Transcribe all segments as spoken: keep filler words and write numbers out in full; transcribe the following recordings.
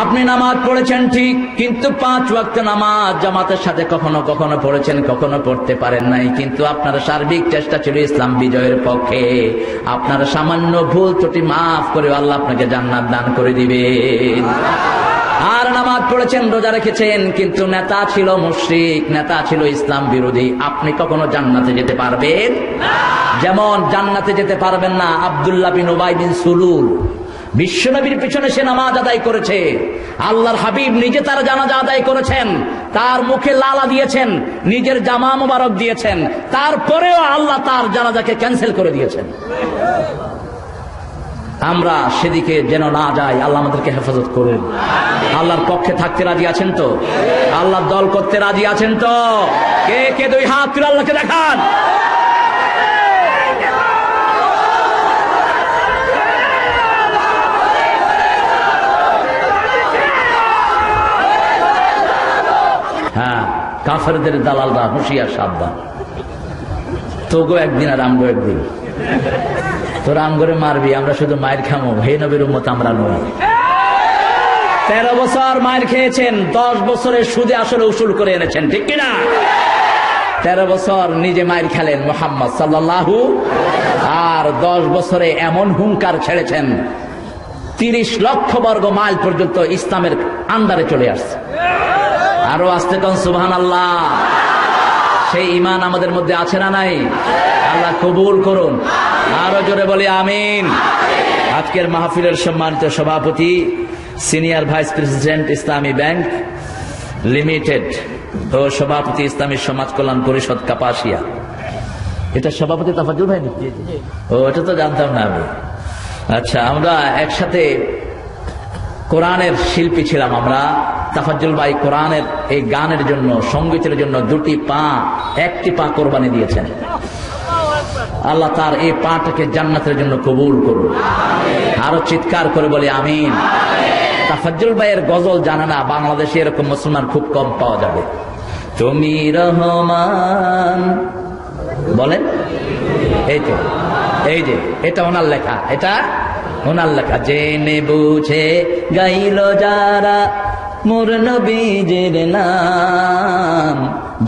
अपनी नमाज़ पढ़ेছেন ठीक किन्तु पाँच वक्त नमाज़ जमातेर साथे कखनो कखनो पढ़েছেন कखनो पढ़ते पारेন नाई किन्तु आपनार सार्बिक चेष्टा छिलो इस्लाम विजयेर पक्षे आपनार सामान्य भूल त्रुटि माफ करे आल्लाह आपनाके जान्नात दान करे दिबेन। আর নামাজ পড়েছেন রোজা রেখেছেন কিন্তু নেতা ছিল মুশরিক নেতা ছিল ইসলাম বিরোধী আপনি কখনো জান্নাতে যেতে পারবেন না। যেমন জান্নাতে যেতে পারবেন না আব্দুল্লাহ বিন উবাই বিন সুলুল বিশ্বনবীর পিছনে সে নামাজ আদায় করেছে আল্লাহর হাবিব নিজে তার জানাজা আদায় করেছেন তার মুখে লালা দিয়েছেন নিজের জামা মোবারক দিয়েছেন তারপরেও আল্লাহ তার জানাজাকে ক্যান্সেল করে দিয়েছেন। আমরা সেদিকে যেন না যাই আল্লাহ আমাদেরকে হেফাজত করুন। আল্লাহর পক্ষে থাকতে রাজি আছেন তো? আল্লাহর দল করতে রাজি আছেন তো? কে কে দুই হাত তুলে আল্লাহকে দেখান। হ্যাঁ, কাফেরদের দালালরা হুঁশিয়ার সাবধান। তোগো একদিন আর আমগো একদিন। তোরা আমগরে মারবি, আমরা শুধু মায়ের খামো। হে নবীর উম্মত আমরা নই। তেরো বছর মায়ের খেয়েছেন, দশ বছরের সুদে আসলে উসুল করে এনেছেন, ঠিক কিনা? তেরো বছর নিজে মায়ের খেলেন মোহাম্মদ সাল্লাল্লাহু, আর দশ বছরে এমন হুঙ্কার ছেড়েছেন তিরিশ লক্ষ বর্গ মাইল পর্যন্ত ইসলামের আন্ডারে চলে আসছে। আরো আসতে কন সুবহানাল্লাহ। সেই ইমান আমাদের মধ্যে আছে না নাই? আল্লাহ কবুল করুন। আরো জোরে বলি আমিন। আজকের মাহফিলের সম্মানিত সভাপতি senior vice president Islami bank limited ও সভাপতি ইসলামী সমাজ কল্যাণ পরিষদ কাপাসিয়া। এটা সভাপতি তাফাজ্জুল ভাই নাকি? ও, এটা তো জানতাম না আমি। আচ্ছা, আমরা একসাথে কোরআনের শিল্পী ছিলাম। আমরা তাফাজ্জুল ভাই কোরআনের এই গানের জন্য, সঙ্গীতের জন্য দুটি পা, একটি পা কোরবানি দিয়েছেন। আল্লাহ তার এই পাটাকে জান্নাতের জন্য কবুল করুন। আরো চিৎকার করে বলি আমিন। তাফাজ্জুল ভাইয়ের গজল জানা না, বাংলাদেশে এরকম মুসলমান খুব কম পাওয়া যাবে। তুমি রহমান বলেন, এই তো, এই যে এটা ওনার লেখা, এটা ওনার লেখা। জেনে বুঝে গাইল যারা মোর নবীজির নাম,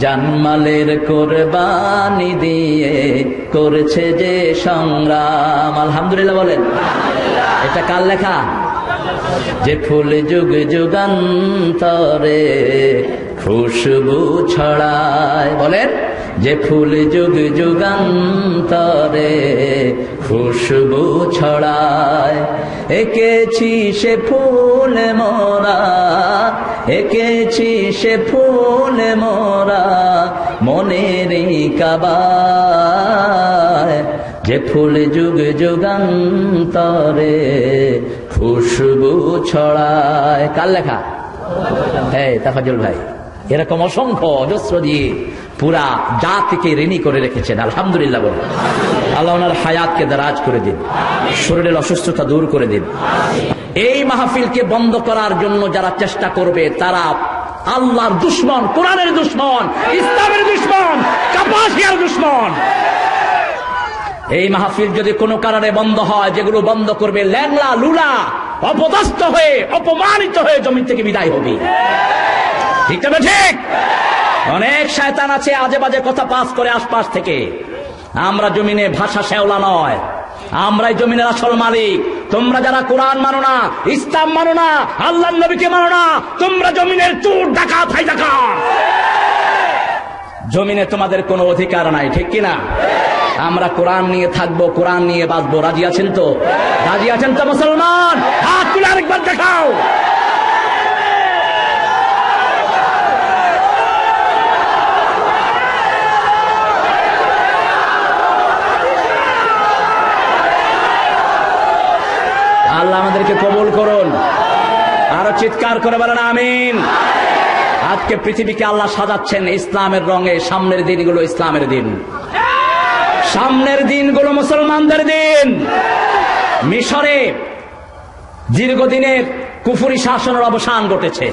জানমালের কোরবানি দিয়ে করছে যে সংগ্রাম। আলহামদুলিল্লাহ বলেন। এটা কার লেখা? যে ফুল যুগ যুগান্তরে খুশবু ছড়ায়, বলেন, যে ফুল যুগ যুগান্তরে খুশবু ছড়ায়, এঁকেছি সে ফুল মোরা, এঁকেছি সে ফুল মোরা মনের কাবায়, যে ফুল যুগ যুগান্তরে খুশবু ছড়ায়। কার লেখা? হ্যাঁ, তাফাজ্জুল ভাই। এরকম অসংখ্য অজস্র দিয়ে পুরা জাতিকে ঋণী করে রেখেছেন। আলহামদুলিল্লাহ বলে আল্লাহ ওনার হায়াতকে দারাজ করে দিন, শরীরের অসুস্থতা দূর করে দিন। এই মাহফিলকে বন্ধ করার জন্য যারা চেষ্টা করবে তারা আল্লাহর দুশমন, কোরআনের দুশমন, ইসলামের দুশমন, কাপাসিয়ার দুশমন। এই মাহফিল যদি কোনো কারণে বন্ধ হয়, যেগুলো বন্ধ করবে ল্যাংলা লুলা অপদস্থ হয়ে, অপমানিত হয়ে জমিন থেকে বিদায় হবে। ঠিক তবে ঠিক। অনেক শয়তান আছে আজে বাজে কথা পাস করে আশপাশ থেকে। আমরা জমিনে ভাষা শ্যাওলা নয়, আমরাই জমিনের আসল মালিক। তোমরা যারা কোরআন মানো না, ইসলাম মানো না, আল্লাহর নবীকে মানো না, তোমরা জমিনের চোর ডাকাত হাই ডাকাত। জমিনে তোমাদের কোনো অধিকার নাই, ঠিক কিনা? আমরা কোরআন নিয়ে থাকবো, কোরআন নিয়ে বাঁচবো। রাজি আছেন তো? রাজি আছেন তো মুসলমান? হাত তুলে আরেকবার দেখাও। আল্লাহ আমাদেরকে কবুল করুন। আরো চিৎকার করে বলেন আমিন। আজকে পৃথিবীকে আল্লাহ সাজাচ্ছেন ইসলামের রঙে। সামনের দিনগুলো ইসলামের দিন, সামনের দিনগুলো মুসলমানদের দিন। মিশরে দীর্ঘদিনের কুফরি শাসনের অবসান ঘটেছে,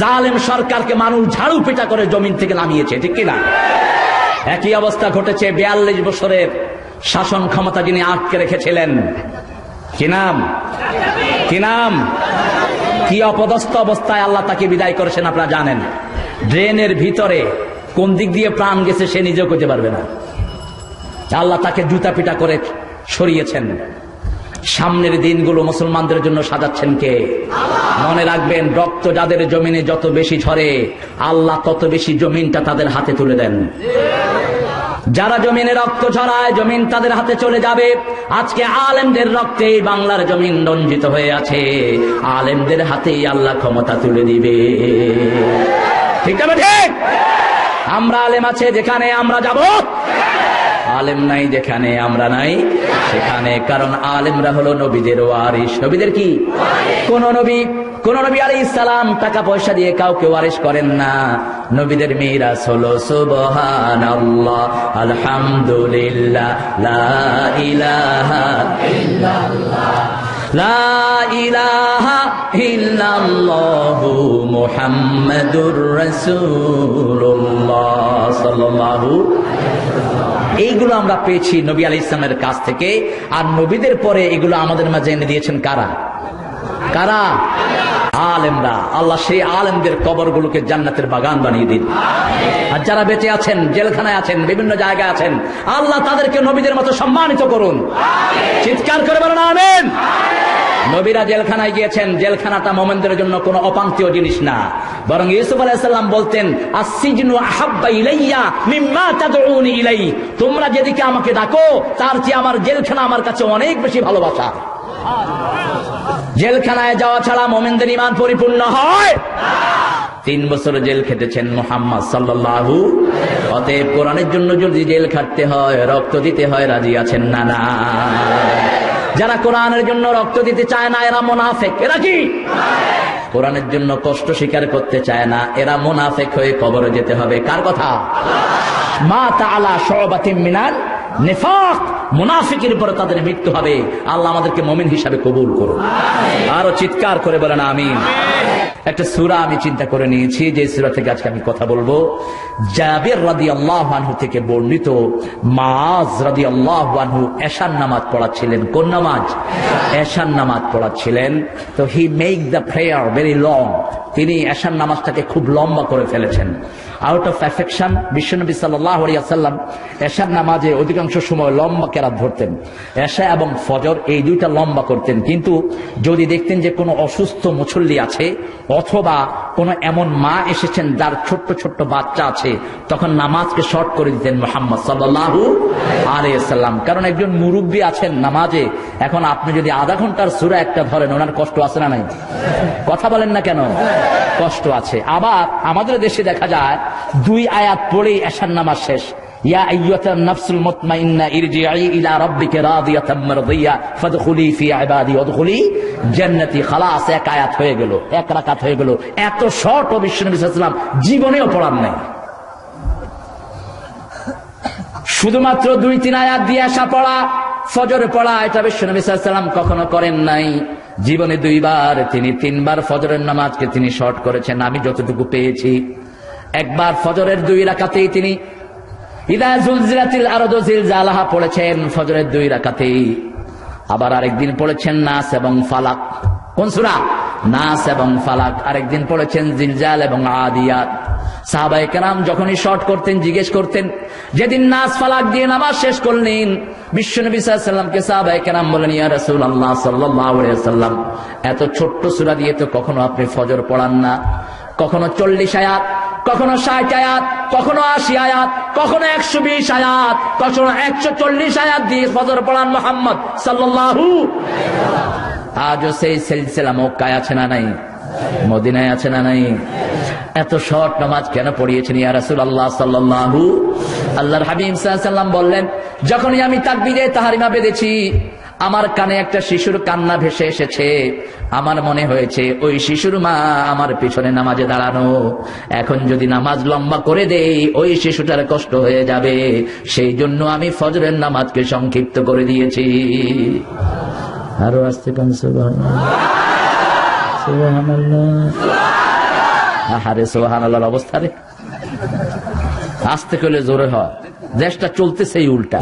জালেম সরকারকে মানুষ ঝাড়ু পিটা করে জমিন থেকে নামিয়েছে, ঠিক কিনা? একই অবস্থা ঘটেছে বিয়াল্লিশ বছরের শাসন ক্ষমতা যিনি আটকে রেখেছিলেন, কি নাম, কি নাম, কি অপদস্থ অবস্থায় আল্লাহ তাকে বিদায় করেছেন আপনারা জানেন। ড্রেনের ভিতরে কোন দিক দিয়ে প্রাণ গেছে সে নিজেও করতে পারবে না। আল্লাহ তাকে জুতা পিটা করে সরিয়েছেন। সামনের দিনগুলো মুসলমানদের জন্য সাজাচ্ছেন কে? মনে রাখবেন, রক্ত যাদের জমিনে যত বেশি ঝরে আল্লাহ তত বেশি জমিনটা তাদের হাতে তুলে দেন। যারা জমিনে রক্ত ঝরায় জমিন তাদের হাতে চলে যাবে। আজকে আলেমদের রক্তে বাংলার জমিন রঞ্জিত হয়ে আছে, আলেমদের হাতেই আল্লাহ ক্ষমতা তুলে দিবে। ঠিক না ঠিক? আমরা আলেম আছে যেখানে আমরা যাব, আলেম নাই যেখানে আমরা নাই সেখানে। কারণ আলেমরা হলো নবীদের ওয়ারিশ। নবীদের কি? কোন নবী কোন নবী আলাইহিস সালাম টাকা পয়সা দিয়ে কাউকে ওয়ারিশ করেন না। নবীদের মিরাস হলো সুবহানাল্লাহ, আলহামদুলিল্লাহ, লা ইলাহা ইল্লাল্লাহ, লা ইলাহা ইল্লাল্লাহ মুহাম্মাদুর রাসূলুল্লাহ সাল্লাল্লাহু আলাইহি ওয়াসাল্লাম। এইগুলো আমরা পেয়েছি নবী আলাইহিস সালামের কাছ থেকে। আর নবীদের পরে এগুলো আমাদের মাঝে এনে দিয়েছেন কারা? কারা? আলেমরা। আল্লাহ সেই আলেমদের কবরগুলোকে জান্নাতের বাগান বানিয়ে দিন। আর যারা বেঁচে আছেন, জেলখানায় আছেন, বিভিন্ন জায়গায় আছেন, আল্লাহ তাদেরকে নবীদের মতো সম্মানিত করুন। চিৎকার করে বলুন আমিন। নবীরা জেলখানায় গিয়েছেন, জেলখানাটা মোমেনদের জন্য কোনো অপান্তীয় জিনিস না। বরং ইউসুফ আলাইহিস সালাম বলতেন, আস-সিজনু আহাব্বা ইলাইয়া মিম্মা তাদউনি ইলাইহি, তোমরা যেদিকে আমাকে ডাকো তার চেয়ে আমার জেলখানা আমার কাছে অনেক বেশি ভালোবাসা। জেলখানায় যাওয়া ছাড়া মোমেনদের ইমান পরিপূর্ণ হয় না। তিন বছর জেল খেটেছেন মুহাম্মদ সাল্লাল্লাহু আলাইহি ওয়াসাল্লাম। অতএব কোরআনের জন্য যদি জেল খাটতে হয়, রক্ত দিতে হয়, রাজি আছেন না? না। যারা কোরআনের জন্য রক্ত দিতে চায় না এরা মুনাফিক। এরা কি? কোরআনের জন্য কষ্ট স্বীকার করতে চায় না, এরা মুনাফিক হয়ে কবরে যেতে হবে। কার কথা? মা তাআলা শুবাতিন মিনাল নিফাক, মুনাফিকের উপর তাদের মৃত্যু হবে। আল্লাহ আমাদেরকে মুমিন হিসাবে কবুল করুন। আরো চিৎকার করে বলেন আমিন। একটা সূরা আমি চিন্তা করে নিয়েছি, যে সূরা থেকে আজকে আমি কথা বলবো। জাবির রাদিয়াল্লাহু আনহু থেকে বর্ণিত, মাআজ রাদিয়াল্লাহু আনহু এশার নামাজ পড়াচ্ছিলেন। কোন নামাজ? এশার নামাজ পড়াচ্ছিলেন। তো he make the prayer very long, তিনি এশার নামাজটাকে খুব লম্বা করে ফেলেছেন। আউট অফ অ্যাফেকশন বিশ্বনবী সাল্লাল্লাহু আলাইহি ওয়াসাল্লাম এশার নামাজে অধিকাংশ সময় লম্বা কেরাত ধরতেন। এশা এবং ফজর এই দুইটা লম্বা করতেন। কিন্তু যদি দেখতেন যে কোনো অসুস্থ মুসল্লি আছে, অথবা কোনো এমন মা এসেছেন যার ছোট্ট ছোট্ট বাচ্চা আছে, তখন নামাজকে শর্ট করে দিতেন মুহাম্মদ সাল্লাল্লাহু আলাইহি ওয়াসাল্লাম। কারণ একজন মুরুব্বি আছেন নামাজে, এখন আপনি যদি আধা ঘন্টার সূরা একটা ধরেন ওনার কষ্ট আছে না? নাই, কথা বলেন না কেন? কষ্ট আছে। আবার আমাদের দেশে দেখা যায় দুই আয়াত পড়েই এশার নামাজ শেষ। ইয়া আইয়ুহান নাফসুল মুতমাইন্না ইরজিই ইলা রাব্বিকা রাদিয়াতাম মারদিয়া ফাদখুলি ফি ইবাদি ওয়াদখুলি জান্নতি। খালাস, এক আয়াত হয়ে গেল, এক রাকাত হয়ে গেল। এত শর্ট ও বিশ্বনবী সাল্লাল্লাহু আলাইহি ওয়াসাল্লাম জীবনেও পড়ান নাই। শুধুমাত্র দুই তিন আয়াত দিয়ে এশা পড়া, ফজরে পড়া, এটা বিশ্বনবী সাল্লাল্লাহু আলাইহি ওয়াসাল্লাম কখনো করেন নাই। জীবনে দুইবার, তিনি তিনবার ফজরের নামাজকে তিনি শর্ট করেছেন, আমি যতটুকু পেয়েছি। একবার ফজরের দুই রাকাতেই তিনি ইদা জুলজিলাতিল আরদু জিলজালাহা পড়েছেন, ফজরের দুই রাকাতেই। আবার আরেকদিন পড়েছেন নাস এবং ফালাক। কোন সূরা? নাস এবং ফালাক। আরেকদিন পড়েছেন জিলজাল এবং আদিয়াত। সাহাবায়ে কেরাম যখনই শর্ট করতেন জিজ্ঞেস করতেন, যেদিন নাস ফালাক দিয়ে নামাজ শেষ করলেন বিশ্বনবী সাল্লাল্লাহু আলাইহি ওয়াসাল্লামকে সাহাবায়ে কেরাম বলেন, ইয়া রাসূলুল্লাহ সাল্লাল্লাহু আলাইহি ওয়াসাল্লাম, এত ছোট্ট সূরা দিয়ে তো কখনো আপনি ফজর পড়ান না। কখনো চল্লিশ আয়াত, কখনো ষাট আয়াত, কখনো আশি আয়াত, কখনো একশো বিশ আয়াত, কখনো একশো চল্লিশ আয়াত দিয়ে ফজর পড়ান মুহাম্মদ সাল্লাল্লাহু আলাইহি ওয়াসাল্লাম। আজও সেই সিলসিলা মক্কায় আছে না নাই? মদিনায় আছে না নাই? এত শর্ট নামাজ কেন পড়িয়েছেন ইয়া রাসূলুল্লাহ সাল্লাল্লাহু? আল্লাহর হাবিব সাল্লাল্লাহু আলাইহি ওয়াসাল্লাম বললেন, যখনই আমি তাকবীরে তাহরিমা বেঁধেছি আমার কানে একটা শিশুর কান্না ভেসে এসেছে। আমার মনে হয়েছে ওই শিশুর মা আমার পিছনে নামাজে দাঁড়ানো। এখন যদি নামাজ লম্বা করে দেই ওই শিশুটার কষ্ট হয়ে যাবে, সেই জন্য আমি ফজরের নামাজকে সংক্ষিপ্ত করে দিয়েছি। আরো আসতে পান সুবহানাল্লাহ। আহারে সুবহানাল্লাহর অবস্থা রে, আসতে করলে জোরে হয়। দেশটা চলতেছেই উল্টা।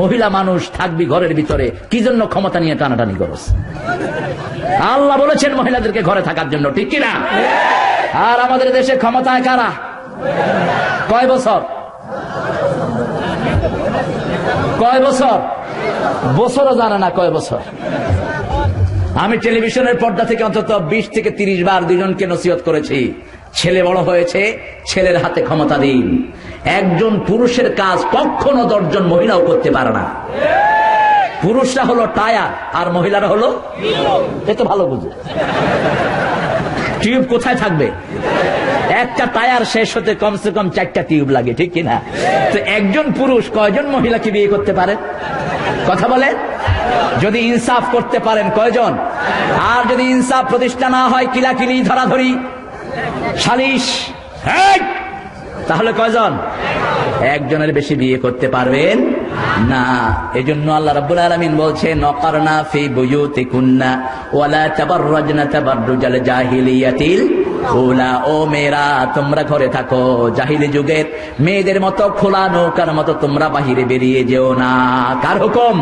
মহিলা মানুষ থাকবি ঘরের ভিতরে, কি জন্য ক্ষমতা নিয়ে টানাটানি করস? আল্লাহ বলেছেন মহিলাদেরকে ঘরে থাকার জন্য, ঠিক কিনা? আর আমাদের দেশে ক্ষমতায় কারা? কয় বছর কয় বছর বছরও জানা না কয় বছর। আমি টেলিভিশনের পর্দা থেকে অন্তত বিশ থেকে তিরিশ বার দুজনকে নসিহত করেছি, ছেলে বড় হয়েছে, ছেলের হাতে ক্ষমতা দিন। একজন পুরুষের কাজ কখনো দশজন মহিলাও করতে পারে না। পুরুষরা হলো টায়ার আর মহিলারা হলো, এ তো ভালো বুঝে, টিউব কোথায় থাকবে? একটা টায়ার শেষ হতে কমসে কম চারটা টিউব লাগে, ঠিক কিনা? তো একজন পুরুষ কয়জন মহিলাকে বিয়ে করতে পারে? কথা বলেন, যদি ইনসাফ করতে পারেন কয়জন? আর যদি ইনসাফ প্রতিষ্ঠা না হয়, কিলাকিলি, ধরাধরি, সালিশ, তাহলে কয়জন? একজনের বেশি বিয়ে করতে পারবেন না। এজন্য আল্লাহ রাব্বুল আলামিন বলছেন, নকারনা ফি বুয়ুতিকুন্না ওয়ালা তাবাররাজনা তাবাররুজাল জাহিলিয়াতিল উলা। ও মেয়েরা, তোমরা ঘরে থাকো, জাহিলি যুগের মেয়েদের মতো খোলা নৌকার মতো তোমরা বাহিরে বেরিয়ে যেও না। কার হুকুম?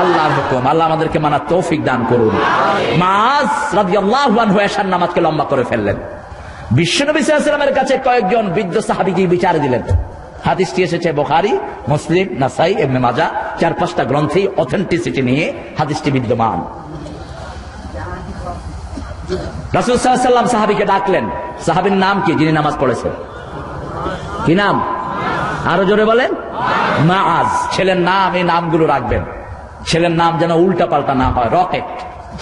আল্লাহর হুকুম। আল্লাহ আমাদেরকে মানার তৌফিক দান করুন। মাআজ রাদিয়াল্লাহু আনহু এশার নামাজকে লম্বা করে ফেললেন। বিশ্বনবী সাল্লাল্লাহু আলাইহি ওয়াসাল্লামের কাছে কয়েকজন বৃদ্ধ সাহাবীকে বিচার দিলেন। হাদিসটি এসেছে বুখারী, মুসলিম, নাসাই, ইবনে মাজা, চার পাঁচটা গ্রন্থেই অথেন্টিসিটি নিয়ে হাদিসটি বিদ্যমান। রাসূল সাল্লাল্লাহু আলাইহি ওয়াসাল্লাম সাহাবীকে ডাকলেন। সাহাবীর নাম কি যিনি নামাজ পড়েছেন? কি নাম? আরো জোরে বলেন। মাআজ। ছেলের নাম, এই নামগুলো রাখবেন, ছেলের নাম যেন উল্টা পাল্টা না হয়। রকেট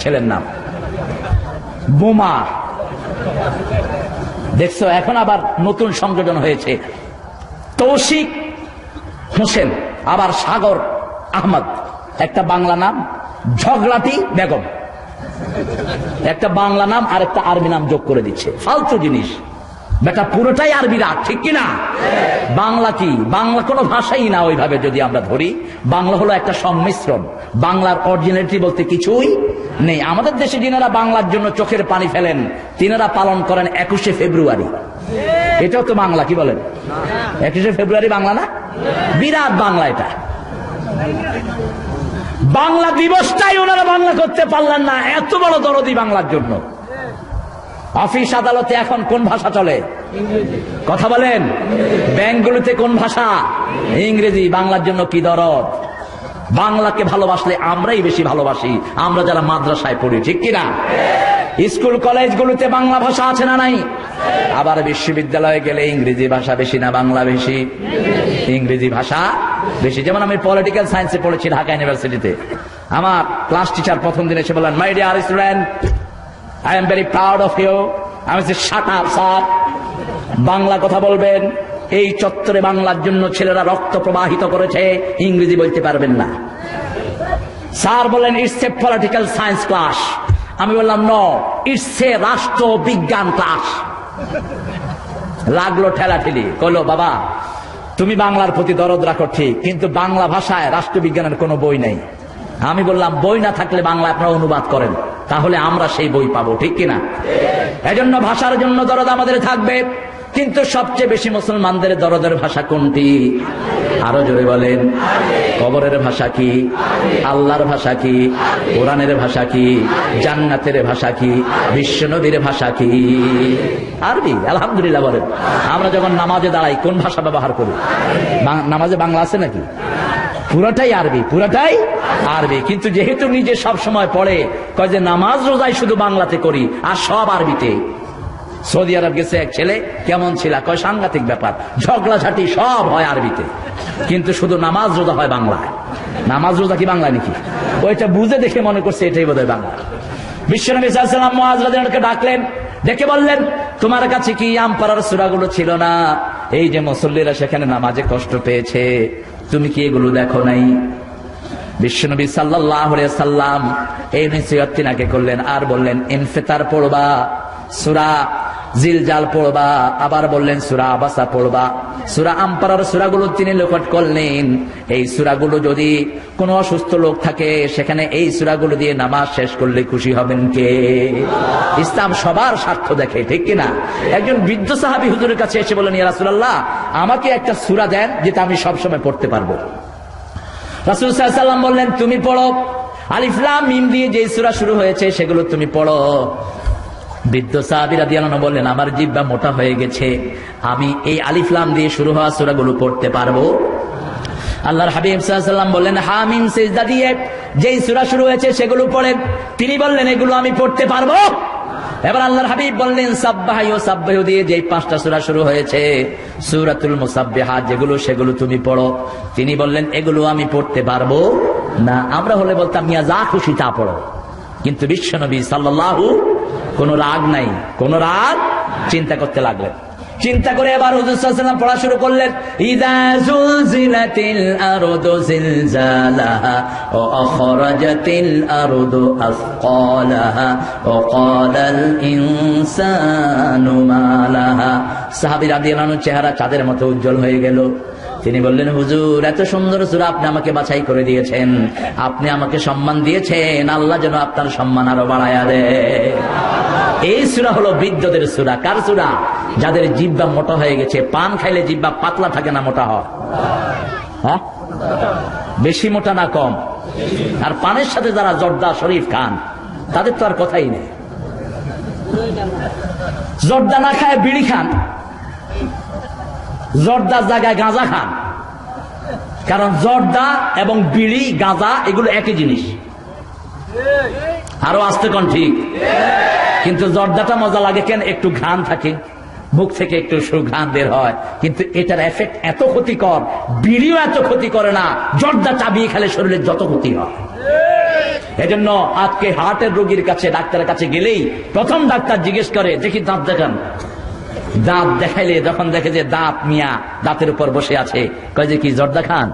ছেলের নাম, বোমা, দেখছো এখন আবার নতুন সংযোজন হয়েছে, তৌশিক হোসেন, আবার সাগর আহমদ, একটা বাংলা নাম, ঝগড়াটি বেগম, একটা বাংলা নাম আর একটা আরবি নাম যোগ করে দিচ্ছে, ফালতু জিনিস। বেটা পুরোটাই আরবিরা, ঠিক কিনা? বাংলা কি? বাংলা কোনো ভাষাই না ওইভাবে যদি আমরা ধরি। বাংলা হলো একটা সংমিশ্রণ, বাংলার অরিজিনালিটি বলতে কিছুই নেই। আমাদের দেশে যিনারা বাংলার জন্য চোখের পানি ফেলেন, তিনারা পালন করেন একুশে ফেব্রুয়ারি, এটাও তো বাংলা, কি বলেন? একুশে ফেব্রুয়ারি বাংলা না? বিরাট বাংলা এটা। বাংলা দিবসটাই ওনারা বাংলা করতে পারলেন না, এত বড় দরদি বাংলার জন্য। অফিস আদালতে এখন কোন ভাষা চলে? কথা বলেন। ব্যাংকগুলোতে কোন ভাষা? ইংরেজি। বাংলার জন্য কি দরদ! বাংলাকে ভালোবাসলে আমরাই বেশি ভালোবাসি, আমরা যারা মাদ্রাসায় পড়ি, ঠিক কিনা? স্কুল কলেজগুলোতে বাংলা ভাষা আছে না নাই? আবার বিশ্ববিদ্যালয়ে গেলে ইংরেজি ভাষা বেশি না বাংলা বেশি? ইংরেজি ভাষা বেশি। যেমন আমি পলিটিক্যাল সায়েন্সে পড়েছি ঢাকা ইউনিভার্সিটিতে, আমার ক্লাস টিচার প্রথম দিনে এসে বললেন, my dear student, I am very proud of you. আমি বলছি, shut up sir. বাংলা কথা বলবেন। এই চত্বরে বাংলার জন্য ছেলেরা রক্ত প্রবাহিত করেছে, ইংরেজি বলতে পারবেন না। স্যার বলেন, it's a political science class. আমি বললাম, নো, ইটস এ রাষ্ট্র বিজ্ঞান ক্লাস। লাগলো ঠেলাঠেলি, কইলো বাবা তুমি বাংলার প্রতি দরদ রাখো ঠিক, কিন্তু বাংলা ভাষায় রাষ্ট্রবিজ্ঞানের কোনো বই নেই। আমি বললাম, বই না থাকলে বাংলা আপনারা অনুবাদ করেন, তাহলে আমরা সেই বই পাবো, ঠিক কিনা? এজন্য ভাষার জন্য দরদ আমাদের থাকবে, কিন্তু সবচেয়ে বেশি মুসলমানদের দরদের ভাষা কোনটি? আরো জোরে বলেন। কবরের ভাষা কি? আল্লাহর ভাষা কি? কোরআনের ভাষা কি? জান্নাতের ভাষা কি? বিশ্বনবীর ভাষা কি? আরবি। আলহামদুলিল্লাহ বলেন। আমরা যখন নামাজে দাঁড়াই কোন ভাষা ব্যবহার করি? নামাজে বাংলা আছে নাকি? পুরাটাই আরবি, পুরাটাই আরবি। কিন্তু যেহেতু নিজে সব সময় পড়ে, কয় যে নামাজ রোজাই শুধু বাংলাতে করি আর সব আরবিতে। সৌদি আরব গেছে এক ছেলে, কেমন ছিলা? কয় সাংঘাতিক ব্যাপার, ঝগড়াঝাটি সব হয় আরবিতে, কিন্তু শুধু নামাজ রোজা হয় বাংলায়। নামাজ রোজা কি বাংলা নাকি? ওইটা বুঝে দেখে মনে করছে এটাই বোধহয় বাংলা। বিশ্বনবী সাল্লাল্লাহু আলাইহি ওয়াসাল্লাম মুআজ রাদিয়াল্লাহু ডাকলেন, ডেকে বললেন, তোমার কাছে কি আম পারার সূরাগুলো ছিল না? এই যে মুসল্লিরা সেখানে নামাজে কষ্ট পেয়েছে, তুমি কি এগুলো দেখো নাই? বিশ্বনবী সাল্লাল্লাহু আলাইহি ওয়াসাল্লাম এই নসিহতটি নাকে করলেন আর বললেন, ইনফিতার পড়বা, সূরা जिलजाल पढ़बा आबार बोलें सूरा आबासा पढ़बा सूरा आम्पारार सूरागुलो तिनि लोकट करलें এই সূরাগুলো যদি কোনো অসুস্থ লোক থাকে সেখানে এই সূরাগুলো দিয়ে নামাজ শেষ করলে খুশি হবেন কে? ইসলাম সবার স্বার্থ দেখে, ঠিক কি না? একজন বৃদ্ধ সাহাবী হুজুরের কাছে এসে বলেন, ইয়া রাসূলুল্লাহ আমাকে একটা সূরা দেন যেটা আমি সব সময় পড়তে পারবো। রাসূল সাল্লাল্লাহু আলাইহি ওয়াসাল্লাম বললেন তুমি পড়ো, আলিফ লাম মিম দিয়ে যে সূরা শুরু হয়েছে সেগুলো তুমি পড়ো। বৃদ্ধ সাহাবী রাদিয়াল্লাহু আনহু বললেন, আমার জিহ্বা মোটা হয়ে গেছে, আমি এই আলিফ লাম দিয়ে শুরু হওয়া সূরাগুলো পড়তে পারবো? আল্লাহর হাবিব সাল্লাল্লাহু আলাইহি ওয়াসাল্লাম বললেন, হা মিম সিজদা দিয়ে যেই সূরা শুরু হয়েছে সেগুলো পড়েন। তিনি বললেন, এগুলো আমি পড়তে পারবো? এবার আল্লাহর হাবিব বললেন, সাব্বাহা ও সাব্বাহু দিয়ে যেই পাঁচটা সূরা শুরু হয়েছে সূরাতুল মুসাব্বিহাত যেগুলো সেগুলো তুমি পড়ো। তিনি বললেন, এগুলো আমি পড়তে পারবো না। আমরা হলে বলতাম, মিয়া যা খুশি তা পড়ো, কিন্তু বিশ্বনবী সাল্লাল্লাহু কোনো রাগ নাই, কোন রাগ। চিন্তা করতে লাগলেন, চিন্তা করে এবার হুজুর সাল্লাল্লাহু আলাইহি ওয়াসাল্লাম পড়া শুরু করলেন, ইযা যুলজিলাতিল আরদু জিলজালাহা ওয়া আখরাজাতিল আরদু আসকালাহা ওয়া ক্বালাল ইনসানু মা লাহা। সাহাবী রাদিয়াল্লাহু আনহু চেহারা চাঁদের মতো উজ্জ্বল হয়ে গেল। তিনি বললেন, হুজুর এত সুন্দর সূরা আপনি আমাকে বাছাই করে দিয়েছেন, আপনি আমাকে সম্মান দিয়েছেন, আল্লাহ যেন আপনার সম্মান আরো বাড়ায়া দেয়। এই সূরা হলো বৃদ্ধদের সূরা। কার সূরা? যাদের জিহ্বা মোটা হয়ে গেছে। পান খাইলে জিহ্বা পাতলা থাকে না, মোটা হয়। হ্যাঁ, বেশি মোটা না কম। আর পানের সাথে যারা জর্দা শরীফ খান তাদের তো আর কথাই নেই। জর্দা না খায় বিড়ি খান, জর্দার জায়গায় গাঁজা খান, কারণ জর্দা এবং বিড়ি গাঁজা এগুলো একই জিনিস। আরো আসতে কোন ঠিক, কিন্তু জর্দাটা মজা লাগে কেন? একটু ঘ্রাণ থাকে, মুখ থেকে একটু সুঘ্রাণ বের হয়, কিন্তু এটার এফেক্ট এত ক্ষতিকর। বিড়িও এত ক্ষতি করে না, জর্দা চাবিয়ে খেলে শরীরের যত ক্ষতি হয়। এজন্য আজকে হার্টের রোগীর কাছে ডাক্তারের কাছে গেলেই প্রথম ডাক্তার জিজ্ঞেস করে, দেখি দাঁত দেখান। দাঁত দেখাইলে যখন দেখে যে দাঁত মিয়া দাঁতের উপর বসে আছে, কয় যে কি জর্দা খান?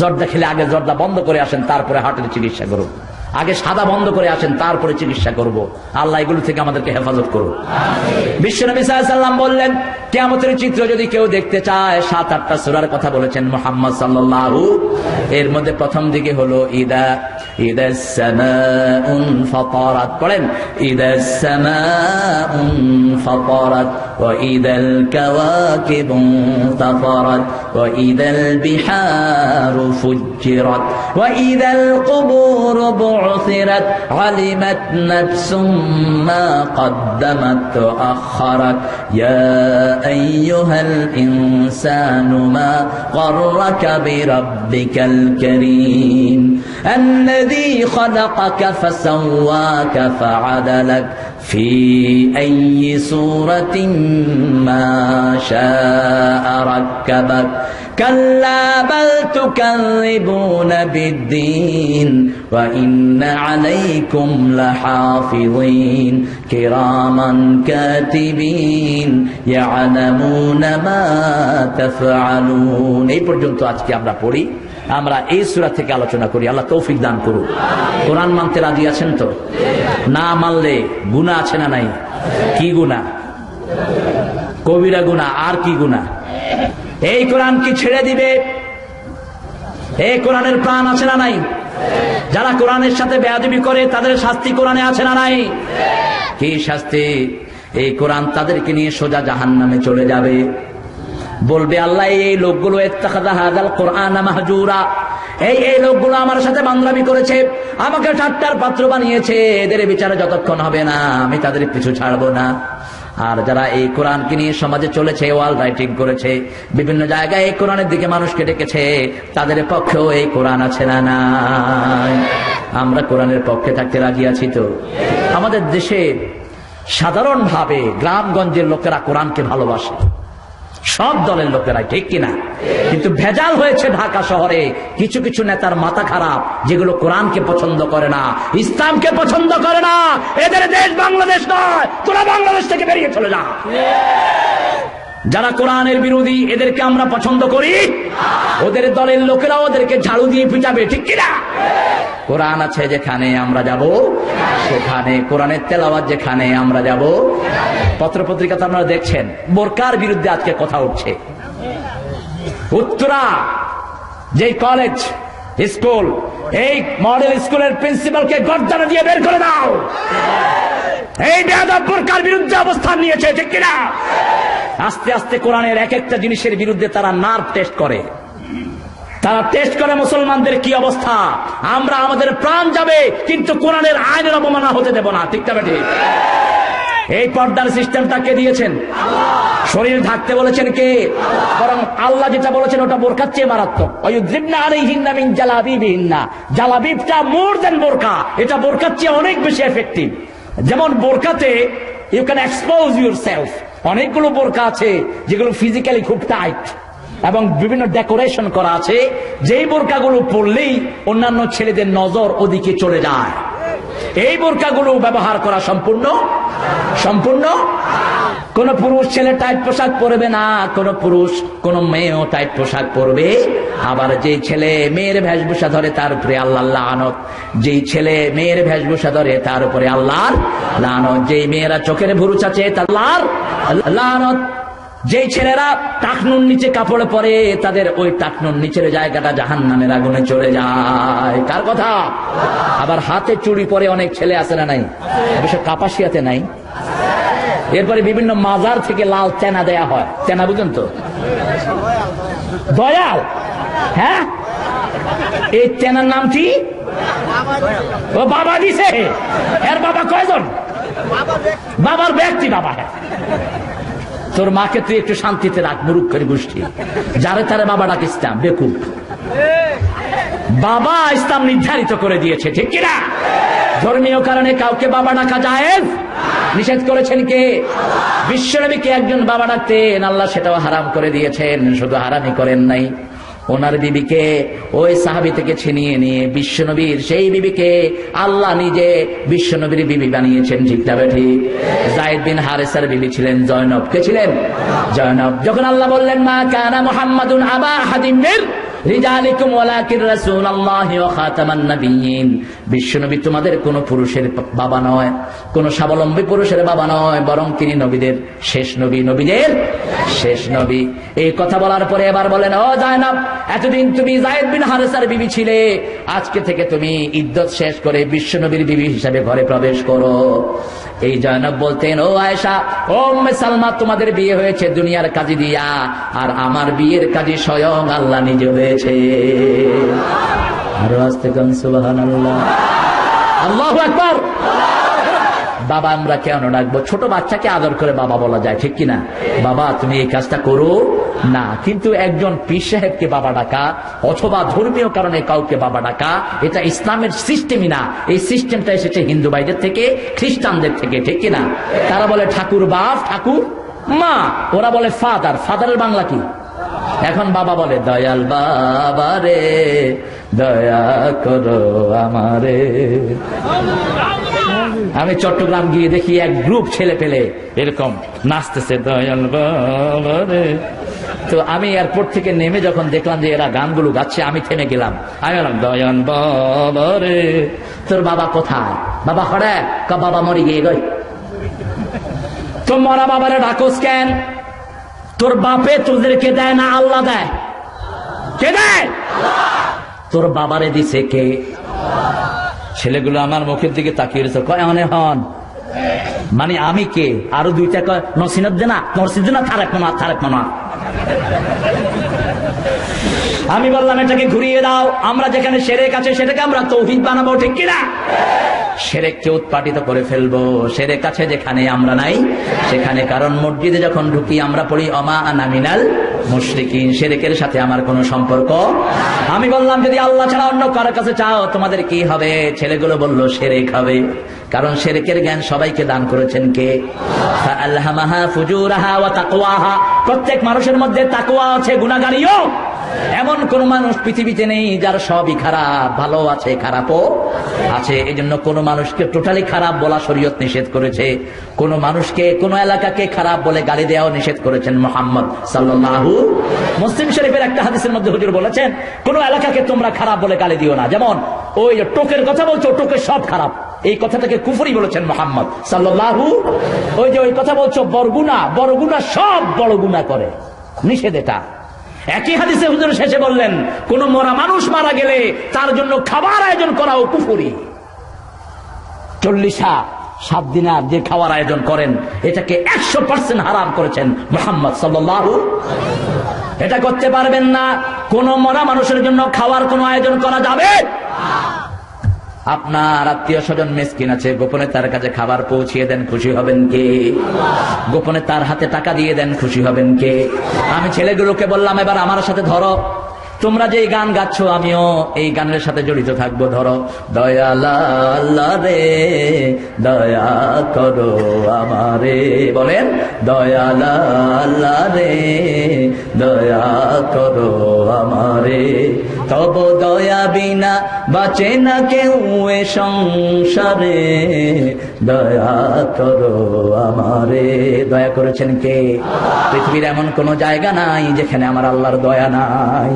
জর্দা খেলে আগে জর্দা বন্ধ করে আসেন, তারপরে হার্টের চিকিৎসা করুন। আগে সাদা বন্ধ করে আসেন, তারপরে চিকিৎসা করব। আল্লাহ এগুলো থেকে আমাদেরকে হেফাজত করুন। বিশ্বনবী সাল্লাল্লাহু আলাইহি ওয়াসাল্লাম বললেন, কিয়ামতের চিত্র যদি কেউ দেখতে চায়, সাত আটটা সূরার কথা বলেছেন মুহাম্মদ সাল্লাল্লাহু। এর মধ্যে প্রথম দিকে হলো ইদা ইদাস সামাউন ফাতারাত, পড়েন ইদাস সামাউন ফাতারাত ওয়া ইদাল কাওয়াকিবুন তাতারাত ওয়া ইদাল বিহারু ফুজ্জিরাত ওয়া ইদাল কুবুর بعثرت علمت نفس ما قدمت وأخرت يا أيها الإنسان ما غرك بربك الكريم الذي خلقك فسواك فعدلك في أي صورة ما شاء ركبك كلا بل تكذبون بالدين وإن عليكم لحافظين كراما كاتبين يعلمون ما تفعلون. এই পর্যন্ত আজকে আমরা পড়ি। আমরা এই সূরা থেকে আলোচনা করি। আল্লাহ তৌফিক দান করুন। কোরআন মানতে রাজি আছেন তো? না মানলে গুনাহ আছে না নাই? কি গুনাহ? কবিরা গুনাহ। আর কি গুনাহ? এই কোরআন কি ছেড়ে দিবে? এই কোরআনের প্রাণ আছে না নাই? যারা কোরআনের সাথে বেয়াদবি করে তাদের শাস্তি কোরআনে আছে না নাই? কি শাস্তি? এই কোরআন তাদেরকে নিয়ে সোজা জাহান্নামে চলে যাবে। বলবে আল্লাহ, এই লোকগুলো ইত্তাখাযা হাযাল কোরআন মাহজুরা, এই এই লোকগুলো আমার সাথে বান্দরামি করেছে, আমাকে ঠাট্টার পাত্র বানিয়েছে, এদের বিচারে যতক্ষণ হবে না আমি তাদের পিছু ছাড়বো না। আর যারা এই কোরআনকে নিয়ে সমাজে চলেছে, ওয়াল রাইটিং করেছে, বিভিন্ন জায়গায় এই কোরআনের দিকে মানুষকে ডেকেছে, তাদের পক্ষেও এই কোরআন আছে না নাই? আমরা কোরআনের পক্ষে থাকতে রাজি আছি তো? আমাদের দেশে সাধারণভাবে গ্রামগঞ্জের লোকেরা কোরআনকে ভালোবাসে, সব দলের লোকেরা, ঠিক কিনা? কিন্তু ভেজাল হয়েছে ঢাকা শহরে, কিছু কিছু নেতার মাথা খারাপ, যেগুলো কোরআনকে পছন্দ করে না, ইসলামকে পছন্দ করে না। এদের দেশ বাংলাদেশ নয়, তোরা বাংলাদেশ থেকে বেরিয়ে চলে যা। যারা কোরআনের বিরোধী এদেরকে আমরা পছন্দ করি না। ওদের দলের লোকেরা ওদেরকে ঝাড়ু দিয়ে পিটাবে, ঠিক কি না? কোরআন আছে যেখানে আমরা যাব সেখানে, কোরআনের তেলাওয়াত যেখানে আমরা যাব। পত্রপত্রিকাতে আপনারা দেখছেন বোরকার বিরুদ্ধে আজকে কথা উঠছে। উত্তরা যে কলেজ স্কুল, এই মডেল স্কুলের প্রিন্সিপালকে গর্দানে দিয়ে বের করে দাও। এই বেয়াদব বোরকার বিরুদ্ধে অবস্থান নিয়েছে, ঠিক কি না? আস্তে আস্তে কোরআনের এক একটা জিনিসের বিরুদ্ধে তারা নার্ভ টেস্ট করে, তারা টেস্ট করে মুসলমানদের কি অবস্থা। আমরা আমাদের প্রাণ যাবে কিন্তু কোরআনের আইনের অবমাননা হতে দেব না, ঠিক না? ঠিক। এই পর্দার সিস্টেমটা কে দিয়েছেন? শরীর ঢাকতে বলেছেন কে? বরং আল্লাহ যেটা বলেছেন ওটা বোরকার চেয়ে মারাত্মক। জালাবিবটা মোর দেন বোরকা, এটা বোরকার চেয়ে অনেক বেশি এফেক্টিভ। যেমন বোরকাতে you can expose your self. অনেকগুলো বোরকা আছে যেগুলো ফিজিক্যালি খুব টাইট এবং বিভিন্ন ডেকোরেশন করা আছে, যেই বোরকাগুলো পরলেই অন্যান্য ছেলেদের নজর ওদিকে চলে যায়। এই বোরকাগুলো ব্যবহার করা সম্পূর্ণ সম্পূর্ণ কোন পুরুষ ছেলে টাইট পোশাক পরবে না, কোন পুরুষ কোন মেয়েও টাইট পোশাক পরবে। আবার যে ছেলে মেয়ের ভেষভূষা ধরে তার উপরে আল্লাহর লানত, যেই ছেলে মেয়ের ভেষভূষা ধরে তার উপরে আল্লাহর লানত, যেই মেয়েরা চোখের ভুরু চাচে তার লানত, যেই ছেলেরা টাকনুর নিচে কাপড়ে পরে তাদের ওই টাকনুর নিচের জায়গাটা জাহান্নামের আগুনে চলে যায়। কার কথা? আবার হাতে চুড়ি পরে অনেক ছেলে আছে না নাই? অবশ্য কাপাসিয়াতে নাই। এরপরে বিভিন্ন মাজার থেকে লাল চেনা দেয়া হয়, চেনা বুঝুন তো, দয়াল। হ্যাঁ, এই চেনার নাম কি? ও বাবা দিছে। এর বাবা কয়জন? বাবার ব্যক্তি বাবা। হ্যাঁ, তোর মাকে তুই একটু শান্তিতে রাখ, মুরুখ করে গোষ্ঠী। যারে তারে বাবা ডাক ইসলাম বেকুব। বাবা ইসলাম নির্ধারিত করে দিয়েছে, ঠিক কিনা? ধর্মীয় কারণে কাউকে বাবা ডাকা জায়েজ নিষেধ করেছেন কে? বিশ্বনবীকে একজন বাবা ডাকতেন, আল্লাহ সেটাও হারাম করে দিয়েছেন। শুধু হারামই করেন নাই, ওনার বিবিকে ওই সাহাবী থেকে ছিনিয়ে নিয়ে বিশ্বনবীর সেই বিবিকে আল্লাহ নিজে বিশ্বনবীর বিবি বানিয়েছেন, ঠিক না? ঠিক। যায়েদ বিন হারেসার বিবি ছিলেন জয়নব। কে ছিলেন? জয়নব। যখন আল্লাহ বললেন মা কানা মুহাম্মাদুন আবা আহাদিম মিন রিজালিকুম ওয়ালাকিন রাসূলুল্লাহি ওয়া খাতামান নাবিয়্যিন, বিশ্বনবী তোমাদের কোন পুরুষের বাবা নয়, কোন স্বাবলম্বী পুরুষের বাবা নয়, বরং তিনি নবীদের শেষ নবী, নবীদের শেষ নবী। এই কথা বলার পরে এবার বলেন, ও জায়নাব, এতদিন তুমি যায়েদ বিন হারেসার বিবি ছিলে, আজকে থেকে তুমি ইদ্দত শেষ করে বিশ্বনবীর বিবি হিসাবে ঘরে প্রবেশ করো। এই জয়নব বলতেন, ও আয়েশা, ও উম্মে সালমা, তোমাদের বিয়ে হয়েছে দুনিয়ার কাজী দিয়া, আর আমার বিয়ের কাজী স্বয়ং আল্লাহ নিজে হয়েছে। আরো আস্তে গান, সুবহানাল্লাহ, আল্লাহু আকবার। বাবা আমরা কেন ডাকবো? ছোট বাচ্চাকে আদর করে বাবা বলা যায়, ঠিক কিনা? বাবা তুমি এই কাজটা করো না, কিন্তু একজন পীর সাহেবকে বাবা ডাকা অথবা ধর্মীয় কারণে কাউকে বাবা ডাকা এটা ইসলামের সিস্টেমই না। এই সিস্টেমটা এসেছে হিন্দু ভাইদের থেকে, খ্রিস্টানদের থেকে, ঠিক কিনা? তারা বলে ঠাকুর বাপ, ঠাকুর মা, ওরা বলে ফাদার। ফাদারের বাংলা কি? এখন বাবা বলে দয়াল বাবা রে দয়া করো আমারে। আমি চট্টগ্রাম গিয়ে দেখি এক গ্রুপ ছেলে পেলে এরকম নাচতেছে দয়াল বাবা রে। তো আমি এয়ারপোর্ট থেকে নেমে যখন দেখলাম যে এরা গানগুলো গাচ্ছে, আমি থেমে গেলাম। আমি বললাম দয়াল বাবা রে, তোর বাবা কোথায়? বাবা হরে কা বাবা মরি গিয়ে গই। তোমরা বাবারে ডাকোস কেন? তোর বাপে তোদেরকে দেয় না, আল্লাহ দেয়। কে দেয়? তোর বাবারে দিছে কে? ছেলেগুলো আমার মুখের দিকে তাকিয়ে রয়েছে, কয় অনে হন মানে আমি কে? আরো দুইটা কয় নসিনত দেনা নসিদ না থারেক না থারেক না। আমি বললাম এটাকে ঘুরিয়ে দাও, আমরা যেখানে শিরক আছে সেটাকে আমরা তৌহিদ বানাবো, ঠিক কিনা? শিরককে উৎপাটিত করে ফেলবো। শিরক আছে যেখানে আমরা নাই সেখানে, কারণ মসজিদে যখন ঢুকি আমরা পড়ি অমা আনা মিনাল মুশরিকিন, শিরকের সাথে আমার কোনো সম্পর্ক। আমি বললাম যদি আল্লাহ ছাড়া অন্য কারো কাছে চাও তোমাদের কি হবে? ছেলেগুলো বলল শিরক হবে, কারণ শিরকের জ্ঞান সবাইকে দান করেছেন কে? আল্লাহ মাহা ফুজুরাহা ওয়া তাকওয়াহা। প্রত্যেক মানুষের মধ্যে তাকওয়া আছে, গুনাহগারিও এমন কোন মানুষ পৃথিবীতে নেই যার সবই খারাপ, ভালো আছে, খারাপও আছে। এজন্য কোন মানুষকে টোটালি খারাপ বলা শরীয়ত নিষেধ করেছে, কোন মানুষকে কোন এলাকাকে খারাপ বলে গালি দেওয়াও নিষেধ করেছেন মুহাম্মদ সাল্লাল্লাহু। মুসলিম শরীফের একটা হাদিসের মধ্যে হুজুর বলেছেন কোন এলাকাকে তোমরা খারাপ বলে গালি দিও না। যেমন ওই যে টোকের কথা বলছো, টোকে সব খারাপ, এই কথাটাকে কুফরি বলেছেন মুহাম্মদ সাল্লাল্লাহু। ওই যে ওই কথা বলছো বরগুনা, বরগুনা সব বড় গুনাহ করে, নিষেধ এটা। একই হাদিসে হুজুর শেষে বললেন কোন মরা মানুষ মারা গেলে তার জন্য খাবার আয়োজন করাও কুফরি। চল্লিশা সাত দিনার যে খাবার আয়োজন করেন এটাকে একশো পার্সেন্ট হারাম করেছেন মুহাম্মদ সাল্লাল্লাহু। এটা করতে পারবেন না, কোন মরা মানুষের জন্য খাবার কোন আয়োজন করা যাবে না। আপনার আত্মীয় স্বজন মিসকিন আছে, গোপনে তার কাছে খাবার পৌঁছিয়ে দেন, খুশি হবেন কে? গোপনে তার হাতে টাকা দিয়ে দেন, খুশি হবেন কে? আমি ছেলেগুলোকে বললাম এবার আমার সাথে ধরো, তোমরা যে গান গাচ্ছ আমিও এই গানের সাথে জড়িত থাকবো। ধরো দয়াল আল্লাহ রে দয়া করো আমারে, বলেন দয়াল আল্লাহ রে দয়া করো আমারে, তব দয়া বিনা বাঁচে না কেউ এ সংসারে, দয়া করো আমারে। দয়া করেছেন কে? পৃথিবীর এমন কোন জায়গা নাই যেখানে আমার আল্লাহর দয়া নাই।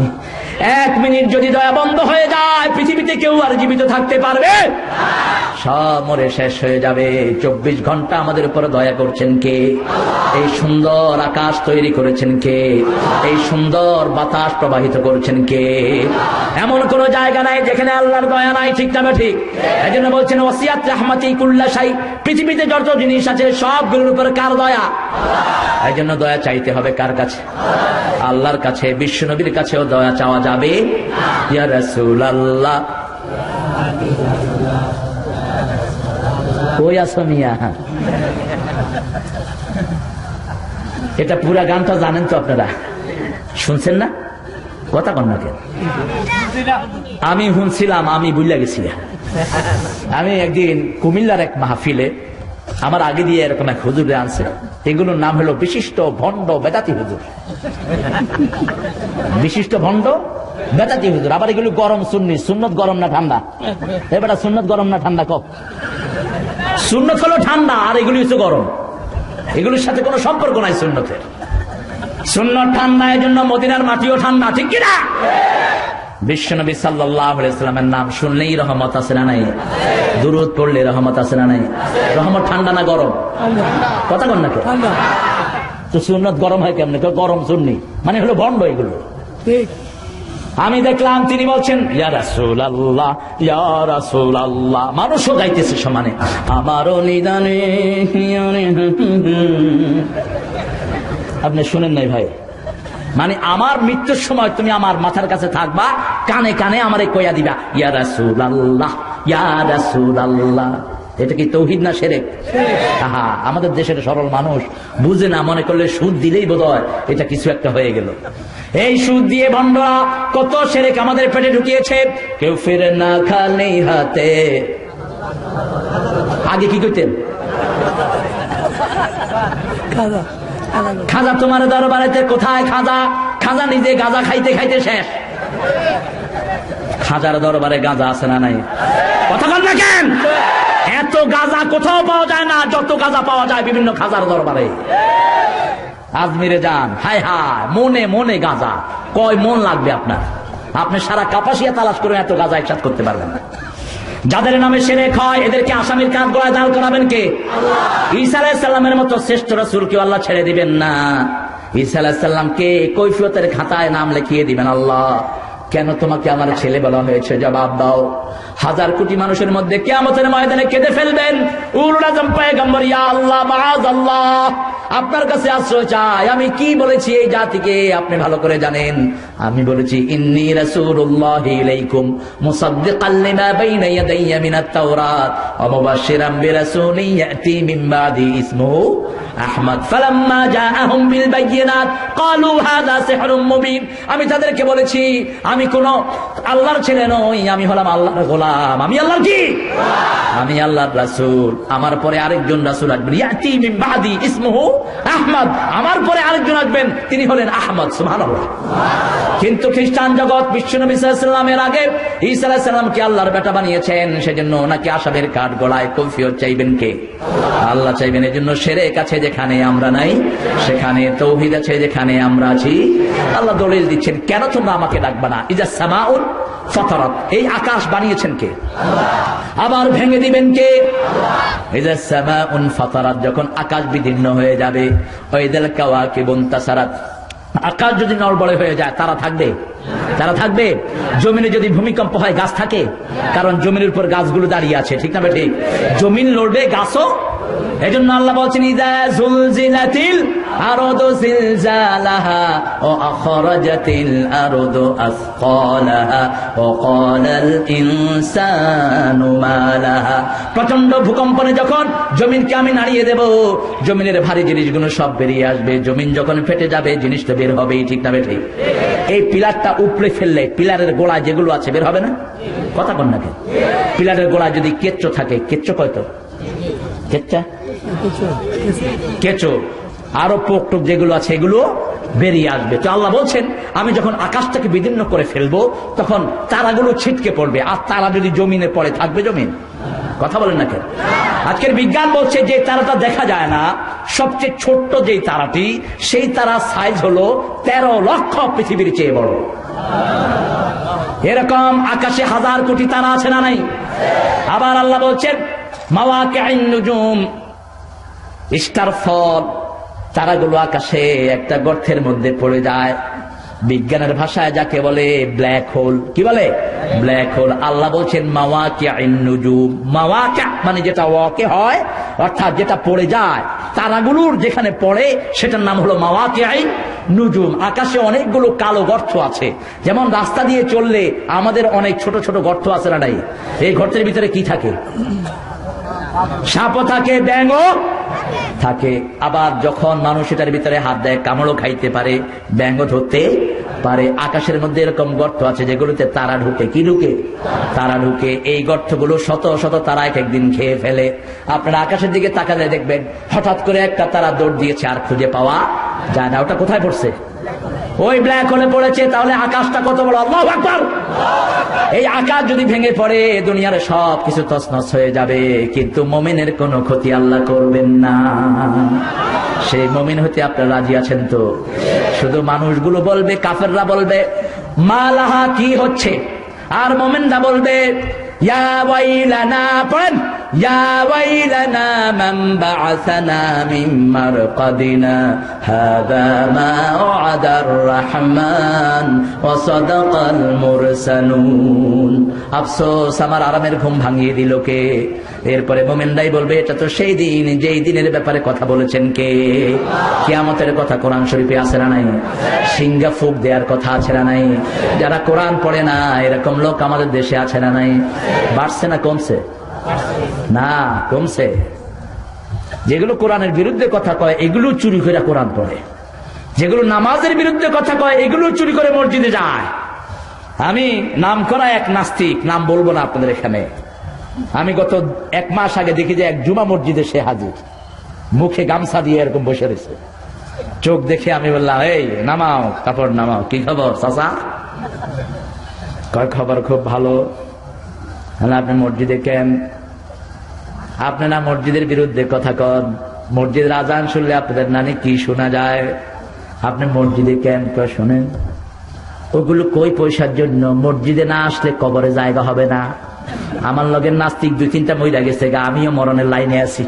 এক মিনিট যদি দয়া বন্ধ হয়ে যায় পৃথিবীতে কেউ আর জীবিত থাকতে পারবে না, সব মরে শেষ হয়ে যাবে। চব্বিশ ঘন্টা আমাদের উপর দয়া করছেন কে? এই সুন্দর আকাশ তৈরি করেছেন কে? এই সুন্দর বাতাস প্রবাহিত করছেন কে? এমন কোন জায়গা নাই যেখানে আল্লাহর দয়া নাই, ঠিক না ঠিক? এই জন্য বলছেন ওয়াসিয়াত রাহমাতি কুল্লা শাই, পৃথিবীতে যত জিনিস আছে সবগুলোর উপর কার দয়া? এই জন্য দয়া চাইতে হবে কার কাছে? আল্লাহর কাছে। বিশ্ব নবীর কাছেও দয়া চাওয়া যাবে ইয়া রাসূলুল্লাহ। এটা পুরা গানটা জানেন তো আপনারা, শুনছেন না? কথা কন না কেন? আমি শুনছিলাম, আমি বুঝলা গেছিলাম। আমি একদিন কুমিল্লার এক মাহফিলে আমার আগে দিয়ে এরকম এক হুজুরে আনছে, এগুলোর নাম হলো বিশিষ্ট ভণ্ড বেদাতি হুজুর, বিশিষ্ট ভণ্ড বেদাতি হুজুর। আবার এগুলো গরম সুন্নি, সুন্নত গরম না ঠান্ডা? এবার সুন্নত গরম না ঠান্ডা কম? সুন্নত হলো ঠান্ডা আর এগুলি হচ্ছে গরম, এগুলির সাথে কোনো সম্পর্ক নাই সুন্নতের। সুন্নত ঠান্ডা, এর জন্য মদিনার মাটিও ঠান্ডা, ঠিক কিনা? বিশ্বনবী সাল্লাল্লাহু আলাইহি ওয়াসাল্লামের নাম শুনলেই রহমত আছে না নাই? দুরূদ পড়লে রহমত আছে না নাই? রহমত ঠান্ডা না গরম? কথা বল না কেন? তো সুন্নত গরম হয় কেমনে? গরম সুন্নি মানে হলো ভণ্ড এগুলো, ঠিক? আমি দেখলাম তিনি বলছেন ইয়া রাসূলুল্লাহ ইয়া রাসূলুল্লাহ, মানুষও গাইতেছে সমানে আমারও নিদানে। আপনি শুনেন নাই ভাই? মানে আমার মৃত্যুর সময় তুমি আমার মাথার কাছে থাকবা, কানে কানে আমারে কইয়া দিবা ইয়া রাসূলুল্লাহ ইয়া রাসূলুল্লাহ। এটা কি তৌহিদ না শিরক? আহা, আমাদের দেশের সরল মানুষ বুঝে না, মনে করলে সুদ দিলেই বোধহয় এটা কিছু একটা হয়ে গেল। এই সুদ দিয়ে ভণ্ডরা কত শিরক আমাদের পেটে ঢুকিয়েছে। কেউ ফিরে না খালি হাতে, আগে কি কইতেন? খাজা তোমার দরবারেতে কোথায় খাজা? খাজা নিজে গাঁজা খাইতে খাইতে শেষ। খাজার দরবারে গাঁজা আছে না নাই? কথা বল না কেন? এত গাঁজা কোথাও পাওয়া যায় না যত গাঁজা পাওয়া যায় বিভিন্ন খাজার দরবারে। আজমিরে যান, হায় হায়, মনে মনে গাঁজা, কয় মন লাগবে আপনার? আপনি সারা কাপাসিয়া তালাশ করে এত গাঁজা একসাথ করতে পারবেন না। যাদের নামে শিরক হয় এদেরকে আসামির কাঠ গলায় দাঁড় করাবেন কে? ঈসা আলাইহিস সালামের মতো শ্রেষ্ঠ রাসূলকে আল্লাহ ছেড়ে দিবেন না। ঈসা আলাইহিস সালামকে কৈফিয়তের খাতায় নাম লিখিয়ে দিবেন আল্লাহ। কেন তোমাকে আমার ছেলে বলা হয়েছে? জবাব দাও। হাজার কোটি মানুষের মধ্যে কিয়ামতের ময়দানে কেঁদে ফেলবেন উলুল আজম পয়গম্বর, ইয়া আল্লাহ মাআযাল্লাহ, আপনার কাছে আশ্রয় চাই। আমি কি বলেছি এই জাতিকে আপনি ভালো করে জানেন। আমি বলেছি ইন্নী রাসূলুল্লাহি ইলাইকুম মুসাদ্দিকাল লিমা বাইনা ইয়াদাইয়া মিনাত তাওরাত ওয়া মুবাশশিরাম বিরাসূলিন ইয়াতি মিন বাদি ইসমুহু আহমদ। ফালাম্মা জাআহুম বিল বাইয়িনাত কালু হাযা সিহরুম মুবিন। আমি তাদেরকে বলেছি আমি কোন আল্লাহর ছেলে নই, আমি হলাম আল্লাহর গোলাম। আমি আল্লাহর কি গোলাম, আমি আল্লাহর রাসূল। আমার পরে আরেকজন রাসূল আসবেন, ইয়াতি মিন বাদি ইসমুহু আহমদ। আমার পরে আরেকজন আসবেন, তিনি হলেন আহমদ। সুবহানাল্লাহ। কিন্তু খ্রিস্টান জগৎ বিশ্বনবী সাল্লাল্লাহু আলাইহি ওয়াসাল্লামের আগে ঈসা আলাইহিস সালামকে আল্লাহর বেটা বানিয়েছেন, সেজন্য ওনাকে আসাবের কাঠ গলায় কৈফিয়ত চাইবেন কে? আল্লাহ চাইবেন। এজন্য শিরক আছে যেখানে আমরা নাই, সেখানে তাওহীদ আছে যেখানে আমরা আছি। আল্লাহ দলিল দিচ্ছেন কেন তোমরা আমাকে ডাকবা না। ইজা সামাউন ফাতারাত, এই আকাশ বানিয়েছেন কে? আল্লাহ। আবার ভেঙে দিবেন কে? আল্লাহ। ইজা সামাউন ফাতারাত, যখন আকাশ বিদীর্ণ হয়ে যাবে। ওয়াইদাল কাওয়াকিবুন তাসারাত, আকাশ যদি নড়বড়ে হয়ে যায় তারা থাকবে তারা থাকবে জমিনে যদি ভূমিকম্প হয় গাছ থাকে, কারণ জমিনের উপর গাছগুলো দাঁড়িয়ে আছে, ঠিক না বেঠিক? জমিন লড়বে, গাছও। এই জন্য আল্লাহ বলছেন ইযা যুলজিলাতিল আরদু জিলজালাহা ওয়া আখরাজাতিল আরদু আসকালাহা ওয়া ক্বালাল ইনসানু মা লাহা। প্রচন্ড ভূকম্পনে যখন জমিনকে আমি নাড়িয়ে দেব, জমিনের ভারী জিনিসগুলো সব বেরিয়ে আসবে। জমিন যখন ফেটে যাবে জিনিসটা বের হবেই, ঠিক না বেঠিক? এই পিলারটা উপরে ফেললে পিলারের গোড়ায় যেগুলো আছে বের হবে না? কথা বল না কেন? পিলারের গোড়ায় যদি কেঁচো থাকে, কেঁচো কয়তো কেঁচো আরো পোক টোক যেগুলো আছে এগুলো বেরিয়ে আসবে। তো আল্লাহ বলছেন আমি যখন আকাশটাকে বিদীর্ণ করে ফেলবো তখন তারাগুলো ছিটকে পড়বে, আর তারা যদি জমিনে পড়ে থাকবে জমিন। কথা বলেন না কেন? আজকের বিজ্ঞান বলছে যে তারাটা দেখা যায় না, সবচেয়ে ছোট্ট যে তারাটি, সেই তারা সাইজ হলো তেরো লক্ষ পৃথিবীর চেয়ে বড়। এরকম আকাশে হাজার কোটি তারা আছে না নাই? আবার আল্লাহ বলছেন মাওয়াকিউন নুজুম, স্টারফল, তারাগুলো আকাশে একটা গর্তের মধ্যে পড়ে যায়। বিজ্ঞানের ভাষায় যাকে বলে ব্ল্যাক হোল। কি বলে? Black hole. আল্লাহ বলছেন মাওয়াকিউন নুজুম, মাওয়াকি মানে যেটা ওয়াকে হয়, অর্থাৎ যেটা পড়ে যায়, তারাগুলোর যেখানে পড়ে সেটার নাম হলো মাওয়াকিউন নুজুম। আকাশে অনেকগুলো কালো গর্ত আছে, যেমন রাস্তা দিয়ে চললে আমাদের অনেক ছোট ছোট গর্ত আছে না নাই? এই গর্তের ভিতরে কি থাকে? সাপও থাকে, ব্যাঙও থাকে। আবার যখন মানুষ এটার ভিতরে হাত দেয় কামড়ও খাইতে পারে, ব্যাঙও ধরতে পারে। আকাশের মধ্যে এরকম গর্ত আছে যেগুলোতে তারা ঢুকে। কি ঢুকে? তারা ঢুকে। এই গর্তগুলো শত শত তারা এক একদিন খেয়ে ফেলে। আপনারা আকাশের দিকে তাকালে দেখবেন হঠাৎ করে একটা তারা দৌড় দিয়েছে, আর খুঁজে পাওয়া যায় না। ওটা কোথায় পড়ছে? ওই ব্ল্যাক হোলে পড়েছে। তাহলে আকাশটা কত বড়! আল্লাহু আকবার! এই আকাশ যদি ভেঙে পড়ে দুনিয়ার সব কিছু তছনছ হয়ে যাবে, কিন্তু মুমিনের কোনো ক্ষতি আল্লাহ করবেন না। সেই মুমিন হতে আপনারা রাজি আছেন তো? শুধু মানুষগুলো বলবে, কাফেররা বলবে মা লাহা, কি হচ্ছে? আর মুমিনরা বলবে ইয়া ওয়াইলানা, পড়েন ইয়া ওয়াইলানা মান বা'আসানা মিন মারকাদিনা হাযা মা ওয়াদার রাহমান ওয়া সাদাকাল মুরসালুন। আফসোস, আমার আরামের ঘুম ভাঙিয়ে দিল কে? এরপরে মুমিনরাই বলবে এটা তো সেই দিন যেই দিনের ব্যাপারে কথা বলেছেন কে? কিয়ামতের কথা কোরআন শরীফে আছে না নাই? সিংহা ফুঁক দেওয়ার কথা আছে না নাই? যারা কোরআন পড়ে না এরকম লোক আমাদের দেশে আছে না নাই? বাড়ছে না কমছে? না, কমছে। যেগুলো কোরআনের বিরুদ্ধে কথা কয় এগুলো চুরি করে কোরআন পড়ে, যেগুলো নামাজের বিরুদ্ধে কথা কয় এগুলো চুরি করে মসজিদে যায়। আমি নাম করা এক নাস্তিক, নাম বলবো না আপনাদের এখানে, আমি গত এক মাস আগে দেখি যে এক জুমা মসজিদে সে হাজির, মুখে গামছা দিয়ে এরকম বসে রয়েছে। চোখ দেখে আমি বললাম এই নামাও কাপড় নামাও, কি খবর চাচা? কয় খবর খুব ভালো। আপনি মসজিদে কেন? আপনারা মসজিদের বিরুদ্ধে কথা কন, মসজিদের আজান শুনলে আপনাদের নানি কি শোনা যায়, আপনি মসজিদে কেন? তো শোনেন, ওগুলো কই পয়সার জন্য, মসজিদে না আসলে কবরে জায়গা হবে না। আমার লগের নাস্তিক দুই তিনটা মহিলা গেছে গা, আমিও মরণের লাইনে আছি।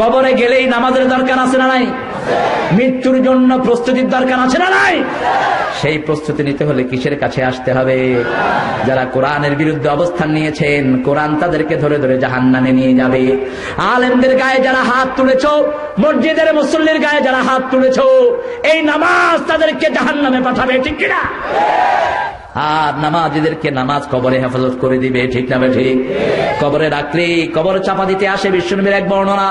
কবরে গেলেই নামাজের দরকার আছে না নাই? মৃত্যুর জন্য প্রস্তুতির দরকার আছে না নাই? সেই প্রস্তুতি নিতে হলে কিসের কাছে আসতে হবে? যারা কোরআনের বিরুদ্ধে অবস্থান নিয়েছেন কোরআন তাদেরকে ধরে ধরে জাহান্নামে নিয়ে যাবে। আলেমদের গায়ে যারা হাত তুলেছো, মসজিদের মুসল্লির গায়ে যারা হাত তুলেছো, এই নামাজ তাদেরকে জাহান্নামে পাঠাবে, ঠিক কিনা? আর নামাজীদেরকে নামাজ কবরে হেফাজত করে দিবে, ঠিক না বেঠিক? কবরে রাখলেই কবর চাপা দিতে আসে। বিশ্বনবীর এক বর্ণনা,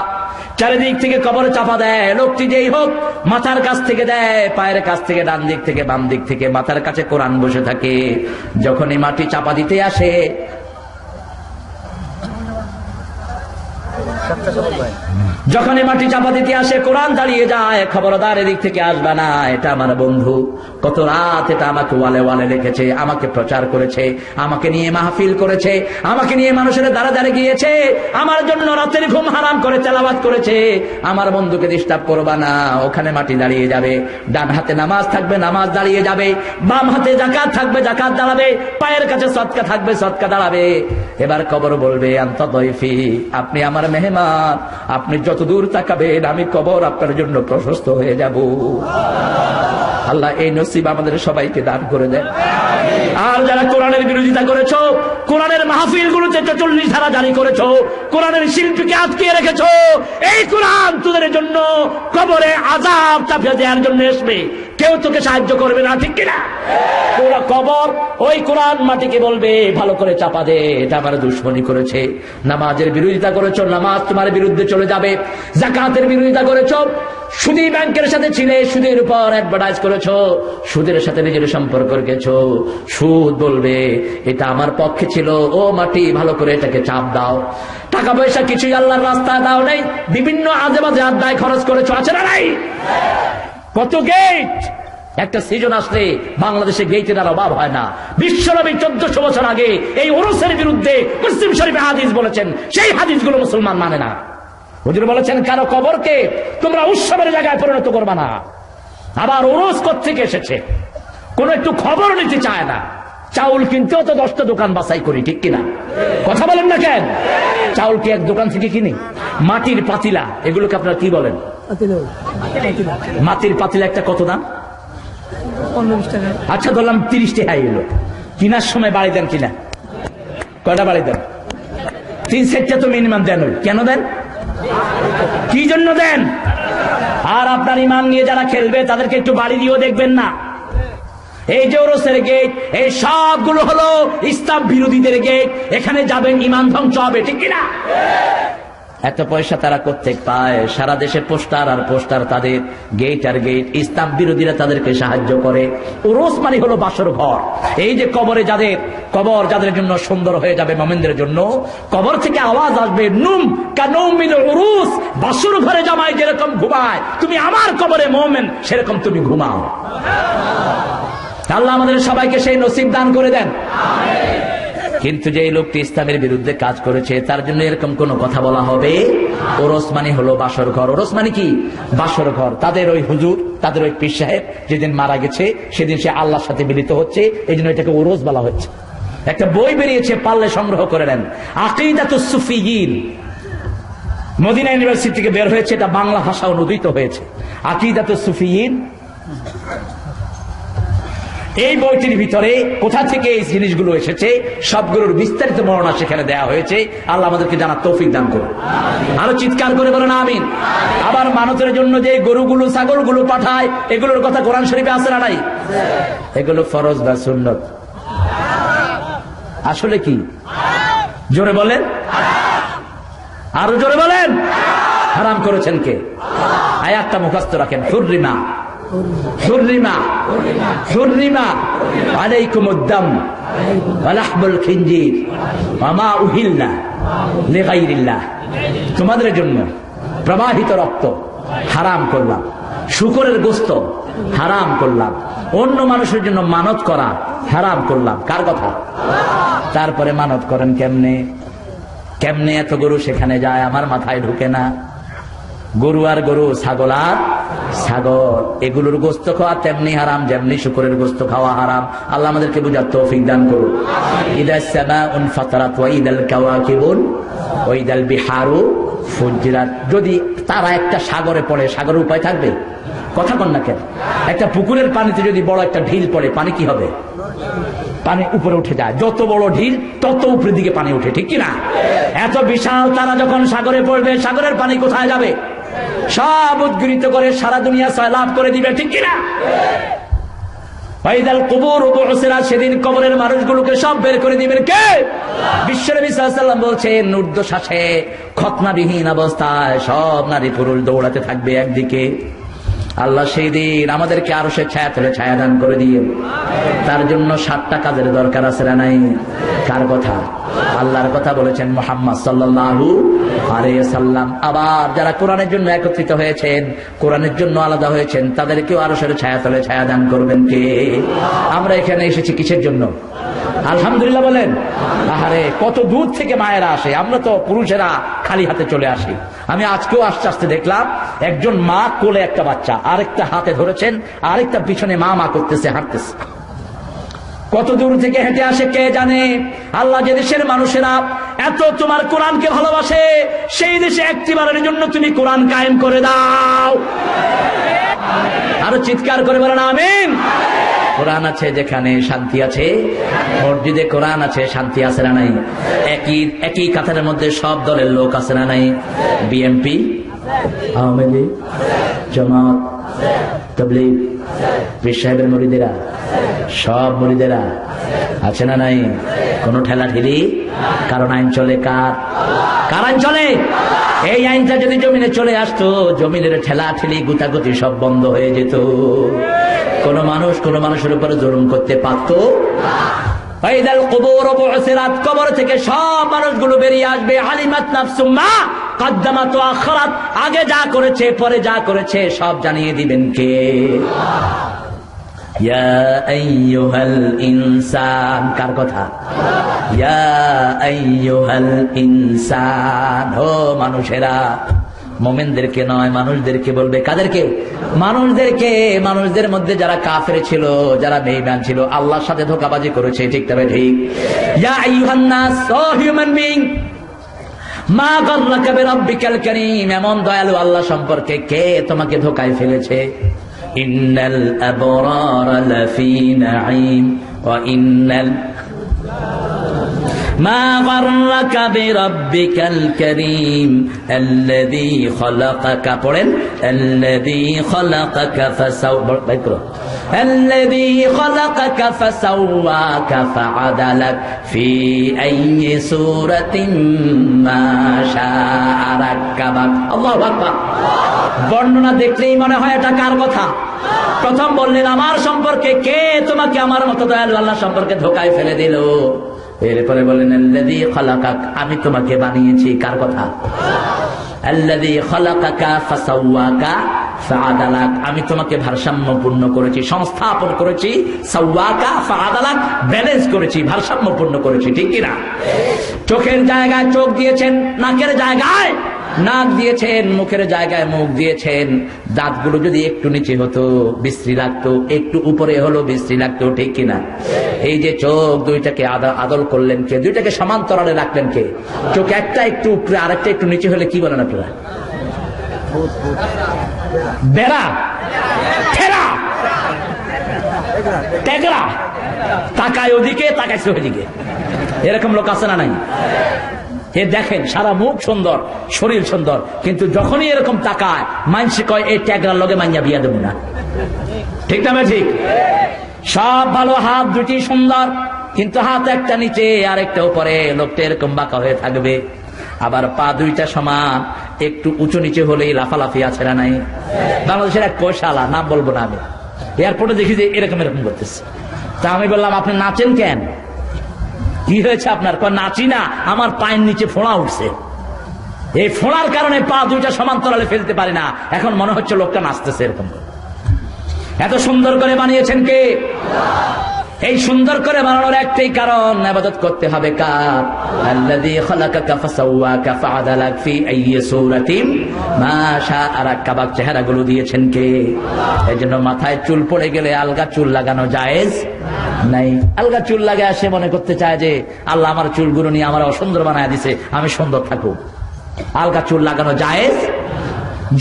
চারিদিক থেকে কবর চাপা দেয়, লোকটি যেই হোক মাথার কাছ থেকে দেয়, পায়ের কাছ থেকে, ডান দিক থেকে, বাম দিক থেকে, মাথার কাছে কোরআন বসে থাকে। যখনই মাটি চাপা দিতে আসে যখনই মাটি চাপা দিতে আসে কোরআন দাঁড়িয়ে যায়, খবরদার এদিক থেকে আসবে না, এটা আমার বন্ধু। কত রাত এটা আমাকে ওয়ালে ওয়ালে লিখেছে, আমাকে প্রচার করেছে, আমাকে নিয়ে মাহফিল করেছে, আমাকে নিয়ে মানুষের দ্বারা দ্বারা গিয়েছে, আমার জন্য রাতের ঘুম হারাম করে তেলাওয়াত করেছে। আমার বন্ধুকে ডিস্টার্ব করবা না, ওখানে মাটি দাঁড়িয়ে যাবে। ডান হাতে নামাজ থাকবে, নামাজ দাঁড়িয়ে যাবে। বাম হাতে যাকাত থাকবে, যাকাত দাঁড়াবে। পায়ের কাছে সদকা থাকবে, সদকা দাঁড়াবে। এবার কবর বলবে, আনতা দাইফি, আপনি আমার মেহমান, আপনি যত দূর তাকাবেন আমি কবর আপনার জন্য প্রশস্ত হয়ে যাব। আল্লাহ এই নসিব আমাদের সবাইকে দান করে দেন। আর যারা কোরআনের বিরোধিতা করেছো, কোরআনের মাহফিলগুলোতে চল্লিশ ধারা জারি করেছো, কোরআনের শিল্পীকে আটকে রেখেছো, এই কোরআন তোদের জন্য কবরে আযাব চাপিয়ে দেওয়ার জন্য আসবে। কেউ তোকে সাহায্য করবে না, ঠিক কিনা? তোরা কবর ওই কোরআন মাটিকে বলবে, ভালো করে চাপা দে, এটা আমার দুশ্মনী করেছে। নামাজের বিরোধিতা করেছো, নামাজ তোমার বিরুদ্ধে চলে যাবে। যাকাতের বিরোধিতা করেছো, সুদী ব্যাংকের সাথে ছিলে, সুদের উপর অ্যাডভার্টাইজ করেছো, সুদের সাথে নিজের সম্পর্ক রেখেছো। সুদ বলবে, এটা আমার পক্ষে ছিল, ও মাটি ভালো করে এটাকে চাপ দাও। টাকা পয়সা কিছুই আল্লাহর রাস্তায় দাও নাই, বিভিন্ন আজে বাজে আড্ডায় খরচ করেছো, আছে না নাই? কত গেট, একটা সিজন আসলে বাংলাদেশে গেইটের আর অভাব হয় না। বিশ্বনবী চোদ্দশো বছর আগে এই ওরসের বিরুদ্ধে মুসলিম শরীফে হাদিস বলেছেন, সেই হাদিসগুলো মুসলমান মানে না। হুজুর বলেছেন, কারো কবরকে তোমরা উৎসবের জায়গায় পরিণত করবে না। আবার ওরস কোত্থেকে এসেছে, কোন একটু খবর নিতে চায় না। চাউল কিনতেও তো দশটা দোকান বাছাই করি, ঠিক কিনা? কথা বলেন না কেন? চাউল কি এক দোকান থেকে কিনি? মাটির পাতিলা, এগুলোকে আপনারা কি বলেন? মাটির পাতিলা একটা কত দাম? আচ্ছা ধরলাম তিরিশ টাকা এলো। কিনার সময় বাড়ি দেন কিনা? কয়টা বাড়ি দেন? তিন সেটটা তো মিনিমাম দেন। কেন দেন? কি জন্য দেন? আর আপনার ইমান নিয়ে যারা খেলবে তাদেরকে একটু বাড়ি দিয়েও দেখবেন না। এই যে ওরসের গেট, এই সবগুলো হলো ইসলাম বিরোধীদের গেট। এখানে যাবেন, ইমান ধ্বংস হবে, ঠিক কিনা? এত পয়সা তারা কোত্থেকে পায়? সারা দেশে পোস্টার আর পোস্টার, তাদের গেট আর গেট। ইসলাম বিরোধীরা তাদেরকে সাহায্য করে। ওরস মানে হলো বাসর ঘর। এই যে কবরে যাদের কবর, যাদের জন্য সুন্দর হয়ে যাবে মুমিনদের জন্য, কবর থেকে আওয়াজ আসবে, নুম কানুমিল উরুস, বাসর ঘরে জামাই যেরকম ঘুমায়, তুমি আমার কবরে মুমিন সেরকম তুমি ঘুমাও। আল্লাহ আমাদের সবাইকে সেই নসিব দান করে দেন। কিন্তু যে লোকটি ইসলামের বিরুদ্ধে কাজ করেছে তার জন্য এরকম কোন কথা বলা হবে? ওরস মানে হলো বাসর ঘর। ওরস মানে কি? বাসর ঘর। তাদের ওই হুজুর, তাদের ওই পীর সাহেব যেদিন মারা গেছে সেদিন সে আল্লাহর সাথে মিলিত হচ্ছে, এই জন্য এটাকে ওরস বলা হচ্ছে। একটা বই বেরিয়েছে, পারলে সংগ্রহ করে নেন, আকিদাতুস সুফিয়িন, মদিনা ইউনিভার্সিটি থেকে বের হয়েছে, এটা বাংলা ভাষা অনুদিত হয়েছে, আকিদাতুস সুফিয়িন। এই বইটির ভিতরে কোথা থেকে এই জিনিসগুলো এসেছে সবগুলোর বিস্তারিত বর্ণনা সেখানে দেয়া হয়েছে। আল্লাহ আমাদেরকে জানার তৌফিক দান করুন। আরো চিৎকার করে বলেন আমিন। আবার মানবের জন্য যে গরুগুলো, ছাগলগুলো পাঠায়, এগুলোর কথা কোরআন শরীফে আছে না নাই? এগুলো ফরজ বা সুন্নত? আসলে কি? জোরে বলেন, আরো জোরে বলেন। হারাম করেছেন কে? আয়াতটা মুখস্থ রাখেন, হুররিমা হুররিমা হুররিমা আলাইকুমুদ দাম ওয়া লাহমুল খিনজির ওয়া মা উহিল্লা লিগাইরিল্লাহ, তোমাদের জন্য প্রবাহিত রক্ত হারাম করলাম, শূকরের গোশত হারাম করলাম, অন্য মানুষের জন্য মানত করা হারাম করলাম। কার কথা? তারপরে মানত করেন কেমনে? কেমনে এত গরু সেখানে যায়, আমার মাথায় ঢুকে না। গরু আর গরু, ছাগল আর সাগর, এগুলোর গোস্ত খাওয়া তেমনি হারাম যেমনি শুকরের গোস্ত খাওয়া হারাম। আল্লাহ আমাদেরকে বুঝার তৌফিক দান করুন। ইদাস সামাউন ফাতারাত ওয়া ইদাল কাওয়াকিবুন ওয়া ইদাল বিহারু ফুজ্জিরাত। যদি তারা একটা সাগরে পড়ে, সাগরের উপায় থাকবে? কথা কন না কেন? একটা পুকুরের পানিতে যদি বড় একটা ঢিল পড়ে, পানি কি হবে? পানি উপরে উঠে যায়। যত বড় ঢিল তত উপরের দিকে পানি উঠে, ঠিক কিনা? এত বিশাল তারা যখন সাগরে পড়বে, সাগরের পানি কোথায় যাবে? সব উদ্গৃহীত করে সারা দুনিয়া সয়লাব করে দিবে, ঠিক কিনা? খতনাবিহীন অবস্থায় সব নারী পুরুষ দৌড়াতে থাকবে একদিকে। আল্লাহ সেই দিন আমাদেরকে আরো সে ছায়া তুলে ছায়া দান করে দিয়ে, তার জন্য সাতটা কাজের দরকার আছে না নাই? কার কথা? আল্লাহর কথা বলেছেন মুহাম্মদ সাল্লাল্লাহু আলাইহি সাল্লাম। আবার যারা কোরআনের জন্য একত্রিত হয়েছেন, কোরআনের জন্য আলাদা হয়েছেন, তাদেরকেও আরশের ছায়াতলে ছায়া দান করবেন কে? আমরা এখানে এসেছি কিসের জন্য? আলহামদুলিল্লাহ বলেন। আহারে, কত দূর থেকে মায়েরা আসে, আমরা তো পুরুষেরা খালি হাতে চলে আসি। আমি আজকেও আস্তে আস্তে দেখলাম একজন মা কোলে একটা বাচ্চা, আরেকটা হাতে ধরেছেন, আরেকটা পিছনে মা মা করতেছে, হাঁটতেছে। কত দূর থেকে হেঁটে আসে কে জানে। আল্লাহ যে দেশের মানুষেরা এত তোমার কোরআনকে ভালোবাসে, সেই দেশে একটিবারের জন্য তুমি কোরআন কায়েম করে দাও। আরো চিৎকার করে বলেন আমিন। কোরআন আছে যেখানে শান্তি আছে, মসজিদে কোরআন আছে শান্তি আছে না নাই? একই একই কাতারের মধ্যে সব দলের লোক আছে না নাই? বিএনপি, আওয়ামী লীগ, জামাত, তাবলীগ, পীর সাহেবের মুরিদেরা, সব মুরিদেরা আছে না নাই? কোন ঠেলা ঠেলি, কারণ আইন চলে কার? কার আইন চলে? এই আইনটা যদি জমিনে চলে আসতো, জমিনের ঠেলা ঠেলি গুতাগুতি সব বন্ধ হয়ে যেত। কোন মানুষ কোন মানুষের উপরে জুলুম করতে পারতো? কবর থেকে সব মানুষগুলো বেরিয়ে আসবে। আলিমাত নাফসুম মা কদ্দামাত ওয়া আখরাত, আগে যা করেছে পরে যা করেছে সব জানিয়ে দিবেন কে? ইয়া আইয়ুহাল ইনসান। কার কথা? ইয়া আইয়ুহাল ইনসান, ও মানুষেরা। মোমেনদেরকে নয়, মানুষদেরকে বলবে। কাদেরকে? মানুষদেরকে। মানুষদের মধ্যে যারা কাফের ছিল, যারা বেঈমান ছিল, আল্লাহর সাথে ধোঁকাবাজি করেছে, ঠিক তবে ঠিক। ইয়া আইয়ুহান নাস, ও হিউম্যান বিং, মা গাররাকা বিরাব্বিকাল কারীম, এমন দয়ালু আল্লাহ সম্পর্কে কে তোমাকে ধোঁকায় ফেলেছে? ইন্নাল আবরারা লাফি নাঈম ওয়া ইন্নাল মা গাররাকা বিরাব্বিকাল কারীম আল্লাযী খালাকাকা, পড়েন আল্লাযী খালাকাকা ফাসাওয়াকা, আল্লাযী খালাকাকা ফাসাওয়াকা ফাআদালাক ফি আইয়ি সূরাতিন মা শাআ রাক্কাবাক। আল্লাহু আকবার। বর্ণনা দেখলেই মনে হয় এটা কার কথা? প্রথম বললেন আমার সম্পর্কে কে তোমাকে আমার মত দয়ালু আল্লাহ সম্পর্কে ধোঁকায় ফেলে দিল। এরপরে বলেন আল্লাযী খালাকাক, আমি তোমাকে বানিয়েছি। কার কথা? আল্লাযী খালাকাকা ফাসাওয়াকা ফাআদালাক, আমি তোমাকে ভারসাম্যপূর্ণ করেছি, সংস্থাপন করেছি। সাওয়াকা ফাআদালাক, ব্যালেন্স করেছি, ভারসাম্যপূর্ণ করেছি, ঠিক কি না? চোখের জায়গায় চোখ দিয়েছেন, নাকের জায়গায় নাক দিয়েছেন, মুখের জায়গায় মুখ দিয়েছেন। দাঁতগুলো যদি একটু নিচে হতো বিশ্রী লাগতো, একটু উপরে হলো বিশ্রী লাগতো, ঠিক কিনা? এই যে চোখ দুইটাকে আদল করলেন কে? দুইটাকে সমান্তরালে রাখলেন কে? চোখ একটা একটু উপরে আরেকটা একটু নিচে হলে কি বলেন আপনারা? বেড়া, ঠেরা, টেকরা, তাকায় ওদিকে তাকাইছে ওদিকে, এরকম লোক আছে না নাই? এ দেখেন সারা মুখ সুন্দর, শরীর সুন্দর, কিন্তু যখনই এরকম তাকায় মানসি কয় এই ট্যাগরার লগে মাইয়া বিয়া দেব না, ঠিক না? ঠিক। সব ভালো, হাত দুটি সুন্দর, কিন্তু হাত একটা নিচে আর একটা উপরে, লোকটা এরকম বাঁকা হয়ে থাকবে। আবার পা দুইটা সমান, একটু উঁচু নিচে হলেই লাফালাফি আছে না নাই? বাংলাদেশের এক পয়সালা, নাম বলবো না আমি, এয়ারপোর্টে দেখি যে এরকম এরকম করতেছে। তা আমি বললাম আপনি নাচেন কেন? কি হয়েছে আপনার? নাচি না, আমার পায়ের নিচে ফোঁড়া উঠছে, এই ফোঁড়ার কারণে পা দুইটা সমান্তরালে ফেলতে পারি না। এখন মনে হচ্ছে লোকটা নাচতেছে এরকম। এত সুন্দর করে বানিয়েছেন কে? এই সুন্দর করে বানানোর একটাই কারণ, ইবাদত করতে হবে কার? আল্লাযী খালাকাকা ফাসাওয়াকা ফাআদালাক ফি আইয়ি সূরাতিন মা শাআ রাক্কাবাক। চেহারাগুলো দিয়েছেন কে? এজন্য মাথায় চুল পড়ে গেলে আলগা চুল লাগানো জায়েজ নাই। আলগা চুল লাগে আসে মনে করতে চায় যে আল্লাহ আমার চুলগুলো নিয়ে আমার অসুন্দর বানায় দিছে, আমি সুন্দর থাকবো। আলগা চুল লাগানো জায়েজ,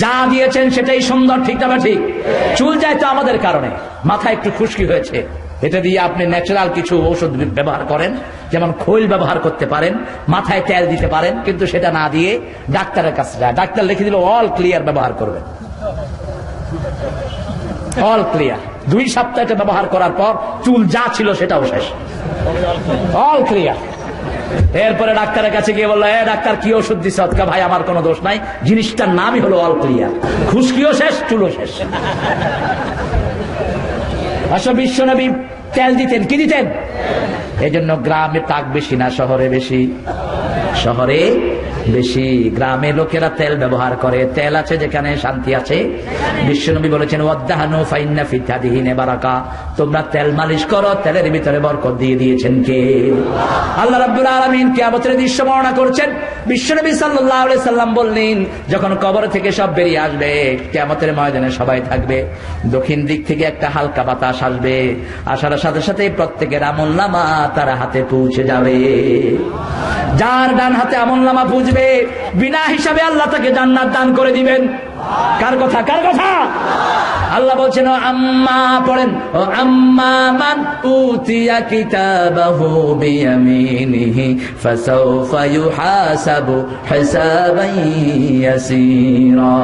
যা দিয়েছেন সেটাই সুন্দর, ঠিক না? ঠিক। চুল যায় তো আমাদের কারণে, মাথায় একটু খুশকি হয়েছে, এটা দিয়ে আপনি ন্যাচারাল কিছু ঔষধ ব্যবহার করেন, যেমন খৈল ব্যবহার করতে পারেন, মাথায় তেল দিতে পারেন, কিন্তু সেটা না দিয়ে ডাক্তারের কাছে যায়, ডাক্তার লিখে দিল অল ক্লিয়ার ব্যবহার করবেন। All clear. দুই সপ্তাহ এটা ব্যবহার করার পর চুল যা ছিল সেটাও শেষ, অল ক্লিয়ার। এরপরে ডাক্তারের কাছে গিয়ে বললো, এ ডাক্তার কি ওষুধ দিছে? অতকা ভাই আমার কোনো দোষ নাই, জিনিসটার নামই হলো অল ক্লিয়ার, খুশকিও শেষ চুলও শেষ। আসলে বিশ্বনবী তেল দিতেন, কি দিতেন? এই জন্য গ্রামে তাক বেশি না শহরে বেশি? শহরে বেশি, গ্রামে লোকেরা তেল ব্যবহার করে। তেল আছে যেখানে শান্তি আছে। বিশ্বনবী বলেছেন, ওয়াদাহানু ফাইন্না ফি তাদিহিনে বারাকা, তোমরা তেল মালিশ করো, তেলের ভিতরে বরকত দিয়ে দিয়েছেন কে? আল্লাহ রাব্বুল আলামিন কিয়ামতের দৃশ্য বর্ণনা করছেন। বিশ্বনবী সাল্লাল্লাহু আলাইহি সাল্লাম বললেন, যখন কবর থেকে সব বেরিয়ে আসবে, কিয়ামতের ময়দানে সবাই থাকবে, দক্ষিণ দিক থেকে একটা হালকা বাতাস আসবে, আসার সাথে সাথে প্রত্যেকের আমলনামা তার হাতে পৌঁছে যাবে। যার ডান হাতে আমলনামা বুঝবে, বিনা হিসাবে আল্লাহ তাকে জান্নাত দান করে দিবেন। কার কথা? কার কথা? আল্লাহ বলছেন, ও আম্মা, পড়েন, ও আম্মা মান উতিয়া কিতাবাহু বিয়ামিনিহি ফাসাউফা ইউহাসাবু হিসাবান ইয়াসীরা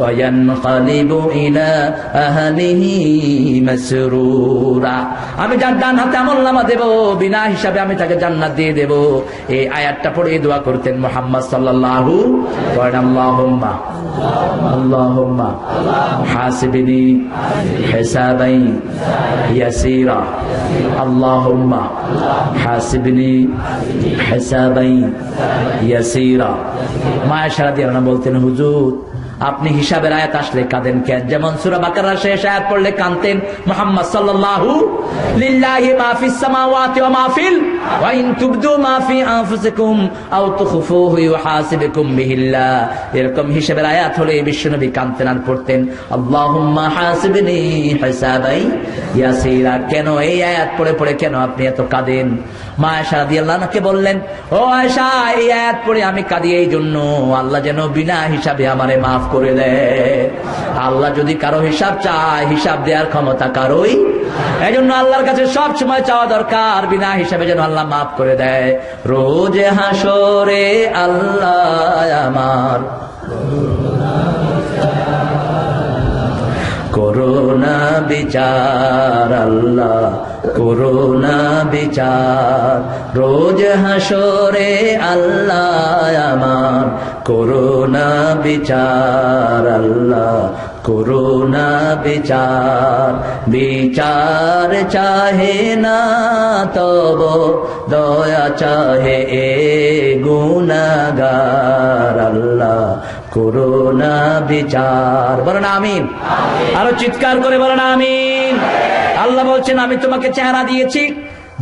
ওয়া ইয়ানকালিবু ইলা আহলিহি মাসরুরা। আমি যার ডান হাতে আমলনামা দেব, বিনা হিসাবে আমি তাকে জান্নাত দিয়ে দেব। এই আয়াতটা পড়ে দোয়া করতেন মুহাম্মদ সাল্লাল্লাহু আলাইহি। আল্লাহুম্মা হাসিবনি হিসাবাই ইয়াসীরা, আল্লাহুম্মা হাসিবনি হিসাবাই ইয়াসীরা। মাশাআল্লাহ দিয়ে আমরা বলতেন, হুজুর আপনি হিসাবের আয়াত আসলে কাঁদেন কেন? যেমন সূরা বাকারার শেষ আয়াত পড়লে কাঁদতেন মুহাম্মদ সাল্লাল্লাহু। লিল্লাহি মা ফিস সামাওয়াতি ওয়া মা ফিল ওয়া ইন তুবদু মা ফি আনফুসিকুম আও তুখফুহু ইউহাসিবকুম বিহিল্লাহ। এরকম হিসাবের আয়াত হলে বিশ্বনবী কাঁদতেন আর পড়তেন আল্লাহুম্মা হাসিবনি হিসাবাই ইয়াসীরা। কেন এই আয়াত পড়ে পড়ে কেন আপনি এত কাঁদেন? মা আয়েশা রাদিয়াল্লাহু আনহাকে বললেন, ও আয়েশা, এই আয়াত পড়ে আমি কাঁদি এই জন্য, আল্লাহ যেন বিনা হিসাবে আমারে মাফ করে দেয়। আল্লাহ যদি কারো হিসাব চায়, হিসাব দেওয়ার ক্ষমতা কারোই। এই জন্য আল্লাহর কাছে সব সময় চাওয়া দরকার, বিনা হিসাবে যেন আল্লাহ মাফ করে দেয়। রোজ হাসরে আল্লাহ আমার করোনা বিচার, আল্লাহ করোনা বিচার। রোজ হাসরে আল্লাহ আমার করোনা বিচার, আল্লাহ করোনা বিচার। বিচার চাহে না তব দয়া চাহে এ গুনাহগার, আল্লাহ করোনা বিচার। বলেন আমিন, আরো চিৎকার করে বলেন আমিন। আল্লাহ বলছেন, আমি তোমাকে চেহারা দিয়েছি,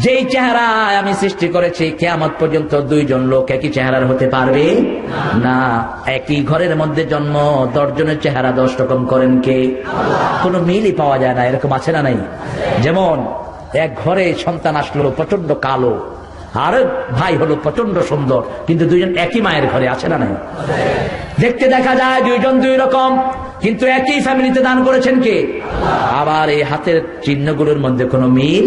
যেই চেহারা আমি সৃষ্টি করেছি। কিয়ামত পর্যন্ত দুইজন লোক একই চেহারার হতে পারবে না। একই ঘরের মধ্যে জন্ম, দশজনের চেহারা দশ রকম করেন কে? কোনো মিলই পাওয়া যায় না, এরকম আছে না নাই? যেমন এক ঘরে সন্তান আসলো প্রচন্ড কালো, আর ভাই হলো প্রচন্ড সুন্দর, কিন্তু দুইজন একই মায়ের ঘরে, আছে না নাই? দেখতে দেখা যায় দুইজন দুই রকম, কিন্তু একই ফ্যামিলিতে দান করেছেন কে? আবার এই হাতের চিহ্নগুলোর মধ্যে কোনো মিল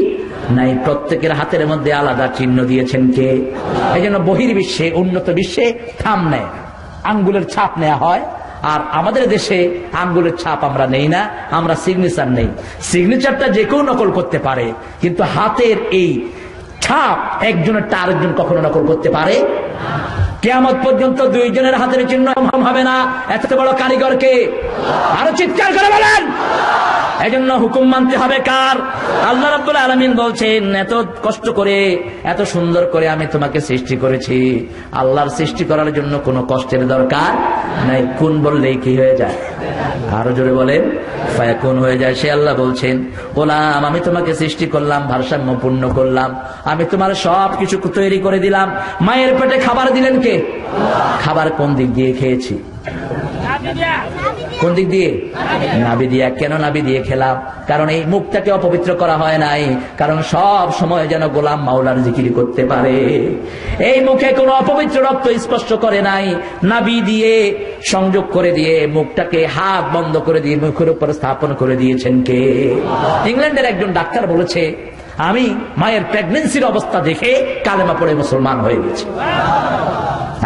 নাই, প্রত্যেকের হাতের মধ্যে আলাদা চিহ্ন দিয়েছেন কে? এই জন্য বহির্বিশ্বে, উন্নত বিশ্বে থাম নেয়, আঙ্গুলের ছাপ নেওয়া হয়। আর আমাদের দেশে আঙ্গুলের ছাপ আমরা নেই না, আমরা সিগনেচার নেই। সিগনেচারটা যে কেউ নকল করতে পারে, কিন্তু হাতের এই ছাপ একজনের টা আরেকজন কখনো নকল করতে পারে? কিয়ামত পর্যন্ত দুইজনের হাতের চিহ্ন হবে না। এত বড় কারিগরকে! আরো চিৎকার করে বলেন। এজন্য হুকুম মানতে হবে কার? আল্লাহ রাব্বুল আলামিন বলছেন, এত কষ্ট করে এত সুন্দর করে আমি তোমাকে সৃষ্টি করেছি। আল্লাহর সৃষ্টি করার জন্য কোনো কষ্টের দরকার নাই। কোন বললেই কি হয়ে যায়? আরো জোরে বলেন, ফায়াকুন হয়ে যায়। সে আল্লাহ বলছেন, গোলাম আমি তোমাকে সৃষ্টি করলাম, ভারসাম্যপূর্ণ করলাম, আমি তোমার সব কিছু তৈরি করে দিলাম। মায়ের পেটে খাবার দিলেন কে? খাবার কোন দিক দিয়ে খেয়েছি? কোন দিক দিয়ে? নাভি দিয়ে। কেন নাভি দিয়ে খেলাম? কারণ এই মুখটাকে অপবিত্র করা হয় নাই, কারণ সব সময় যেন গোলাম মাওলার জিকির করতে পারে। এই মুখে কোনো অপবিত্র রক্ত স্পর্শ করে নাই। নাভি দিয়ে সংযোগ করে দিয়ে মুখটাকে হাত বন্ধ করে দিয়ে মুখের উপর স্থাপন করে দিয়েছেন কে? ইংল্যান্ডের একজন ডাক্তার বলেছে, আমি মায়ের প্রেগনেন্সির অবস্থা দেখে কালেমা পড়ে মুসলমান হয়ে গেছি।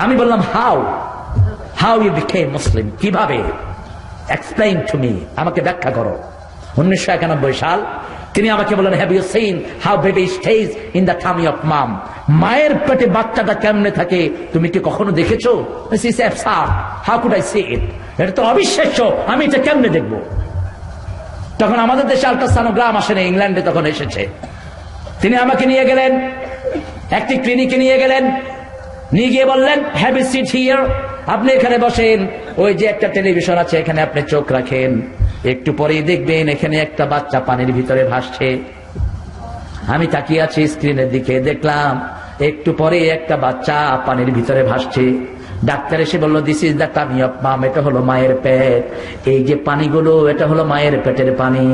আমি বললাম, how how you became Muslim? কিভাবে? এক্সপ্লেইন টু মি, আমাকে ব্যাখ্যা করো। उन्नीस एकानब्बे साल मायर पेटे बच्चा कैमने थे तुम कभी देखेছো how could I see it तो अविश्वास्य আমি এটা কেমনে দেখব তখন আমাদের দেশে আল্ট্রাসনোগ্রাম আসেনি ইংল্যান্ডে তখন এসেছে তিনি আমাকে নিয়ে গেলেন একটি ক্লিনিকে নিয়ে গেলেন নিয়ে গিয়ে বললেন হ্যাভ এ সিট হিয়ার আপনি এখানে বসেন ওই যে একটা টেলিভিশন আছে এখানে আপনি চোখ রাখেন একটু পরেই দেখবেন এখানে একটা বাচ্চা পানির ভিতরে ভাসছে আমি তাকিয়ে আছি স্ক্রিনের দিকে দেখলাম একটু পরেই একটা বাচ্চা পানির ভিতরে ভাসছে ডাক্তার এসে বলল this is the tummy of মাম এটা হলো মায়ের পেট এই যে পানিগুলো এটা হলো মায়ের পেটের পানি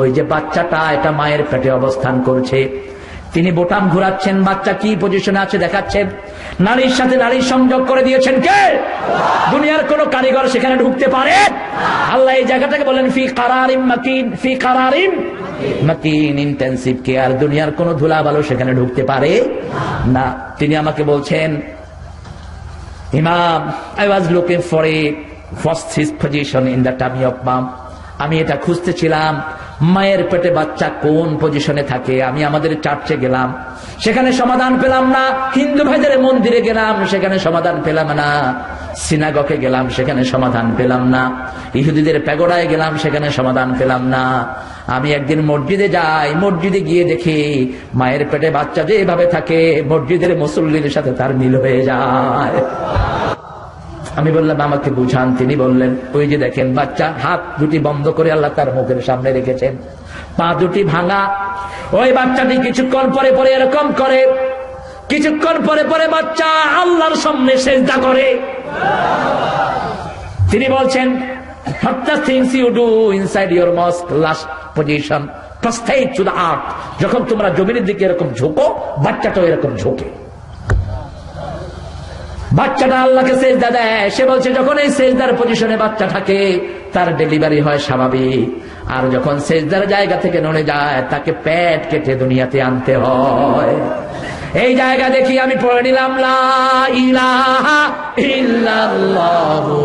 ওই যে বাচ্চাটা এটা মায়ের পেটে অবস্থান করছে তিনি বোতাম ঘোরাচ্ছেন বাচ্চা কি পজিশনে আছে দেখাচ্ছেন নারীর সাথে নারীর সংযোগ করে দিয়েছেন কে দুনিয়ার কোন কারিগর সেখানে ঢুকতে পারে আল্লাহ এই জায়গাটাকে বলেন ফি কারারিম মাকিন ফি কারারিম মাকিন ইনটেনসিভ কেয়ার দুনিয়ার কোন ধুলাবালু সেখানে ঢুকতে পারে না তিনি আমাকে বলছেন Imam, I was looking for a first his position in the tummy of mom. আমি এটা খুঁজতেছিলাম মায়ের পেটে বাচ্চা কোন পজিশনে থাকে আমি আমাদের চার্চে গেলাম সেখানে সমাধান পেলাম না হিন্দু ভাইদের মন্দিরে গেলাম সেখানে সমাধান পেলাম না সিনাগগে গেলাম সেখানে সমাধান পেলাম না ইহুদিদের প্যাগোডায় গেলাম সেখানে সমাধান পেলাম না আমি একদিন মসজিদে যাই মসজিদে গিয়ে দেখি মায়ের পেটে বাচ্চা যেভাবে থাকে মসজিদের মুসল্লিদের সাথে তার মিল হয়ে যায় আমি বললাম আমাকে বুঝান তিনি বললেন ওই যে দেখেন বাচ্চা হাত দুটি বন্ধ করে আল্লাহ তার মুখের সামনে রেখেছেন পা দুটি ভাঙা ওই বাচ্চাটি কিছুক্ষণ পরে পরে এরকম করে কিছুক্ষণ পরে পরে বাচ্চা আল্লাহর সামনে সিজদা করে তিনি বলছেন what the things you do inside your mosque last position prostrate to the earth যখন তোমরা জমিনের দিকে এরকম ঝুঁকো বাচ্চাটাও এরকম ঝুঁকে বাচ্চাটা আল্লাহকে সেজদা দেয় সে বলছে যখন এই সেজদার পজিশনে বাচ্চা থাকে তার ডেলিভারি হয় স্বাভাবিক আর যখন সেজদার জায়গা থেকে নড়ে যায় তাকে পেট কেটে দুনিয়াতে আনতে হয় এই জায়গা দেখি আমি পড়ে নিলাম লা ইলাহা ইল্লাল্লাহু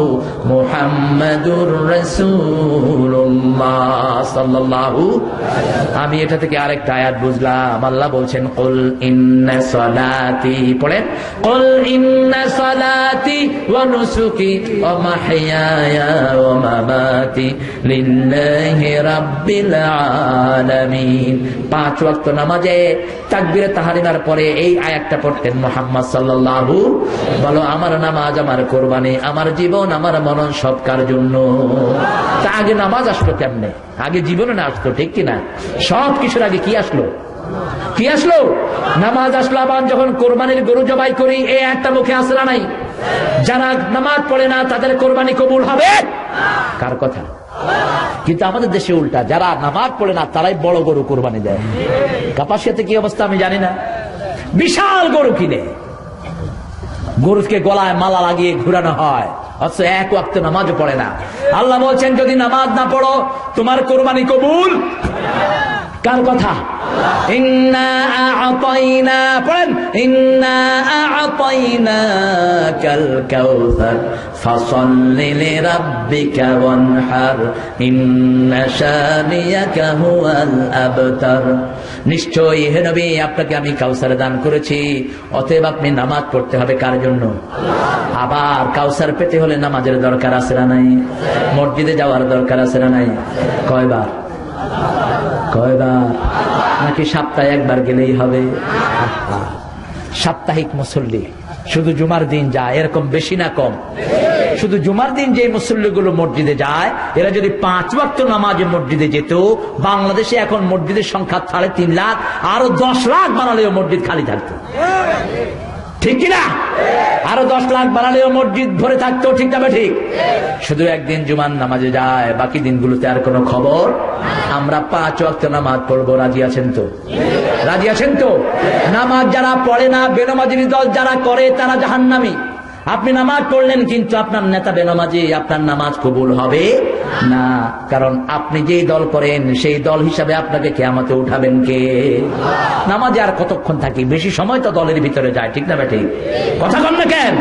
মুহাম্মাদুর রাসূলুল্লাহ সাল্লাল্লাহু আলাইহি আমি এটা থেকে আরেকটা আয়াত বুঝলাম আল্লাহ বলছেন কুল ইন্না সালাতি পড়েন কুল ইন্না সালাতি ওয়া নুসুকি ওয়া মাহইয়ায়া ওয়া মামাতি লিল্লাহি রাব্বিল আলামিন পাঁচ ওয়াক্ত নামাজে তাকবীরে তাহরিমার পরে এই আয়াতটা পড়তেন মুহাম্মদ সাল্লাল্লাহু বলো আমার নামাজ আমার কুরবানি আমার জীবন আমার মরণ সব কার জন্য তা আগে নামাজ আসলো কেমনে আগে জীবন না আসতো ঠিক কি না সব কিছুর আগে কি আসলো কি আসলো নামাজ আসলো আবার যখন কুরবানির গরু জবাই করি এই একটা মুখে আসরা নাই যারা নামাজ পড়ে না তাদের কুরবানি কবুল হবে কার কথা কিন্তু আমাদের দেশে উল্টা যারা নামাজ পড়ে না তারাই বড় গরু কুরবানি দেয় কাপাসিয়াতে কি অবস্থা আমি জানি না বিশাল গরু কিনে গরুকে গলায় মালা লাগিয়ে ঘুরানো হয় অথচ এক ওয়াক্ত নামাজ পড়ে না আল্লাহ বলছেন যদি নামাজ না পড়ো তোমার কুরবানি কবুল কার কথা ইন্না আ'তাইনা পড়েন ইন্না আ'তাইনাকাল কাউসার ফাসাল্লি লিরাব্বিকা ওয়ানহার ইন্না শানিয়াকা হুয়াল আবতার নিশ্চয়ই হে নবী আপনাকে আমি কাউসার দান করেছি অতএব আপনি নামাজ পড়তে হবে কার জন্য আল্লাহ আবার কাউসার পেতে হলে নামাজের দরকার আছে না নাই মসজিদে যাওয়ার দরকার আছে না নাই কয়বার নাকি সপ্তাহে একবার গেলেই হবে সাপ্তাহিক মুসল্লি শুধু জুমার দিন যায় এরকম বেশি না কম শুধু জুমার দিন যে মুসল্লিগুলো মসজিদে যায় এরা যদি পাঁচ ওয়াক্ত নামাজে মসজিদে যেত বাংলাদেশে এখন মসজিদের সংখ্যা সাড়ে তিন লাখ আরো দশ লাখ বানালেও মসজিদ খালি থাকতো ঠিক কিনা আরো দশ লাখ বানালেও মসজিদ ভরে থাকতো ঠিক না ঠিক শুধু একদিন জুমার নামাজে যায় বাকি দিনগুলোতে আর কোনো খবর আমরা পাঁচ ওয়াক্ত নামাজ পড়বো রাজি আছেন তো রাজি আছেন তো নামাজ যারা পড়ে না বেনামাজির দল যারা করে তারা জাহান্নামী আপনি নামাজ পড়লেন কিন্তু আপনার নেতা বেনামাজি আপনার নামাজ কবুল হবে না কারণ আপনি যেই দল করেন সেই দল হিসাবে আপনাকে কিয়ামতে উঠাবেন কে নামাজে আর কতক্ষণ থাকি বেশি সময় তো দলের ভিতরে যায় ঠিক না বেটি কথা বল না কেন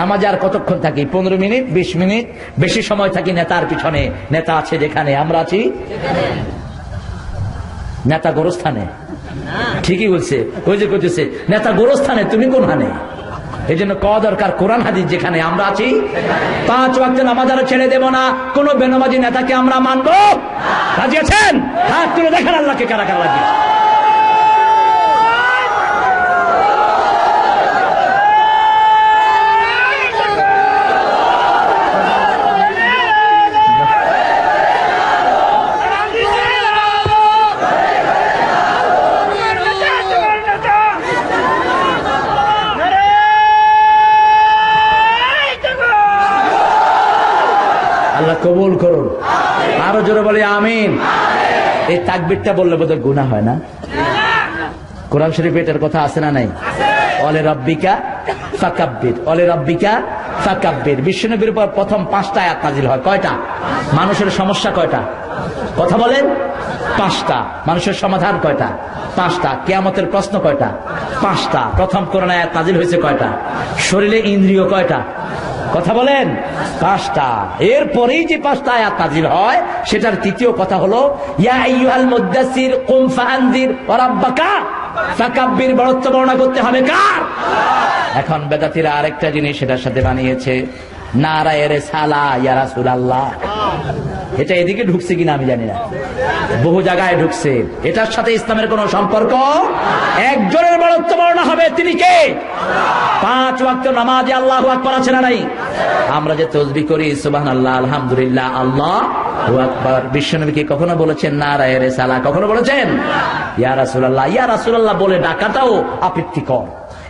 নামাজে আর কতক্ষণ থাকি? পনেরো মিনিট বিশ মিনিট বেশি সময় থাকি নেতার পিছনে। নেতা আছে যেখানে, আমরা আছি নেতা গোরস্থানে। ঠিকই বলছে, ওই যে করতেছে নেতা গোরস্থানে, তুমি কোন হানে? এই জন্য ক দরকার কোরআন হাদিস যেখানে, আমরা আছি। পাঁচ ওয়াক্ত নামাজ আর ছেড়ে দেব না, কোন বেনামাজি নেতাকে আমরা মানব না। রাজি আছেন? হাত তুলে দেখেন আল্লাহকে কারা কারা রাজি। কবুল করুন। আরো জোরে বলি আমিন। এই তাকবীরটা বললে বোধহয় গুনাহ হয় না। কোরআন শরীফে এটার কথা আছে না নাই? ওয়ালি রাব্বিকা ফাকাব্বির, ওয়ালি রাব্বিকা ফাকাব্বির। বিশ্বনবীর উপর প্রথম পাঁচটা আয়াত নাজিল হয়। কয়টা? মানুষের সমস্যা কয়টা? কথা বলেন, পাঁচটা। মানুষের সমাধান কয়টা? পাঁচটা। কিয়ামতের প্রশ্ন কয়টা? পাঁচটা। প্রথম কোরআন আয়াত নাজিল হয়েছে কয়টা? শরীরে ইন্দ্রিয় কয়টা? কথা বলেন, পাঁচটা। এরপরেই যে পাঁচটা আয়াত নাজিল হয় সেটার তৃতীয় কথা হলো ইয়া আইয়ুহাল মুদ্দাসসির কুম ফাআনযির ওয়া রাব্বাকা ফাকাব্বির। বড়ত্ব বর্ণনা করতে হবে কার? এখন বেদাতীরা আরেকটা জিনিস সেটার সাথে বানিয়েছে নারায়ে রিসালা ইয়া রাসূলুল্লাহ। এটা এদিকে ঢুকছে কিনা আমি জানি না, বহু জায়গায় ঢুকছে। এটার সাথে ইসলামের কোন সম্পর্ক। একজনের বড়ত্ব বর্ণনা হবে, তিনি কে? পাঁচ ওয়াক্ত নামাজে আল্লাহু আকবার আছে না নাই? আমরা যে তাসবিহ করি সুবহানাল্লাহ আলহামদুলিল্লাহ আল্লাহু আকবার, বিশ্বনবীকে কখনো বলেছেন নারায়ে রিসালা? কখনো বলেছেন? ইয়া রাসূলুল্লাহ, ইয়া রাসূলুল্লাহ বলে ডাকাটাও আপত্তিকর।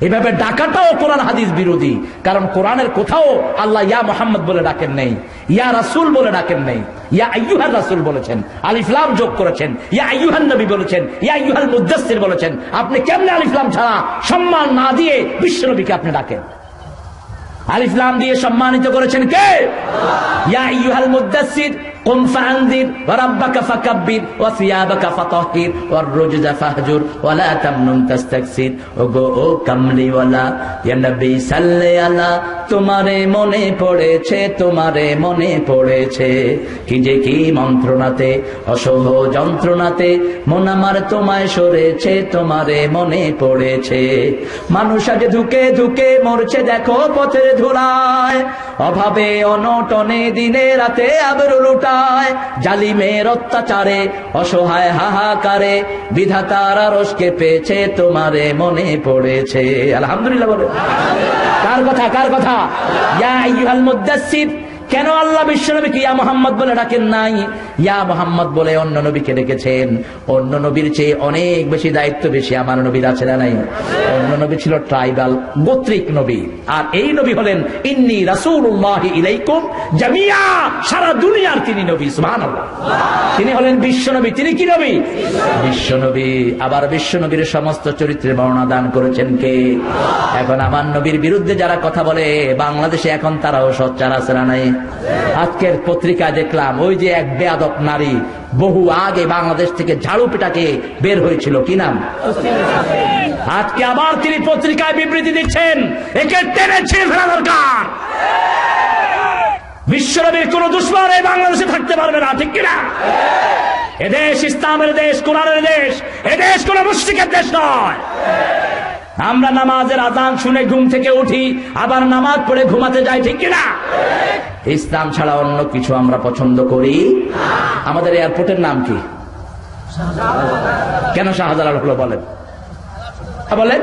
এভাবে ডাকাটাও কোরআন হাদিস বিরোধী। কারণ কোরআনের কোথাও আল্লাহ ইয়া মুহাম্মদ বলে ডাকেন নাই, ইয়া রাসূল বলে ডাকেন নাই। ইয়া আইয়ুহার রাসূল বলেছেন, আলিফ লাম যোগ করেছেন। ইয়া আইয়ুহান নবী বলেছেন, ইয়া আইয়ুহাল মুদাসসির বলেছেন। আপনি কেমনে আলিফ লাম ছাড়া সম্মান না দিয়ে বিশ্বনবীকে আপনি ডাকেন? আলিফ লাম দিয়ে সম্মানিত করেছেন কে? ইয়া আইয়ুহাল মুদাসসির কুম ফাআনযির ওয়া রাব্বাকা ফাকাব্বির ওয়া সিয়াবাকা ফাতাহহির ওয়া রুজজা ফাহজুর ওয়া লা তামনুন তাস্তাকসির। ওগো ও কামলিওয়ালা ইয়া নবী সাল্লি আলা, তোমারে মনে পড়েছে, তোমারে মনে পড়েছে কি যে কি মন্ত্রণাতে অসহ যন্ত্রণাতে মন আমার তোমায় সরেছে, তোমারে মনে পড়েছে। মানুষ আজ ধুকে ধুকে মরছে দেখো পথের ধুলায়, অভাবে অনটনে দিনে রাতে আবরু লুটা, জালিমের অত্যাচারে অসহায় হাহাকারে বিধাতার আরশ কেঁপেছে, তোমারে মনে পড়েছে। আলহামদুলিল্লাহ বলে কার কথা? কার কথা? ইয়া আইয়ুহাল মুদাসসির। কেন আল্লাহ বিশ্ব নবীকে ইয়া মুহাম্মদ বলে ডাকেন নাই? ইয়া মুহাম্মদ বলে অন্য নবীকে ডেকেছেন। অন্য নবীর চেয়ে অনেক বেশি দায়িত্ব বেশি আমার নবীর আছে না নাই? অন্য নবী ছিল ট্রাইবাল গোত্রিক নবী, আর এই নবী হলেন ইন্নী রাসূলুল্লাহি ইলাইকুম জামিয়া, সারা দুনিয়ার তিনি নবী। সুবহানাল্লাহ, তিনি হলেন বিশ্ব নবী। তিনি কি নবী? বিশ্ব নবী। আবার বিশ্ব নবীর সমস্ত চরিত্রের বর্ণনা দান করেছেন কে? এখন আমার নবীর বিরুদ্ধে যারা কথা বলে বাংলাদেশে, এখন তারাও সচ্চার আছে না নাই? আজকের পত্রিকায় দেখলাম ওই যে এক বেয়াদব নারী বহু আগে বাংলাদেশ থেকে ঝাড়ু পিটাকে বের হয়েছিল, কি নাম? আজকে আবার তিনি পত্রিকায় বিবৃতি দিচ্ছেন, একে টেনে ছিঁড়ে ফেলা দরকার। বিশ্বনবীর কোন দুশমন এই বাংলাদেশে থাকতে পারবে না, ঠিক কিনা? এদেশ ইসলামের দেশ, কোরআনের দেশ। এদেশ কোন মুশরিকের দেশ নয়। আমরা নামাজের আযান শুনে ঘুম থেকে উঠি, আবার নামাজ পড়ে ঘুমাতে যাই, ঠিক কিনা? ইসলাম ছাড়া অন্য কিছু আমরা পছন্দ করি না। আমাদের এয়ারপোর্টের নাম কি? কেন শাহজালাল হলো? বলেন বলেন।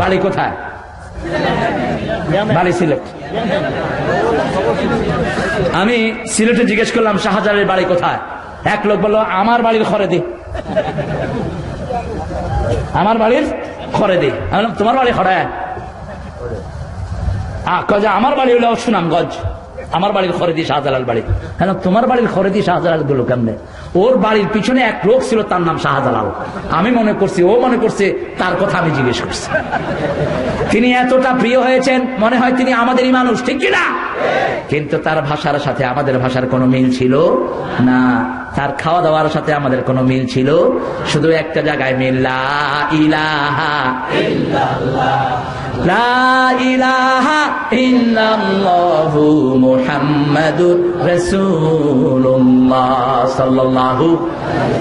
বাড়ি কোথায়? বাড়ি সিলেট। আমি সিলেটে জিজ্ঞেস করলাম শাহজালালের বাড়ি কোথায়, এক লোক বলল আমার বাড়ির খরেদি। আমার বাড়ির খরেদি। আমি বললাম তোমার বাড়ি খড়ায়? আমার বাড়ি হলো সুনামগঞ্জ। আমার বাড়ির খরেদি শাহজালাল বাড়ি। হ্যাঁ, তোমার বাড়ির খরেদি শাহজালাল গুলো কেমনে? ওর বাড়ির পিছনে এক লোক ছিল, তার নাম শাহজালাল। আমি মনে করছি, ও মনে করছে তার কথা আমি জিজ্ঞেস করছি। তিনি এতটা প্রিয় হয়েছেন, মনে হয় তিনি আমাদেরই মানুষ, ঠিক কিনা? কিন্তু তার ভাষার সাথে আমাদের ভাষার কোনো মিল ছিল না। তার খাওয়া দাওয়ার সাথে আমাদের কোনো মিল ছিল শুধু একটা জায়গায় মিল লা ইলাহা ইল্লাল্লাহ লা ইলাহা ইল্লাল্লাহু মুহাম্মাদুর রাসূলুল্লাহ সাল্লাল্লাহু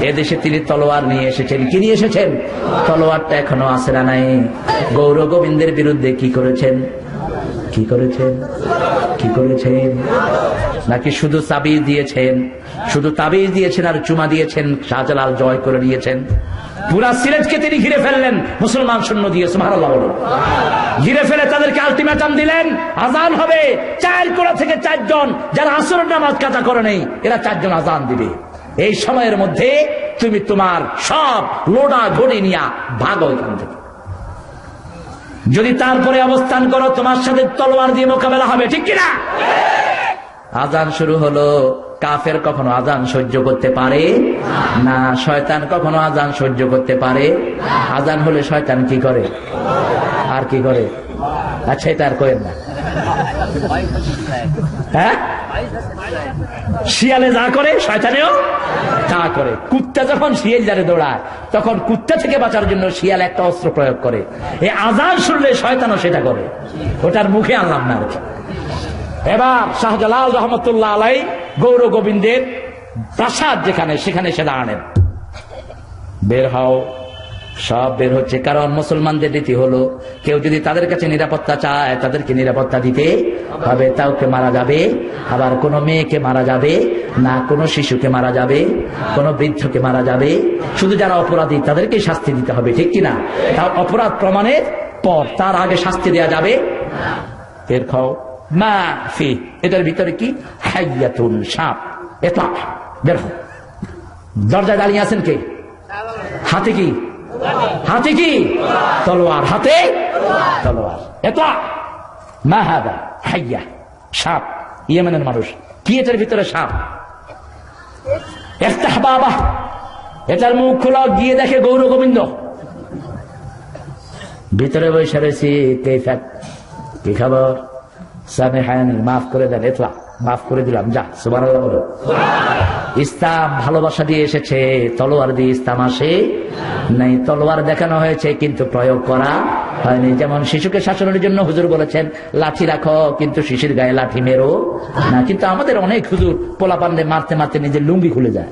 এই দেশে তিনি তলোয়ার নিয়ে এসেছেন কি নিয়ে এসেছেন তলোয়ারটা এখনো আছে না নাই গৌর গোবিন্দের বিরুদ্ধে কি করেছেন কি করেছেন কি করেছেন নাকি শুধু তাবিজ দিয়েছেন শুধু তাবিজ দিয়েছেন আর চুমা দিয়েছেন শাহজালাল জয় করে নিয়েছেন পুরা সিলেটকে তিনি ঘিরে ফেললেন মুসলমান শূন্য দিয়ে সুবহানাল্লাহ বলুন ঘিরে ফেলে তাদেরকে আলটিমেটাম দিলেন আযান হবে চার কোণা থেকে চারজন যারা আসরের নামাজ কাজা করে নাই এরা চারজন আযান দিবে এই সময়ের মধ্যে তুমি তোমার সব লোডা ঘড়ি নিয়া ভাগো এখান থেকে যদি তারপরে অবস্থান করো তোমার সাথে তলোয়ার দিয়ে মোকাবেলা হবে ঠিক কিনা আযান শুরু হলো কাফের কখনো আযান সহ্য করতে পারে না শয়তান কখনো আযান সহ্য করতে পারে আযান হলে শয়তান কি করে আর কি করে আচ্ছা এটা আর করেন না হ্যাঁ শিয়ালে যা করে শয়তানেও তা করে কুত্তা যখন শিয়াল জারে দৌড়ায় তখন কুত্তা থেকে বাঁচার জন্য শিয়াল একটা অস্ত্র প্রয়োগ করে এই আযান শুনলে শয়তানও সেটা করে ওটার মুখে আনলাম না এবার শাহজালাল রহমতুল্লাহ আলাই গৌর গোবিন্দের প্রাসাদ যেখানে সেখানে সে দাঁড়ানেন বের হও সব বের হচ্ছে কারণ মুসলমানদের রীতি হলো কেউ যদি তাদের কাছে নিরাপত্তা চায় তাদেরকে নিরাপত্তা দিতে হবে তাওকে মারা যাবে আবার কোনো মেয়েকে মারা যাবে না কোনো শিশুকে মারা যাবে কোনো বৃদ্ধকে মারা যাবে শুধু যারা অপরাধী তাদেরকে শাস্তি দিতে হবে ঠিক কিনা তার অপরাধ প্রমাণের পর তার আগে শাস্তি দেওয়া যাবে বের খাও মা ফি এটার ভিতরে কি হাইয়াতুন সাপ এটা বের হও দরজায় দাঁড়িয়ে আছেন কে হাতে কি হাতে কি তলোয়ার হাতে তলোয়ার এটা মা হাদা হাইয়া সাপ ইয়েমেনের মানুষ কি এটার ভিতরে সাপ ইফতাহ বাবা এটার মুখ খোলা গিয়ে দেখে গৌর গোবিন্দ ভিতরে বসে রয়েছে কেফাত কি খবর সামে হায়ানি মাফ করে দেন এতলা মাফ করে দিলাম যা সুবহানাল্লাহ বলো ইসলাম ভালোবাসা দিয়ে এসেছে তলোয়ার দিয়ে ইসলাম আসে নাই তলোয়ার দেখানো হয়েছে কিন্তু প্রয়োগ করা হয়নি যেমন শিশুকে শাসনের জন্য হুজুর বলেছেন লাঠি রাখো কিন্তু শিশুর গায়ে লাঠি মেরো না কিন্তু আমাদের অনেক হুজুর পোলা পান্ডে মারতে মারতে নিজের লুঙ্গি খুলে যায়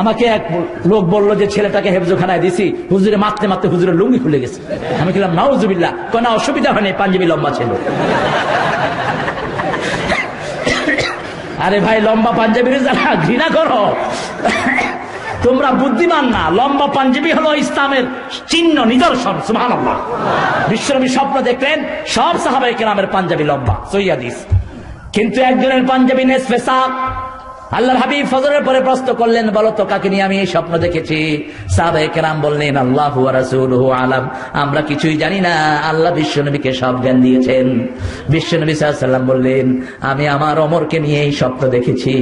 আমাকে এক লোক বললো যে ছেলেটাকে হেফজোখানায় দিছি হুজুরে মারতে মারতে হুজুরের লুঙ্গি খুলে গেছে আমি বললাম নাউজুবিল্লাহ কোনো অসুবিধা হয়নি পাঞ্জাবি লম্বা ছিল আরে ভাই লম্বা পাঞ্জাবির যারা ঘৃণা করো তোমরা বুদ্ধিমান না লম্বা পাঞ্জাবি হলো ইসলামের চিহ্ন নিদর্শন সুবহানাল্লাহ বিশ্বনবী স্বপ্ন দেখলেন সব সাহাবায়ে কেরামের পাঞ্জাবি লম্বা সহিহ হাদিস কিন্তু একজনের পাঞ্জাবি নেসফে সাক আল্লাহর হাবিব ফজরের পরে প্রশ্ন করলেন বলো তো কাকে নিয়ে আমি এই স্বপ্ন দেখেছি সাহাবায়ে কেরাম বললেন আল্লাহু ওয়া রাসূলুহু আলাম আমরা কিছুই জানি না আল্লাহ বিশ্বনবীকে সব জ্ঞান দিয়েছেন বিশ্বনবী সাল্লাল্লাহু আলাইহি ওয়াসাল্লাম বললেন আমি আমার ওমরকে নিয়ে এই স্বপ্ন দেখেছি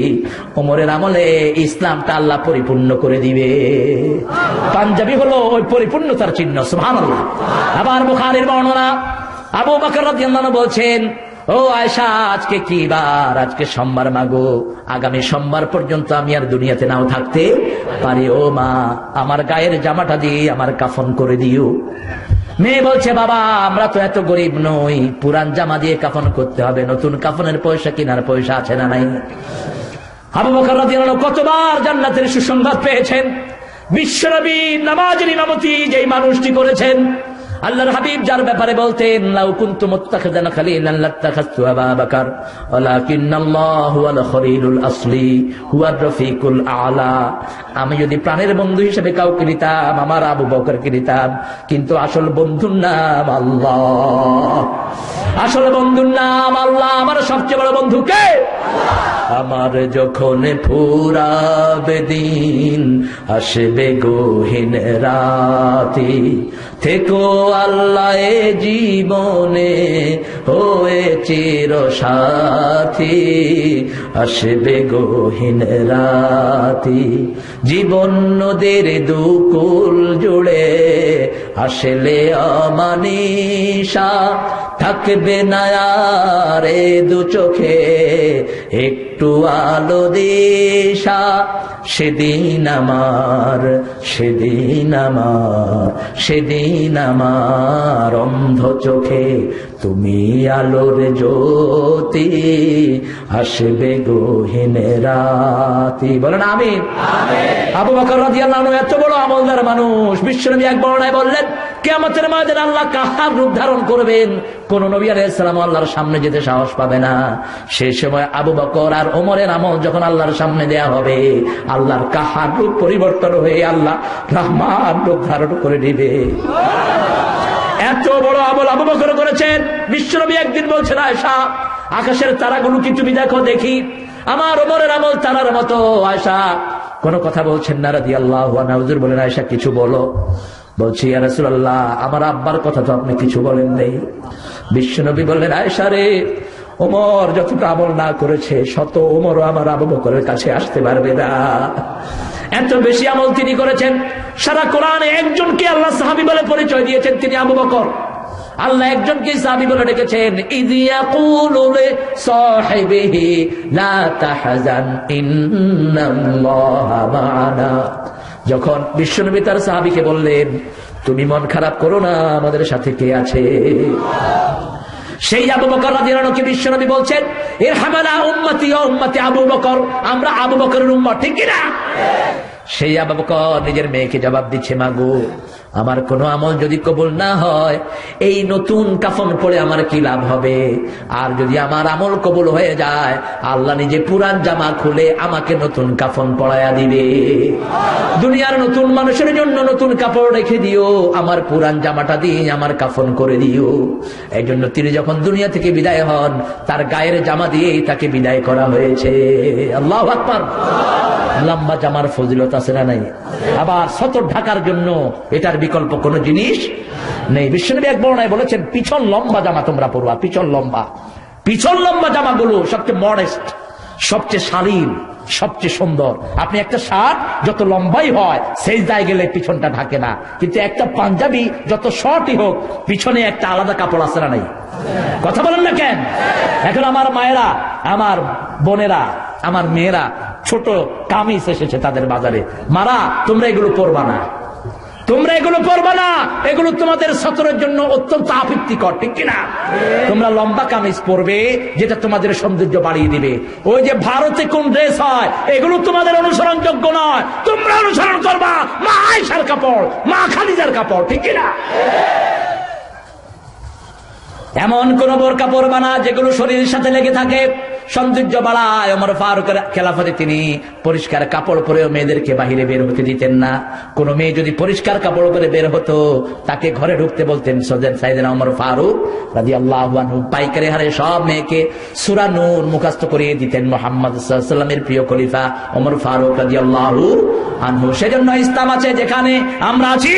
ওমরের আমলে ইসলামটা আল্লাহ পরিপূর্ণ করে দিবে পাঞ্জাবি হলো ওই পরিপূর্ণতার চিহ্ন সুবহানাল্লাহ আবার বুখারীর বর্ণনা আবু বকর রাদিয়াল্লাহু আনহু বলেন ও আয়েশা আজকে কি বার আজকে সোমবার মাগো আগামী সোমবার পর্যন্ত আমি আর দুনিয়াতে নাও থাকতে পারি ও মা আমার গায়ের জামাটা দিয়ে আমার কাফন করে দিও মেয়ে বলছে বাবা আমরা তো এত গরিব নই পুরান জামা দিয়ে কাফন করতে হবে নতুন কাফনের পয়সা কেনার পয়সা আছে না নাই আবু বকর রাদিয়াল্লাহু আনহু কতবার জান্নাতের সুসংবাদ পেয়েছেন বিশ্বনবী নামাজের ইমামতি যেই মানুষটি করেছেন আল্লাহর হাবিব যার ব্যাপারে বলতেন লাউ কুনতু মুত্তাখিদান খলিলান লাত্তাখাযতু আবা বকর ওয়ালাকিন্নাল্লাহু ওয়াল খলিলুল আসলি হুয়ার রফিকুল আলা আমি যদি প্রাণের বন্ধু হিসেবে কাউকে নিতাম আমার আবু বকরকে নিতাম কিন্তু আসল বন্ধুর নাম আল্লাহ আসল বন্ধুর নাম আল্লাহ আমার সবচেয়ে বড় বন্ধু কে আল্লাহ আমার যখন ফুরাবে দিন আসবে গহীন রাতি থেকো আল্লাহ এ জীবনে হয়ে চির সাথী আসবে গহীন রাতি জীবন নদীর দুকুল জুড়ে আসলে অমানিশা থাকবে না আর এ দু চোখে একটু আলো দিশা। সেদিন আমার সেদিন আমার সেদিন আমার অন্ধ চোখে তুমি আলোর জ্যোতি, আসবে গহীনে রাতি। বলেন আমিন। আবু বকর রাদিয়াল্লাহু আনহু এত বড় আমলদার মানুষ। বিশ্বনবী এক বর্ণনায় বললেন কিয়ামতের মাঠে আল্লাহ কাহার রূপ ধারণ করবেন, কোন নবী আলাইহিস সালাম আল্লাহর সামনে যেতে সাহস পাবে না। সেই সময় আবু বকর আর ওমরের আমল যখন আল্লাহর সামনে দেয়া হবে, আল্লাহর কাহার রূপ পরিবর্তন হয়ে আল্লাহ রহমান রূপ ধারণ করে নেবে। এত বড় আমল আবু বকর করেছেন। বিশ্বনবী একদিন বলছেন, আয়েশা আকাশের তারাগুলো কি তুমি দেখো? দেখি। আমার ওমরের আমল তারার মতো। আয়েশা কোন কথা বলছেন না। রাদিয়াল্লাহু আনহা হুজুর বলেন, আয়েশা কিছু বলো। বলছি ইয়া রাসূলুল্লাহ, আমার আব্বার কথা তো আপনি কিছু বলেন নাই। বিশ্বনবী বললেন, আয়েশা রে, ওমর যতটা আমল না করেছে শত ওমরও আমার আবু বকরের কাছে আসতে পারবে না। এত বেশি আমল তিনি করেছেন। সারা কোরআনে একজনকে আল্লাহ সাহাবী বলে পরিচয় দিয়েছেন, তিনি আবু বকর। আল্লাহ একজনকে সাহাবী বলে ডেকেছেন, ইয়াকুলু লিসাহিবিহি লা তাহজান ইন্নাল্লাহা মা'ানা। যখন বিশ্বনবী তার সাহাবীকে বললেন, তুমি মন খারাপ করো না, আমাদের সাথে কে আছে? সেই আবু বকর রাদিয়াল্লাহু আনহুকে বিশ্বনবী বলছেন, ইরহামানা উম্মতি ওয়া উম্মতি আবু বকর, আমরা আবু বকরের উম্মত, ঠিক কি না? সেই আবু বকর নিজের মেয়েকে জবাব দিচ্ছে, মাগো আমার কোনো আমল যদি কবুল না হয় এই নতুন কাফন পরে আমার কি লাভ হবে? আর যদি আমার আমল কবুল হয়ে যায় আল্লাহ নিজে পুরান জামা খুলে আমাকে নতুন কাফন পরায়া দিবে। দুনিয়ার নতুন মানুষের জন্য নতুন কাপড় রেখে দিও, আমার পুরান জামাটা দিয়ে আমার কাফন করে দিও। এই জন্য তিনি যখন দুনিয়া থেকে বিদায় হন তার গায়ের জামা দিয়েই তাকে বিদায় করা হয়েছে। আল্লাহু আকবার। লম্বা জামার ফজিলত আছে না নাই? আবার সতর ঢাকার জন্য এটার বিকল্প কোন জিনিস নেই। বিশ্বনবী এক বর্ণনায় বলেছেন, পিছন লম্বা জামা তোমরা পড়বা। পিছন লম্বা, পিছন লম্বা জামাগুলো সবচেয়ে মডেস্ট, সবচেয়ে শালীন, সবচেয়ে সুন্দর। আপনি একটা শার্ট যত লম্বাই হয় সেজদায় গেলে পিছনটা ঢাকে না, কিন্তু একটা পাঞ্জাবি যত শর্টই হোক পিছনে একটা আলাদা কাপড় আছে না নাই? কথা বলেন না কেন? এখন আমার মায়েরা, আমার বোনেরা, আমার মেয়েরা ছোট কামিজ এসেছে তাদের বাজারে। মারা, তোমরা এগুলো পরবা না, তোমরা এগুলো পরবা না, এগুলো তোমাদের সতরের জন্য অত্যন্ত আপত্তিকর, ঠিক কিনা? তোমরা লম্বা কামিজ পরবে যেটা তোমাদের সৌন্দর্য বাড়িয়ে দিবে। ওই যে ভারতে কোন ড্রেস হয়, এগুলো তোমাদের অনুসরণযোগ্য নয়। তোমরা অনুসরণ করবা মা আয়েশার কাপড়, মা খাদিজার কাপড়, ঠিক কিনা? এমন কোন বোরকা পরবা না যেগুলো শরীরের সাথে লেগে থাকে, সৌন্দর্য বাড়ায়। ওমর ফারুকের খেলাফতে তিনি পরিষ্কার কাপড় পরেও মেয়েদেরকে বাহিরে বের হতে দিতেন না। কোন মেয়ে যদি পরিষ্কার কাপড় পরে বের হতো তাকে ঘরে ঢুকতে বলতেন সাইয়েদনা ওমর ফারুক রাদিয়াল্লাহু আনহু। পাইকারি হারে সব মেয়েকে সূরা নূর মুখস্থ করিয়ে দিতেন মুহাম্মদ সাল্লাল্লাহু আলাইহি ওয়াসাল্লামের প্রিয় খলিফা ওমর ফারুক রাদিয়াল্লাহু আনহু। সেজন্য ইসলাম আছে যেখানে আমরা আছি,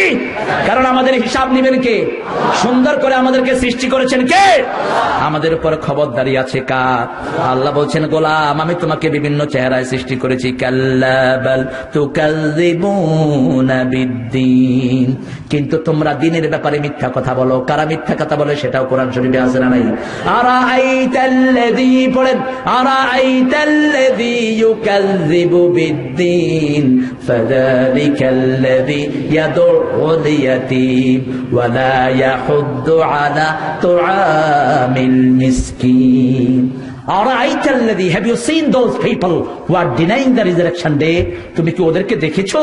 কারণ আমাদের হিসাব নেবেন কে? সুন্দর করে আমাদেরকে সৃষ্টি করেছেন কে? আমাদের উপর খবরদারি আছে কার? আল্লাহ বলছেন, গোলাম আমি তোমাকে বিভিন্ন চেহারায় সৃষ্টি করেছি। কাল্লা বাল তুকাযযিবুনা বিদ্দীন, কিন্তু তোমরা দ্বীনের ব্যাপারে মিথ্যা কথা বলো। কারা মিথ্যা কথা বলে সেটাও কোরআন শরীফে আছে না নাই? আরাআইতাল্লাযী, পড়েন, আরাআইতাল্লাযী ইউকাযযিবু বিদ্দীন ফাযালিকাল্লাযী ইয়াদুউল ইয়াতীম ওয়া লা ইয়াহুদ্দু আলা তুআমিল মিসকিন। Have you seen those people who are denying the resurrection day? তুমি কি ওদেরকে দেখেছো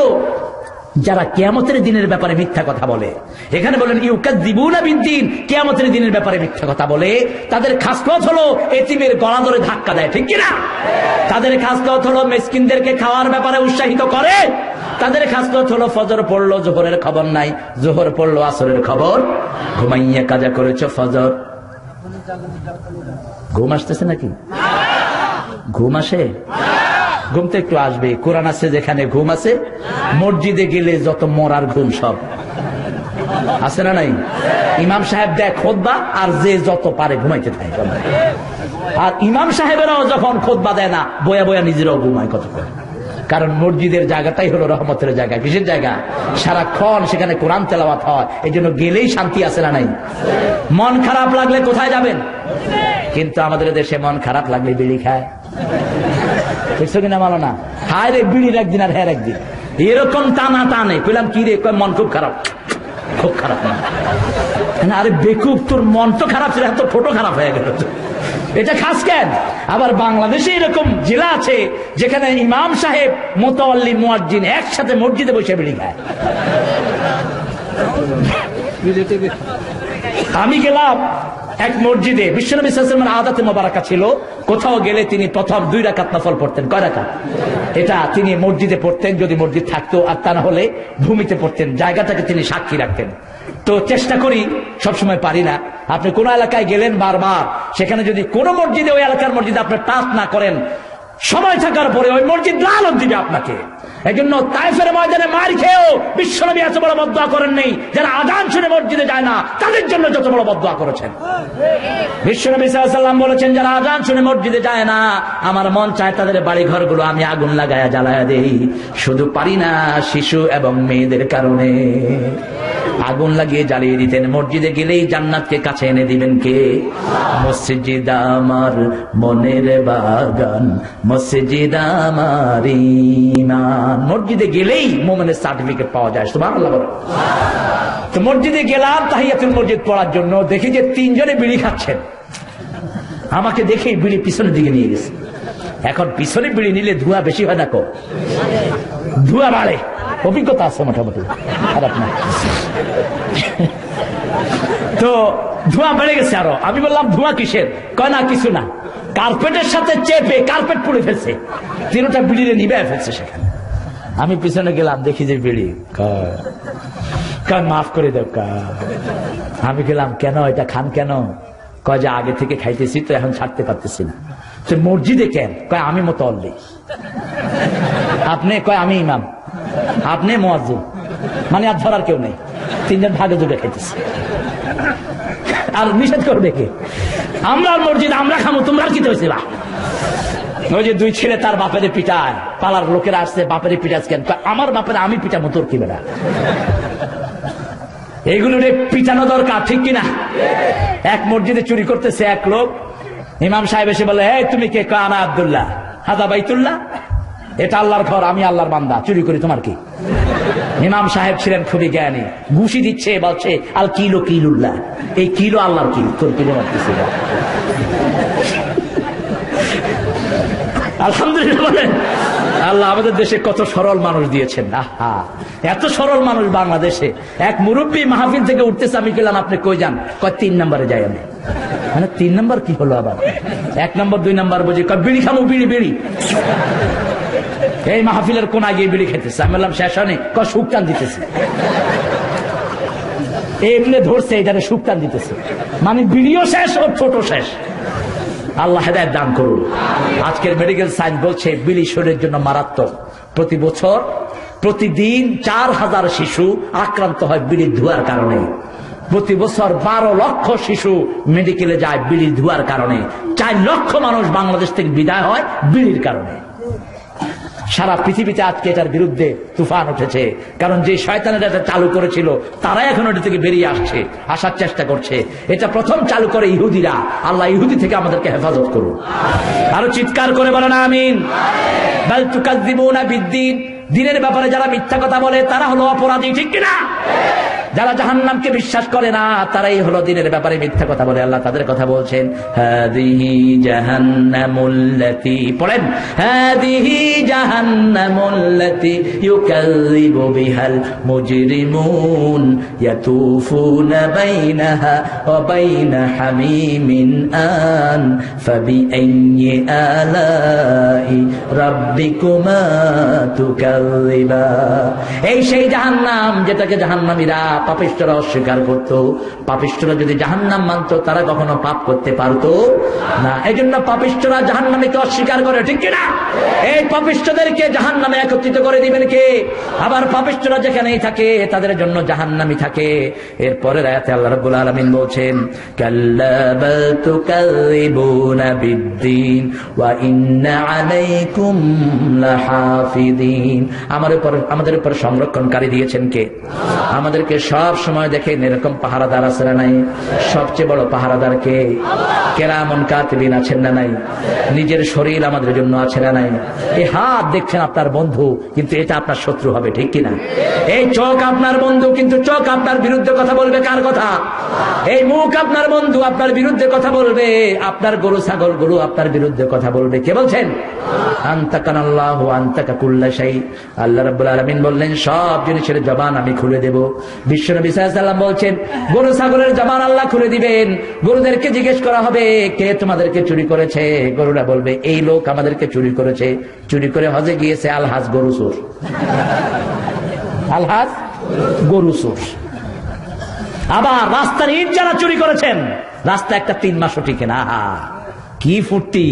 যারা কিয়ামতের দিনের ব্যাপারে মিথ্যা কথা বলে? এখানে বলেন ইউকাযযিবুনা বিদ্দীন, কিয়ামতের দিনের ব্যাপারে মিথ্যা কথা বলে। তাদের খাসলত হলো এতিমের গলা ধরে ধাক্কা দেয়, ঠিক কি না? তাদের খাসলত হলো মিসকিনদেরকে খাওয়ার ব্যাপারে উৎসাহিত করে। তাদের খাসলত হলো ফজর পড়লো যোহরের খবর নাই, যোহর পড়লো আসরের খবর, ঘুমাইয়া কাজা করেছো ফজর। ঘুম আসতেছে নাকি? ঘুম আসে? ঘুম তো একটু আসবে। কোরআন আছে যেখানে ঘুম আছে। মসজিদে গেলে যত মরার ঘুম সব আছে না নাই? ইমাম সাহেব দেয় খুতবা, আর যে যত পারে ঘুমাইতে থাকে। আর ইমাম সাহেবেরাও যখন খুতবা দেয় না, বয়া বয়া নিজেরাও ঘুমায়। কত করে कारण मस्जिदेर जायगाटाई हलो रहमतेर जायगा। किसेर जायगा? साराक्षण सेखाने कुरान तेलावात हय। एइजोन्नो गेलेई शांति आसे ना नाई? मन খারাপ লাগলে কোথায় যাবেন? কিন্তু আমাদের দেশে মন খারাপ লাগলে বিড়ি খায়। দেখছো কিনা মানো না? হায় রে বিড়ির একদিন আর হের একদিন এরকম টানা টানে কইলাম কি রে কয় মন খুব খারাপ। খুব খারাপ না না আরে বেকুব তোর মন তো খারাপ ছিল এত ফটো খারাপ হয়ে গেল। এটা খাস কেন? আবার বাংলাদেশে এরকম জেলা আছে যেখানে ইমাম সাহেব মোতাওয়াল্লি মুয়াজ্জিন একসাথে মসজিদে বসে বিড়ি খায়। আমি গেলাম এক মসজিদে বিশ্বনবী সাল্লাল্লাহু আলাইহি ওয়াসাল্লামের আদাতে মোবারকা ছিল, কোথাও গেলে তিনি প্রথম দুই রাকাত নফল পড়তেন। কয় রাকাত? এটা তিনি মসজিদে পড়তেন যদি মসজিদ থাকতো, আর তা না হলে ভূমিতে পড়তেন। জায়গাটাকে তিনি সাক্ষী রাখতেন। তো চেষ্টা করি, সবসময় পারি না। আপনি কোন এলাকায় গেলেন বারবার, সেখানে যদি কোনো মসজিদে ওই এলাকার মসজিদ আপনি টাচ না করেন, সময় থাকার পরে ওই মসজিদ লানত দিবে আপনাকে। এই জন্য তায়েফের ময়দানে মার খেয়েও বিশ্বনবী এত বড় বদদোয়া করেন নাই। যারা আযান শুনে মসজিদে যায় না তাদের জন্য যত বড় বদদোয়া করেছেন। বিশ্বনবী সাল্লাল্লাহু আলাইহি ওয়াসাল্লাম বলেছেন যারা আযান শুনে মসজিদে যায় না আমার মন চায় তাদের বাড়ি ঘরগুলো আমি আগুন লাগায়া জ্বালায়া দেই, শুধু পারি না শিশু এবং মেয়েদের কারণে। আগুন লাগিয়ে জ্বালিয়ে দিতেন। মসজিদে গেলেই জান্নাতকে কাছে এনে দিবেন কে? মসজিদ আমার মনের বাগান, মসজিদ আমার ঈমান। মসজিদে গেলেই মুমিনের সার্টিফিকেট পাওয়া যায়। সুবহানাল্লাহ বলেন। তো মসজিদে গেলাম তাহিয়াতুল মসজিদ পড়ার জন্য, দেখি যে তিনজনে বিড়ি খাচ্ছেন। আমাকে দেখেই বিড়ি পিছনের দিকে নিয়ে গেছে। এখন পিছনে বিড়ি নিলে ধোঁয়া বেশি হয় না কো? ধোঁয়া বাড়ে। অভিজ্ঞতা আছে মোটামুটি, খারাপ না। তো ধোঁয়া বেড়ে গেছে আরো। আমি বললাম ধোঁয়া কিসের? কয় না কিছু না, কার্পেটের সাথে চেপে কার্পেট পুড়ে ফেলছে। তিনটা বিড়িরে নিভায় ফেলছে সেখানে। আমি পিছনে গেলাম, দেখি যে বিড়ি। কয় মাফ করে দেব। আমি গেলাম কেন? এটা খান কেন? কয় যে আগে থেকে খাইতেছি তো এখন ছাড়তে পারতেছি না। তো মসজিদে কেন? কয় আমি মুতাওয়াল্লি। আপনি? কয় আমি ইমাম। আপনি মুয়াজ্জিন। মানে আর ধরার কেউ নেই, তিনজন ভাগে জুড়ে খাইতেছে। আর নিষেধ করবে কে? আমরা মসজিদ আমরা খামো, তোমরা আর কি হয়েছে? বা ওই যে দুই ছেলে তার বাপের পিটায়, পালার লোকেরা আসছে, বাপের পিটাস কেন? আমার বাপের আমি পিটাবো, তোর কি বেড়া? এইগুলো পিটানো দরকার, ঠিক কিনা? এক মসজিদে চুরি করতেছে এক লোক। ইমাম সাহেব এসে বলে, এই তুমি কে? কানা আব্দুল্লাহ, হাদা বাইতুল্লাহ, এটা আল্লাহর ঘর, আমি আল্লাহর বান্দা, চুরি করি, তোমার কি? ইমাম সাহেব ছিলেন খুবই জ্ঞানী, ঘুষি দিচ্ছে, বলছে আল কিলো কিলুল্লাহ, এই কিলো আল্লাহর কিল, তোর কিলো মারতেছে। আলহামদুলিল্লাহ, আল্লাহ আমাদের দেশে কত সরল মানুষ দিয়েছেন। আহা, এত সরল মানুষ বাংলাদেশে। এক মুরব্বী মাহফিল থেকে উঠতেছে, আমি গেলাম, আপনি কই যান? কয় তিন নম্বরে যাই আমি। মানে তিন নম্বর কি হলো আবার? এক নম্বর দুই নম্বর বুঝি। কয় বিড়ি খামো, বিড়ি বিড়ি। এই মাহফিলের কোন আগে বিড়ি খেতেছে। আমি বললাম শেষ হয়নি। কয় শুকটান দিতেছে। এমনি ধরছে, এটারে শুকটান দিতেছে। মানে বিড়িও শেষ, ওর ছোট শেষ। আল্লাহ হেদায়েত দান করুন। আজকের মেডিকেল সায়েন্স বলছে বিড়ি শরীরের জন্য মারাত্মক। প্রতি বছর প্রতিদিন চার হাজার শিশু আক্রান্ত হয় বিড়ির ধোঁয়ার কারণে। প্রতি বছর বারো লক্ষ শিশু মেডিকেলে যায় বিড়ির ধোঁয়ার কারণে। চার লক্ষ মানুষ বাংলাদেশ থেকে বিদায় হয় বিড়ির কারণে। সারা পৃথিবীতে আজকে এটার বিরুদ্ধে তুফান উঠেছে, কারণ যে শয়তানেরা এটা চালু করেছিল তারা এখন এটা থেকে বেরিয়ে আসছে, আসার চেষ্টা করছে। এটা প্রথম চালু করে ইহুদিরা। আল্লাহ ইহুদি থেকে আমাদেরকে হেফাজত করুন। আরো চিৎকার করে বলেন আমিন। বাল তুকাযযিবুনা বিদ্দিন, দিনের ব্যাপারে যারা মিথ্যা কথা বলে তারা হলো অপরাধী, ঠিক কিনা? যারা জাহান্নামকে বিশ্বাস করে না তারাই হলো দিনের ব্যাপারে মিথ্যা কথা বলে। আল্লাহ তাদের কথা বলছেন, হাদিহি জাহান্নামুল্লাতী, পড়েন, হাদিহি জাহান্নামুল্লাতী ইউকাযযিবু বিহাল মুজরিমুন ইয়াতুফুনা বাইনাহা ওয়া বাইনা হামীমিন আন ফাবিআইয়ি আলাই রাব্বিকুমা তুকাযযিবা। এই সেই জাহান্নাম যেটাকে জাহান্নামীরা पापिष्टरा अस्वीकार करत पापिष्टरा यदि जहन्नाम मानत तारा कखनो पाप करते पारतो ना एजন্য पापिष्टरा जहन्नामকে अस्वीकार করে ঠিক কি না এই পাপিষ্টদেরকে জাহান্নামে একত্রিত করে দিবেন কে আবার পাপিষ্টরা যেখানেই থাকে তাদের জন্য জাহান্নামই থাকে এর পরের আয়াতে আল্লাহ রাব্বুল আলামিন বলেন কাল্লা বাল তুকাযিবুনা বিদ্দীন ওয়া ইন্না আলাইকুম লাহাফিযিন আমাদের উপর আমাদের উপর সংরক্ষণকারী দিয়েছেন কে আমাদেরকে সব সময় দেখে এরকম পাহারাদার আছে না নাই সবচেয়ে বড় পাহারাদার কে কেরামুন কাতিবিন আছেন না নাই নিজের শরীর আমাদের জন্য আছে না নাই এই হাত দেখছেন আপনার বন্ধু কিন্তু এটা আপনার শত্রু হবে ঠিক কি না এই চোখ আপনার বন্ধু কিন্তু চোখ আপনার বিরুদ্ধে কথা বলবে কার কথা এই মুখ আপনার বন্ধু আপনার বিরুদ্ধে কথা বলবে আপনার গরু ছাগল গরু আপনার বিরুদ্ধে কথা বলবে কে বলছেন আনতাকানাল্লাহু আনতাকা কুল্লা শাই আল্লাহ রাব্বুল আলামিন বললেন সব জিনিসের জবান আমি খুলে দেব বিশ্বনবী সাল্লাল্লাহু আলাইহি ওয়াসাল্লাম বলেন গরু ছাগলের জবান আল্লাহ খুলে দিবেন গরুদেরকে জিজ্ঞেস করা হবে কে তোমাদেরকে চুরি করেছে গরুরা বলবে এই লোক আমাদেরকে চুরি করেছে চুরি করে হজে গিয়েছে আলহাজ গরু চোর আলহাজ গরু চোর আবার রাস্তার ইট যারা চুরি করেছেন রাস্তা একটা তিন মাসও টিকে না কি ফুর্তি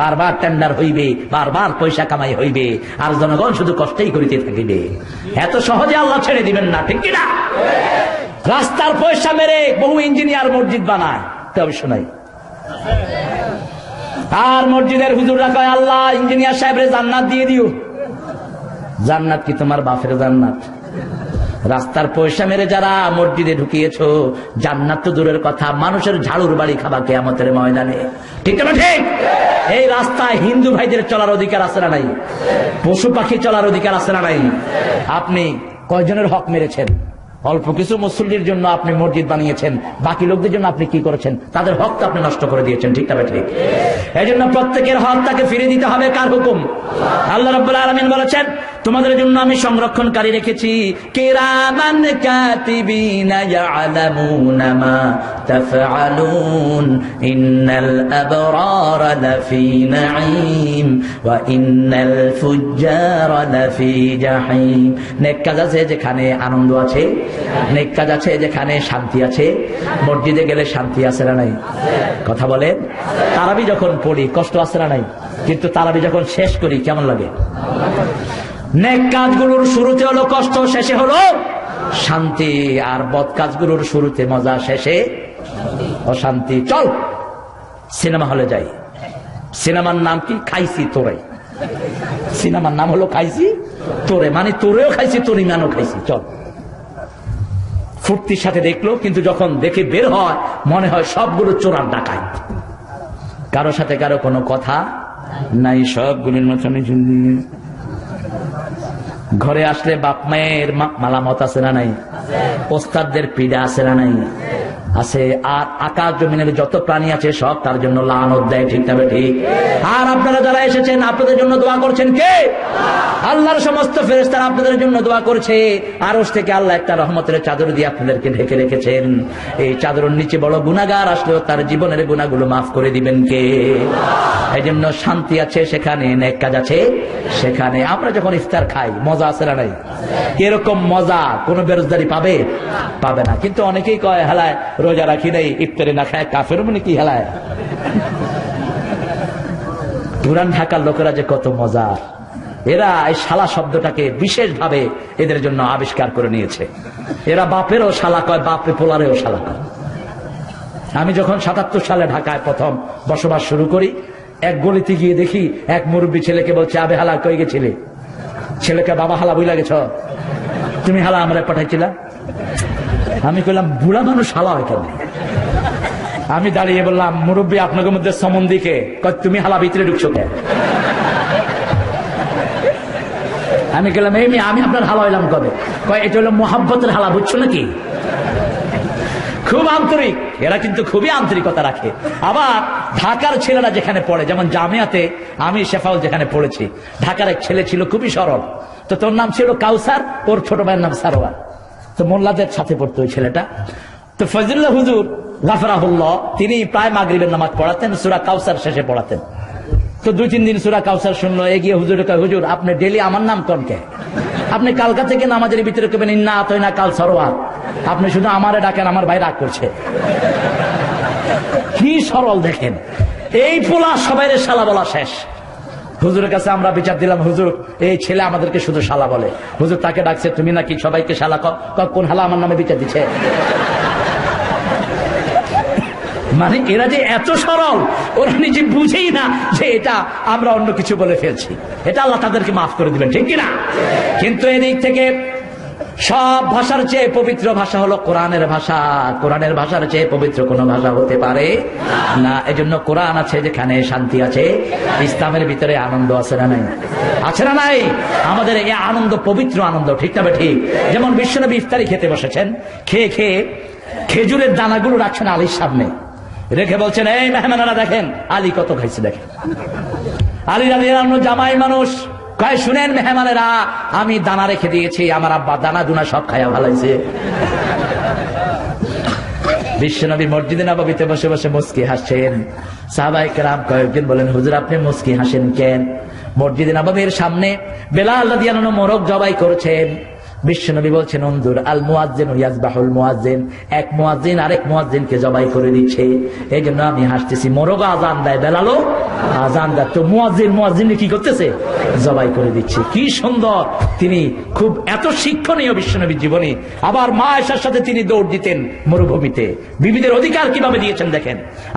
বারবার টেন্ডার হইবে বারবার পয়সা কামাই হইবে আর জনগণ শুধু কষ্টই করিতে থাকিবে এত সহজে আল্লাহ ছেড়ে দিবেন না ঠিক কি না রাস্তার পয়সা মেরে বহু ইঞ্জিনিয়ার মসজিদ বানায় তবে শোনাই আর মসজিদের হুজুররা কয় আল্লাহ ইঞ্জিনিয়ার সাহেবরে জান্নাত দিয়ে দিও জান্নাত কি তোমার বাপের জান্নাত রাস্তার পয়সা মেরে যারা মসজিদে ঢুকিয়েছো জান্নাত তো দূরের কথা মানুষের ঝাড়ুর বাড়ি খাবা কিয়ামতের ময়দানে ঠিক না ঠিক এই রাস্তায় হিন্দু ভাইদের চলার অধিকার আছে না নাই পশু পাখি চলার অধিকার আছে না নাই আপনি কয়জনের হক মেরেছেন অল্প কিছু মুসল্লির জন্য আপনি মসজিদ বানিয়েছেন বাকি লোকদের জন্য আপনি কি করেছেন তাদের হক তো আপনি নষ্ট করে দিয়েছেন ঠিক না ঠিক এইজন্য প্রত্যেকের হক তাকে ফিরে দিতে হবে কার হুকুম আল্লাহ রাব্বুল আলামিন বলেছেন তোমাদের জন্য আমি সংরক্ষণকারী রেখেছি কিরামান কাতিবিনা ইয়ালামুনা মা তাফআলুন ইন্নাল আবরারা লাফি নাঈম ওয়া ইন্নাল ফুজ্জারা লাফি জাহিম নেক কাজ আছে যেখানে আনন্দ আছে নেক কাজ আছে যেখানে শান্তি আছে মসজিদে গেলে শান্তি আছে না নাই কথা বলেন তারাবি যখন পড়ি কষ্ট আছে না নাই কিন্তু তারাবি যখন শেষ করি কেমন লাগে নেক কাজগুলোর শুরুতে হলো কষ্ট শেষে হলো শান্তি আর বদ কাজগুলোর শুরুতে মজা শেষে অশান্তি চল সিনেমা হলে যাই সিনেমার নাম কি খাইছি তোরে সিনেমার নাম হলো খাইছি তোরে মানে তোরেও খাইছি তোর ইমানও খাইছি চল ফুর্তির সাথে দেখলো কিন্তু যখন দেখে বের হয় মনে হয় সবগুলো চোরার ডাকাই কারো সাথে কারো কোনো কথা নাই সবগুলোর মাঝখানে ঘরে আসলে বাপ মায়ের মালামত আছে না নাই ওস্তাদদের পীড়া আছে না নাই আছে আর আকাশ জমিনের যত প্রাণী আছে সব তার জন্য লানত দেয় ঠিক না ঠিক আর আপনারা যারা এসেছেন আপনাদের জন্য দোয়া করছেন কে আল্লাহর সমস্ত ফেরেশতারা আপনাদের জন্য দোয়া করছে আরশ থেকে আল্লাহ একটা রহমতের চাদর দিয়ে আপনাদেরকে ঢেকে রেখেছেন এই চাদরের নিচে বড় গুনাহগার আসলেও তার জীবনের গুনাহগুলো মাফ করে দিবেন কে এইজন্য শান্তি আছে সেখানে নেক কাজ আছে সেখানে আমরা যখন ইফতার খাই মজা আছে না নাই এরকম মজা কোনো বেরোজগারি পাবে পাবে না কিন্তু অনেকেই কয় হেলায় রোজা রাখি নাই ইফতারে না খায় কাফের মনে কি হেলায় পুরান ঢাকার লোকেরা যে কত মজা এরা এই শালা শব্দটাকে বিশেষ ভাবে এদের জন্য আবিষ্কার করে নিয়েছে এরা বাপেরও শালা কয় বাপে পোলারেও শালা কয় আমি যখন সাতাত্তর সালে ঢাকায় প্রথম বসবাস শুরু করি এক গলিতে গিয়ে দেখি এক মুরব্বী ছেলেকে বলছে আবে হালা কই গেছিলে ছেলেকে বাবা হালা বই লাগেছ তুমি হালা আমরা পাঠাইছিলা আমি কইলাম বুড়া মানুষ হালা হয় কেন আমি দাঁড়িয়ে বললাম মুরব্বী আপনাদের মধ্যে সম্বন্ধীকে তুমি হালা ভিতরে ঢুকছো কেন আমি গেলাম এই মেয়ে আমি আপনার হালা হইলাম কবে কয় এটা হলো মোহাব্বতের হালা বুঝছো নাকি খুব আন্তরিক এরা কিন্তু খুবই আন্তরিকতা রাখে আবার ঢাকার ছেলেরা যেখানে পড়ে যেমন জামিয়াতে আমি শেফাউল যেখানে পড়েছি ঢাকার এক ছেলে ছিল খুবই সরল তো তোর নাম ছিল কাউসার ওর ছোট ভাইয়ের নাম সারোয়ার তো মোল্লাদের সাথে পড়তো ওই ছেলেটা তো ফজলুল্লাহ হুজুর গাফরাহুল্লাহ তিনি প্রায় মাগরিবের নামাজ পড়াতেন সূরা কাউসার শেষে পড়াতেন তো দুই তিন দিন সূরা কাউসার শুনলো এগিয়ে হুজুরে কয় হুজুর আপনি ডেইলি আমার নাম কোন কে আপনি কালকা থেকে নামাজের ভিতরে কবেন ইন্না আতাইনা কাল সারওয়াত আপনি শুধু আমারে ডাকেন, আমার ভাই রাগ করছে। কি সরল দেখেন, এই পোলা সবাই শালা বলা শেষ। হুজুরের কাছে আমরা বিচার দিলাম, হুজুর এই ছেলে আমাদেরকে শুধু শালা বলে। হুজুর তাকে ডাকছে, তুমি নাকি সবাইকে শালা কও, কোন শালা আমার নামে বিচার দিচ্ছে। মানে এরা যে এত সরল, ওরা নিজে বুঝেই না যে এটা আমরা অন্য কিছু বলে ফেলছি। এটা আল্লাহ তাদেরকে মাফ করে দিলেন, ঠিক কিনা? কিন্তু এদিক থেকে সব ভাষার চেয়ে পবিত্র ভাষা হলো কোরআনের ভাষা। কোরআনের ভাষার চেয়ে পবিত্র কোনো ভাষা হতে পারে না। এজন্য কোরআন আছে যেখানে শান্তি আছে, ইসলামের ভিতরে আনন্দ আছে না নাই? আছে না নাই? আমাদের এই আনন্দ পবিত্র আনন্দ, ঠিক না? ঠিক। যেমন বিশ্বনবী ইফতারি খেতে বসেছেন, খেয়ে খেয়ে খেজুরের দানাগুলো রাখছেন আলীর সামনে, রেখে বলছেন, এই মেহমানারা দেখেন আলী কত খাইছে, দেখেন আলী রাদিয়াল্লাহু আনহু জামাই মানুষ। কয়, শুনেন মেহমানেরা, আমি দানা রেখে দিয়েছি, আমার আব্বা দানা দুনা সব খায়া ভালাইছে। বিশ্বনবী মসজিদে নববীতে বসে বসে মুস্কি হাসছেন। সাহাবায়ে কেরাম কয়েকজন বলেন, হুজুর আপনি মুস্কি হাসেন কেন? মসজিদে নববীর সামনে বেলাল রাদিয়াল্লাহু আনহু মোরগ জবাই করেছেন। বিশ্বনবী বলছেন, অনজুর আল মুয়াজ্জিন ইয়াজবাহুল মুয়াজ্জিন, এক মুয়াজ্জিন আরেক মুয়াজ্জিনকে জবাই করে দিচ্ছে, এই জন্য আমি হাসতেছি। মোরগ আজান দেয়, বেলালো আজান দেয়, তো মুয়াজ্জিন মুয়াজ্জিনকে কি করতেছে? জবাই করে দিচ্ছে। কি সুন্দর! তিনি খুব এত শিক্ষণীয় বিশ্বনবীর জীবনী। আবার মা আয়েশার সাথে তিনি দৌড় দিতেন মরুভূমিতে, বিবিদের অধিকার কিভাবে দিয়েছেন দেখেন।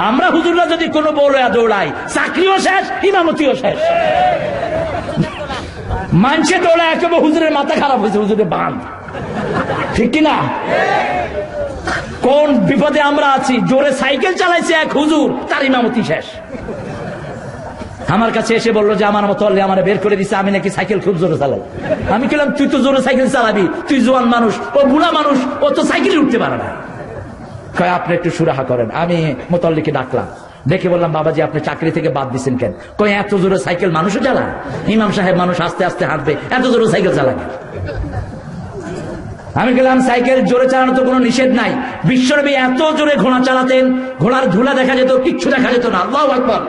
আমরা হুজুররা যদি কোনো বৌলা দৌড়াই, চাকরিও শেষ, ইমামতিও শেষ। মানছে দৌড়া, একেবারে হুজুরের মাথা খারাপ হয়েছে, হুজুরের বান, ঠিক কিনা? কোন বিপদে আমরা আছি! জোরে সাইকেল চালাইছে এক হুজুর, তার ইমামতি শেষ। আমার কাছে এসে বললো যে আমার মতো হলে আমার বের করে দিছে, আমি নাকি সাইকেল খুব জোরে চালাই। আমি বললাম, তুই তো জোরে সাইকেল চালাবি, তুই জোয়ান মানুষ, ও বুড়া মানুষ, ও তো সাইকেলে উঠতে পারে না। কয়, আপনি একটু সুরাহা করেন। আমি মোতাল্লিকে ডাকলাম, দেখে বললাম, বাবাজি আপনি চাকরি থেকে বাদ দিচ্ছেন কেন? কয়, এত জোরে সাইকেল মানুষও চালায়? ইমাম সাহেব মানুষ আস্তে আস্তে হাঁটবে, এত জোরে সাইকেল চালায়? আমি গেলাম, সাইকেল জোরে চালানো তো কোনো নিষেধ নাই। বিশ্বনবী এত জোরে ঘোড়া চালাতেন, ঘোড়ার ধুলা দেখা যেত, কিচ্ছু দেখা যেত না। আল্লাহু আকবার!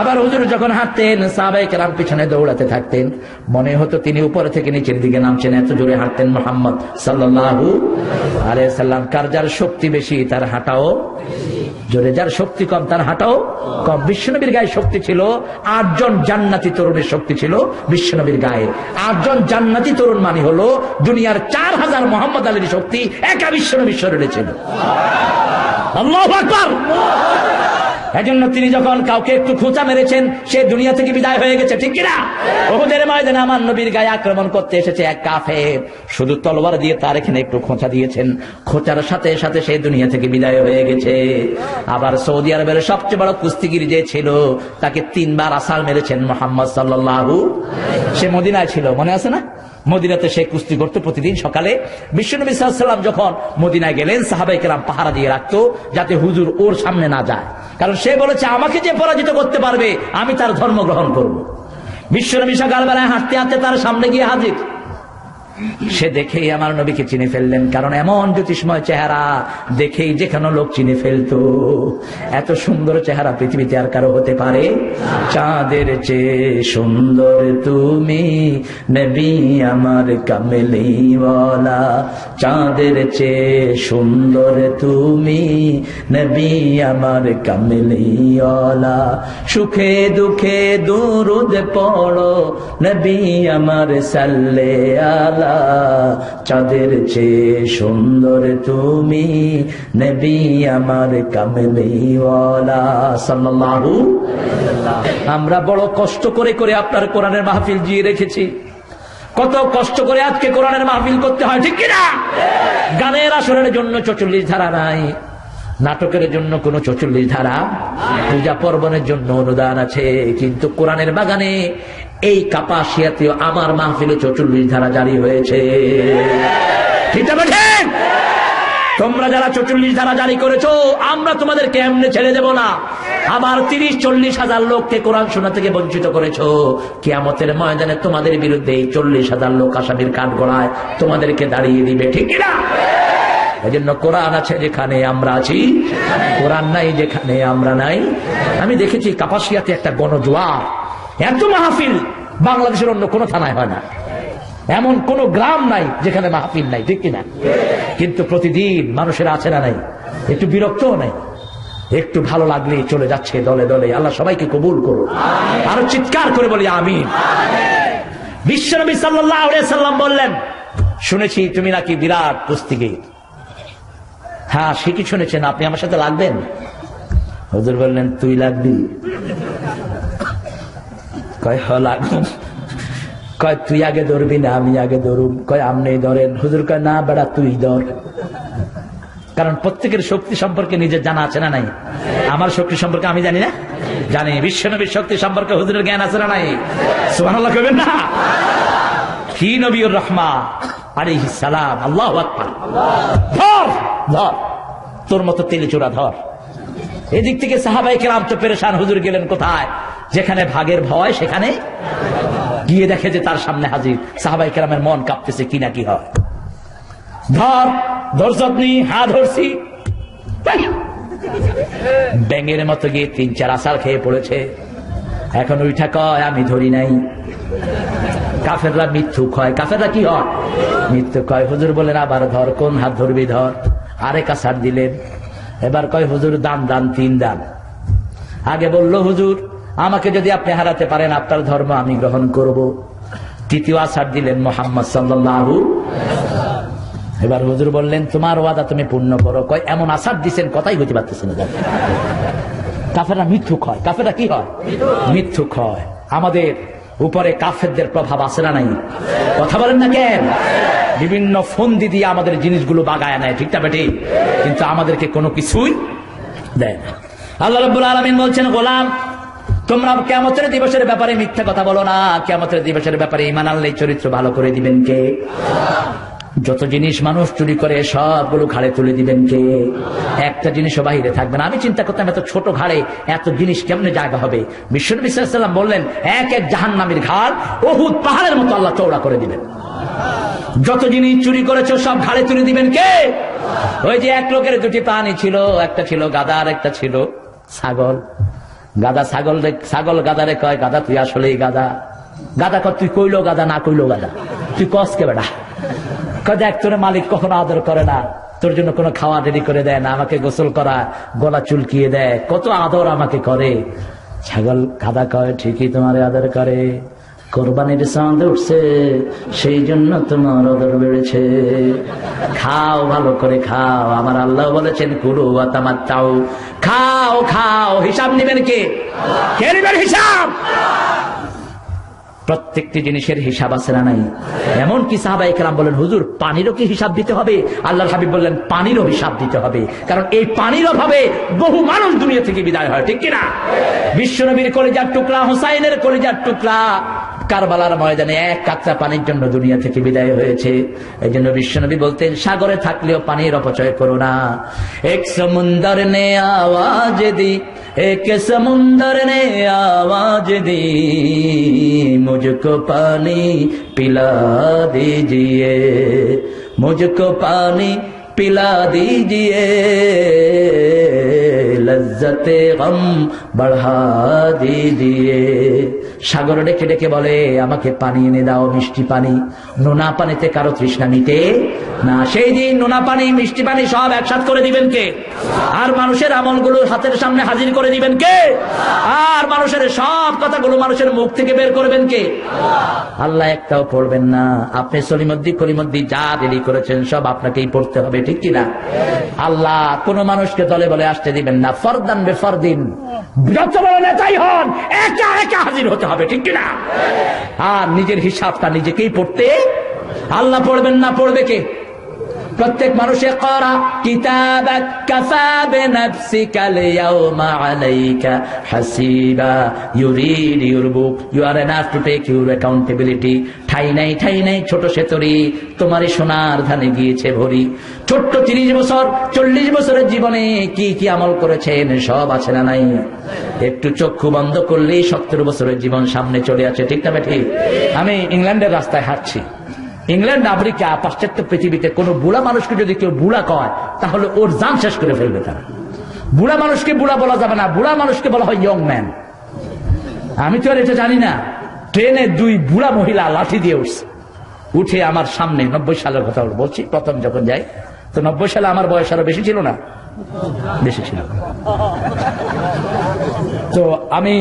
আবার হুজুর যখন হাঁটতেন, সাহাবায়ে কেরাম পিছনে দৌড়াতে থাকতেন, মনে হতো তিনি উপরে থেকে নিচের দিকে নামছেন, এত জোরে হাঁটতেন মুহাম্মদ সাল্লাল্লাহু আলাইহি সাল্লাম। কার যার শক্তি বেশি তার হাঁটাও জোরে, যার শক্তি কম তার হাঁটাও কম। বিশ্বনবীর গায়ে শক্তি ছিল, আটজন জান্নাতি তরুণের শক্তি ছিল বিশ্বনবীর গায়ে। আটজন জান্নাতি তরুণ মানে হলো দুনিয়ার চার হাজার মুহাম্মদ আলীর শক্তি একা বিশ্বনবীর শরীরে ছিল। আল্লাহু আকবার! এজন্য তিনি যখন কাউকে একটু খোঁচা মেরেছেন, সে দুনিয়া থেকে বিদায় হয়ে গেছে, ঠিক কিনা? ওহুদের ময়দানে আমার নবীর গায়ে আক্রমণ করতে এসেছে এক কাফের, শুধু তলোয়ার দিয়ে তার এখানে একটু খোঁচা দিয়েছেন, খোঁচার সাথে সাথে সে দুনিয়া থেকে বিদায় হয়ে গেছে। আবার সৌদি আরবের সবচেয়ে বড় কুস্তিগিরি যে ছিল, তাকে তিনবার আসার মেরেছেন মোহাম্মদ সাল্লাল্লাহু। সে মদিনায় ছিল, মনে আছে না? মদিনাতে সে কুস্তি করতো প্রতিদিন সকালে। বিশ্বনবী সাল্লাল্লাহু আলাইহি সাল্লাম যখন মদিনায় গেলেন, সাহাবায়ে কেরাম পাহারা দিয়ে রাখতো যাতে হুজুর ওর সামনে না যায়, কারণ সে বলেছে আমাকে যে পরাজিত করতে পারবে আমি তার ধর্ম গ্রহণ করব। বিশ্বনবী সকালবেলায় হাঁটতে হাঁটতে তার সামনে গিয়ে হাজির। সে দেখেই আমার নবীকে চিনে ফেললেন, কারণ এমন জ্যোতিষময় চেহারা দেখেই যেখানে লোক চিনে ফেলতো। এত সুন্দর চেহারা পৃথিবীতে আর কারো হতে পারে? চাঁদের চেয়ে সুন্দর তুমি নবী আমার কামেলিওয়ালা, চাঁদের চেয়ে সুন্দর তুমি নবী আমার কামেলিওয়ালা, সুখে দুঃখে দুরুদ পড়ো নবী আমার সাল্লে আলা, চাঁদের চেয়ে সুন্দর তুমি নবী আমার কামেলিওয়ালা সাল্লাল্লাহু আলাইহি ওয়াসাল্লাম। আমরা বড় কষ্ট করে করে আপনার কোরআনের মাহফিল জিয়ে রেখেছি, কত কষ্ট করে আজকে কোরআনের মাহফিল করতে হয়, ঠিক কিনা? গানের আসরের জন্য চৌচল্লিশ ধারা নাই, নাটকের জন্য কোন চৌচল্লিশ ধারা, পূজা পর্বণের জন্য অনুদান আছে, কিন্তু কোরআনের বাগানে এই কাপাসিয়াতেও আমার মাহফিলে চৌচল্লিশ ধারা জারি হয়েছে। ঠিক আছে, তোমরা যারা চৌচল্লিশ ধারা জারি করেছো, আমরা তোমাদেরকে এমনি ছেড়ে দেব না। আবার তিরিশ চল্লিশ হাজার লোককে কোরআন শোনা থেকে বঞ্চিত করেছো, কিয়ামতের ময়দানে তোমাদের বিরুদ্ধে এই চল্লিশ হাজার লোক আসামির কাঠগড়ায় তোমাদেরকে দাঁড়িয়ে দিবে, ঠিক কিনা? এজন্য কোরআন আছে যেখানে আমরা আছি, কোরআন নাই যেখানে আমরা নাই। আমি দেখেছি কাপাসিয়াতে একটা গণজোয়ার, এত মাহফিল বাংলাদেশের অন্য কোন থানায় হয় না। এমন কোন গ্রাম নাই যেখানে মাহফিল নাই, ঠিক কিনা? কিন্তু প্রতিদিন মানুষের আছে না নাই, একটু বিরক্তও নাই, একটু ভালো লাগলেই চলে যাচ্ছে দলে দলে। আল্লাহ সবাইকে কবুল করুন, আরো চিৎকার করে বলি আমিন। বিশ্বনবী সাল্লাল্লাহু আলাইহি সাল্লাম বললেন, শুনেছি তুমি নাকি বিরাট কুস্তিগীর। হ্যাঁ, সে কি শুনেছেন, আপনি আমার সাথে লাগবেন? হুজুর বললেন, তুই লাগবি? কয় হ লাগবো। কয় তুই আগে ধরবি না আমি আগে ধরুম? কয় আমনে ধরেন। হুজুর কয় না বেড়া তুই ধর। কারণ প্রত্যেকের শক্তি সম্পর্কে নিজের জানা আছে না নাই? আমার শক্তি সম্পর্কে আমি জানি না, জানি। বিশ্বনবীর শক্তি সম্পর্কে হুজুরের জ্ঞান আছে না নাই? সুবহানাল্লাহ কইবেন না? কি নবীর রহমা আলাইহিস সালাম, আল্লাহু আকবার। ধর ধর, তোর মতো তেলিচোরা ধর। এদিক থেকে সাহাবায়ে কেরাম তো পেরেশান, হুজুর গেলেন কোথায়? যেখানে ভাগের ভয় সেখানে গিয়ে দেখে যে তার সামনে হাজির। সাহাবায়ে কেরামের মন কাঁপতেছে কি না কি হয়। ধর ধরছতনি, হাত ধরছি। ব্যাঙের মতো গিয়ে তিন চার আসার খেয়ে পড়েছে। এখন উইঠা কয় আমি ধরি নাই। কাফেররা মৃত্যু কয়, কাফেররা কি হয়? মৃত্যু কয়। হুজুর বলেন আবার ধর, কোন হাত ধরবি ধর। আরেক আসার দিলেন। এবার কয় হুজুর দান দান তিন দান। আগে বললো হুজুর আমাকে যদি আপনি হারাতে পারেন আপনার ধর্ম আমি গ্রহণ করব। তৃতীয় আসার দিলেন মুহাম্মদ সাল্লাল্লাহু। এবার হুজুর বললেন তোমার ওয়াদা তুমি পূর্ণ করো। কয় এমন আসার দিচ্ছেন কথাই হইতে পারতেছে না। কাফেররা মিথ্যুক হয়, কাফেররা কি হয়? মিথ্যুক হয়। আমাদের উপরে কাফেরদের প্রভাব আছে না নাই? কথা বলেন না কেন? বিভিন্ন ফন্দি দিয়ে আমাদের জিনিসগুলো বাগায় নেয়, ঠিক না বেটি? কিন্তু আমাদেরকে কোনো কিছুই দেয় না। আল্লাহ রাব্বুল আলামিন বলছেন, গোলাম তোমরা কিয়ামতের দিবসের ব্যাপারে মিথ্যা কথা বলো না। কিয়ামতের দিবসের ব্যাপারে ঈমান আনলেই চরিত্র ভালো করে দিবেন কে? যত জিনিস মানুষ চুরি করে সবগুলো ঘাড়ে তুলে দিবেন কে? একটা জিনিসও বাহিরে থাকবে না। আমি চিন্তা করতাম এত ছোট ঘাড়ে এত জিনিস কেমনে জায়গা হবে। বিশ্বনবী সাল্লাল্লাহু আলাইহি সাল্লাম বললেন এক এক জাহান্নামীর ঘাড় উহুদ পাহাড়ের মতো আল্লাহ চওড়া করে দিবেন। যত জিনিস চুরি করেছো সব ঘাড়ে তুলে দিবেন কে? ওই যে এক লোকের দুটি প্রাণী ছিল, একটা ছিল গাধা আর একটা ছিল ছাগল। গাধা ছাগল ছাগল গাধারে কয় গাধা তুই আসলেই গাধা। গাধা কয় তুই কইলো গাধা না কইলো গাধা, তুই কস কে বেটা? দেখ তোর মালিক কখনো আদর করে না, তোর জন্য কোনো খাওয়া রেডি করে দেয় না, আমাকে গোসল করা গলা চুলকিয়ে দেয়, কত আদর আমাকে করে। ছাগল গাধা কয় ঠিকই তোমার আদর করে, কোরবানির চাঁদ উঠছে সেই জন্য তোমার আদর বেড়েছে, খাও ভালো করে খাও, আমার আল্লাহ বলেছেন কুলু ওয়া তামাত্তাউ, খাও খাও। হিসাব নেবেন কে? কে নেবেন হিসাব? প্রত্যেকটি জিনিসের হিসাব আছে না নাই? এমনকি সাহাবায়ে কেরাম বলেন হুজুর পানিরও কি হিসাব দিতে হবে? আল্লাহর হাবিব বললেন পানিরও হিসাব দিতে হবে, কারণ এই পানির অভাবে বহু মানুষ দুনিয়া থেকে বিদায় হয়, ঠিক কিনা? বিশ্বনবীর কলিজার টুকরা হুসাইনের কলিজার টুকরা কারবালার ময়দানে এক কাঁচা পানির জন্য দুনিয়া থেকে বিদায় হয়েছে। এই জন্য বিশ্বনবী বলতেন সাগরে থাকলেও পানির অপচয় করো না। এক সমুন্দর নে আওয়াজ দি, এক সমুন্দর নে আওয়াজ দি, মুঝকো পানি পিলা দিজিয়ে, মুঝকো পানি পিলা দিজিয়ে, লজ্জতে গম বাড়া দিজিয়ে। সাগর ডেকে ডেকে বলে আমাকে পানি এনে দাও, মিষ্টি পানি। নোনা পানিতে কারো তৃষ্ণা নিতে না। সেই দিন নোনা পানি মিষ্টি পানি সব একসাথ করে দিবেন কে? আর মানুষের আমলগুলো হাতের সামনে হাজির করে দিবেন কে? আর মানুষের সব কথাগুলো মানুষের মুখ থেকে বের করবেন কে? আল্লাহ একটাও পড়বেন না। আপনি সলিমদ্দি কলিমদ্দি যা দেরি করেছেন সব আপনাকেই পড়তে হবে, ঠিক কিনা? আল্লাহ কোন মানুষকে দলে বলে আসতে দিবেন না। ফরদান বে ফরদিন যত বড় নেতাই হন একা একা হাজির হতে হবে, ঠিক কিনা? আর নিজের হিসাবটা নিজেকেই পড়তে। আল্লাহ পড়বেন না, পড়বে কে? প্রত্যেক মানুষে করা কিতাবাত কাফা বিনফসিকা লিয়াউমা আলাইকা হাসিবা, you read your book, you are enough to take your accountability. ঠাই নাই ঠাই নাই ছোট সেতরি, তোমারই সোনার ধানে গিয়েছে ভরি। ছোট্ট তিরিশ বছর চল্লিশ বছরের জীবনে কি কি আমল করেছেন সব আছে না নাই? একটু চক্ষু বন্ধ করলেই সত্তর বছরের জীবন সামনে চলে আসে, ঠিক না বেঠি? আমি ইংল্যান্ডের রাস্তায় হাঁটছি। ইংল্যান্ড, আফ্রিকা, পাশ্চাত্য পৃথিবীতে কোন বুড়া মানুষকে যদি কেউ বুড়া কয় তাহলে ওর জান শেষ করে ফেলবে তারা। বুড়া মানুষকে বুড়া বলা যাবে না, বুড়া মানুষকে বলা হয় ইয়ং ম্যান। আমি তো আর এটা জানি না। ট্রেনে দুই বুড়া মহিলা লাঠি দিয়ে উঠছে, उठे आमार सामने नब्बे साल कथा बोलছি प्रथम যখন যাই तो नब्बे साल আমার বয়স আরো বেশি ছিল না বেশি ছিল তো আমি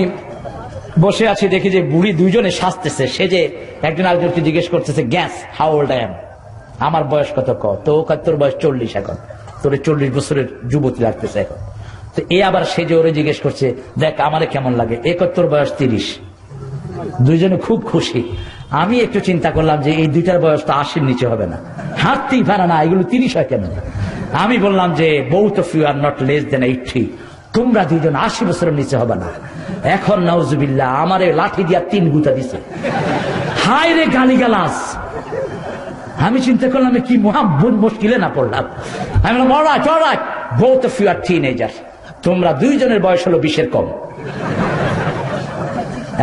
বসে আছি দেখি যে বুড়ি দুইজনে শাস্তেছে সে যে একজন আরেকজনকে জিজ্ঞেস করতেছে guess how old I am আমার বয়স কত কত তো তোর বয়স চল্লিশ এখন তোর চল্লিশ বছরের যুবতী লাগতেছে এখন তো এই আবার সে যে ওরে জিজ্ঞেস করছে দেখ আমারে কেমন লাগে একাত্তর বয়স তিরিশ দুইজনে খুব খুশি আমি একটু চিন্তা করলাম যে এই দুইটার বয়স তো আশি এর নিচে হবে না হাঁটতেই পারে না এগুলো তিরিশ হয় কেন আমি বললাম যে both of you are not less than eighty তোমরা দুইজন আশি বছরের নিচে হবে না এখন নাউজুবিল্লাহ আমারে লাঠি দিয়া তিন গুতা দিছে হায় রে গালিগালাজ আমি চিন্তা করলাম কি মহাবুদ মুশকিলে না পড়লাম আমি বললাম alright alright both of you are teenagers তোমরা দুইজনের বয়স হলো বিশ এর কম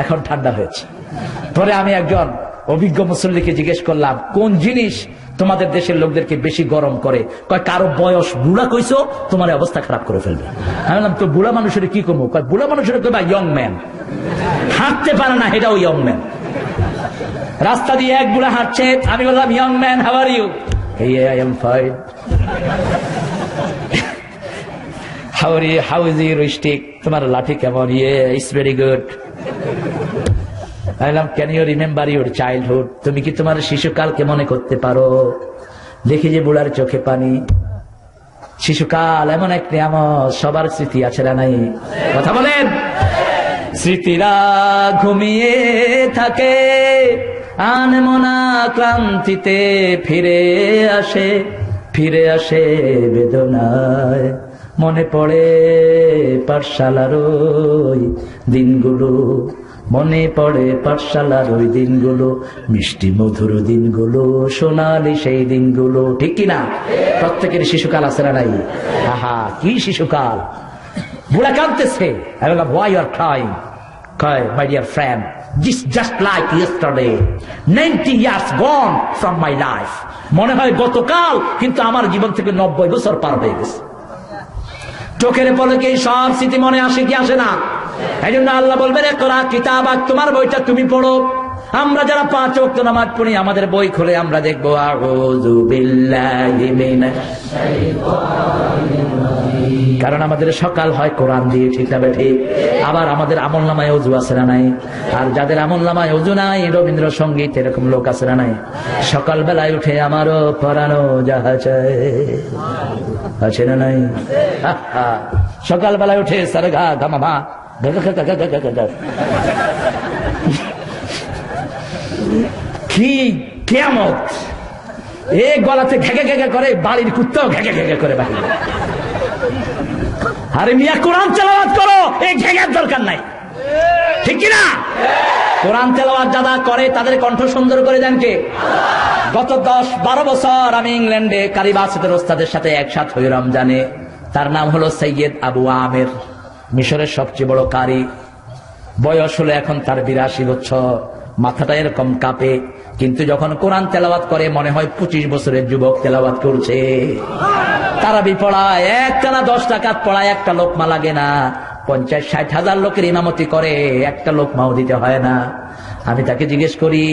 এখন ঠান্ডা হয়েছে পরে আমি একজন অভিজ্ঞ মুসল্লিকে জিজ্ঞেস করলাম কোন জিনিস তোমাদের দেশের লোকদেরকে বেশি গরম করে কয় কারো বয়স বুড়া কইছো তোমার অবস্থা খারাপ করে ফেলবে আমি বললাম তো বুড়া মানুষের কি কমো কয় বুড়া মানুষের তো ভাই ইয়ং ম্যান হাঁটতে পারে না এটাও ইয়ং ম্যান রাস্তা দিয়ে এক বুড়া হাঁটছে আমি বললাম young man how are you I am fine how are you how is your stick তোমার লাঠি কেমন yeah it's very good I love, can you remember your childhood? তুমি কি তোমার শিশুকাল কে মনে করতে পারো দেখি যে বুড়ার চোখে পানি শিশুকাল এমন এক নিয়ামত সবার স্মৃতি আছে না নাই কথা বলেন স্মৃতিরা ঘুমিয়ে থাকে আনমনা ক্লান্তিতে ফিরে আসে ফিরে আসে বেদনায় মনে পড়ে পাঠশালার ওই দিনগুলো মনে পড়ে পাঠশালার ওই দিনগুলো মিষ্টি মধুর দিনগুলো সোনালি সেই দিনগুলো ঠিক কিনা প্রত্যেকের শিশুকাল আছে না নাই আহা কি শিশুকাল বুড়া কাঁদতেছে আমি বললাম why you are crying cry my dear friend this just like yesterday ninety years gone from my life মনে হয় গতকাল কিন্তু আমার জীবন থেকে নব্বই বছর পার হয়ে গেছে চোখের পলকে সব স্মৃতি মনে আসে কি আসে না এইজন্য আল্লাহ বলবেন কোরা কিতাব আর তোমার বইটা তুমি পড়ো আমরা যারা পাঁচ ওয়াক্ত নামাজ পড়ি আমাদের বই খুলে আমরা দেখব আউযু বিল্লাহি মিনাশ শাইতানির রাজীম কারণ আমাদের সকাল হয় কোরআন দিয়ে ঠিক না ঠিক আবার আমাদের আমলনামায় ওযু আছে না নাই আর যাদের আমলনামায় ওযু নাই রবীন্দ্রসঙ্গীত এরকম লোক আছে না নাই সকাল বেলায় উঠে আমারও পড়ানো যাহা চায় আছে না নাই সকাল বেলায় উঠে সরগা গামামা কি কিয়ামত এ গলাতে ঘেগে ঘেগে করে বাড়ির কুত্তাও ঘেগে ঘেগে করে বাহিরে আরে মিয়া কোরআন তেলাওয়াত করো এই ঘেগের দরকার নাই ঠিক কি না কোরআন তেলাওয়াত যারা করে তাদের কণ্ঠ সুন্দর করে দেন কে আল্লাহ গত দশ বারো বছর আমি ইংল্যান্ডে কারিবাসিদের ওস্তাদের সাথে একসাথ হই রমজানে তার নাম হলো সৈয়দ আবু আমের মিশরের সবচেয়ে বড় কারি বয়স হলো এখন তার বিরাশি বছর মাথাটা এরকম কাঁপে কিন্তু যখন কোরআন তেলাওয়াত করে মনে হয় পঁচিশ বছরের যুবক তেলাওয়াত করছে তারাবি পড়ায় একটানা দশ টাকা পড়ায় একটা লোকমা লাগে না পঞ্চাশ ষাট হাজার লোকের ইমামতি করে একটা লোকমাও দিতে হয় না আমি তাকে জিজ্ঞেস করি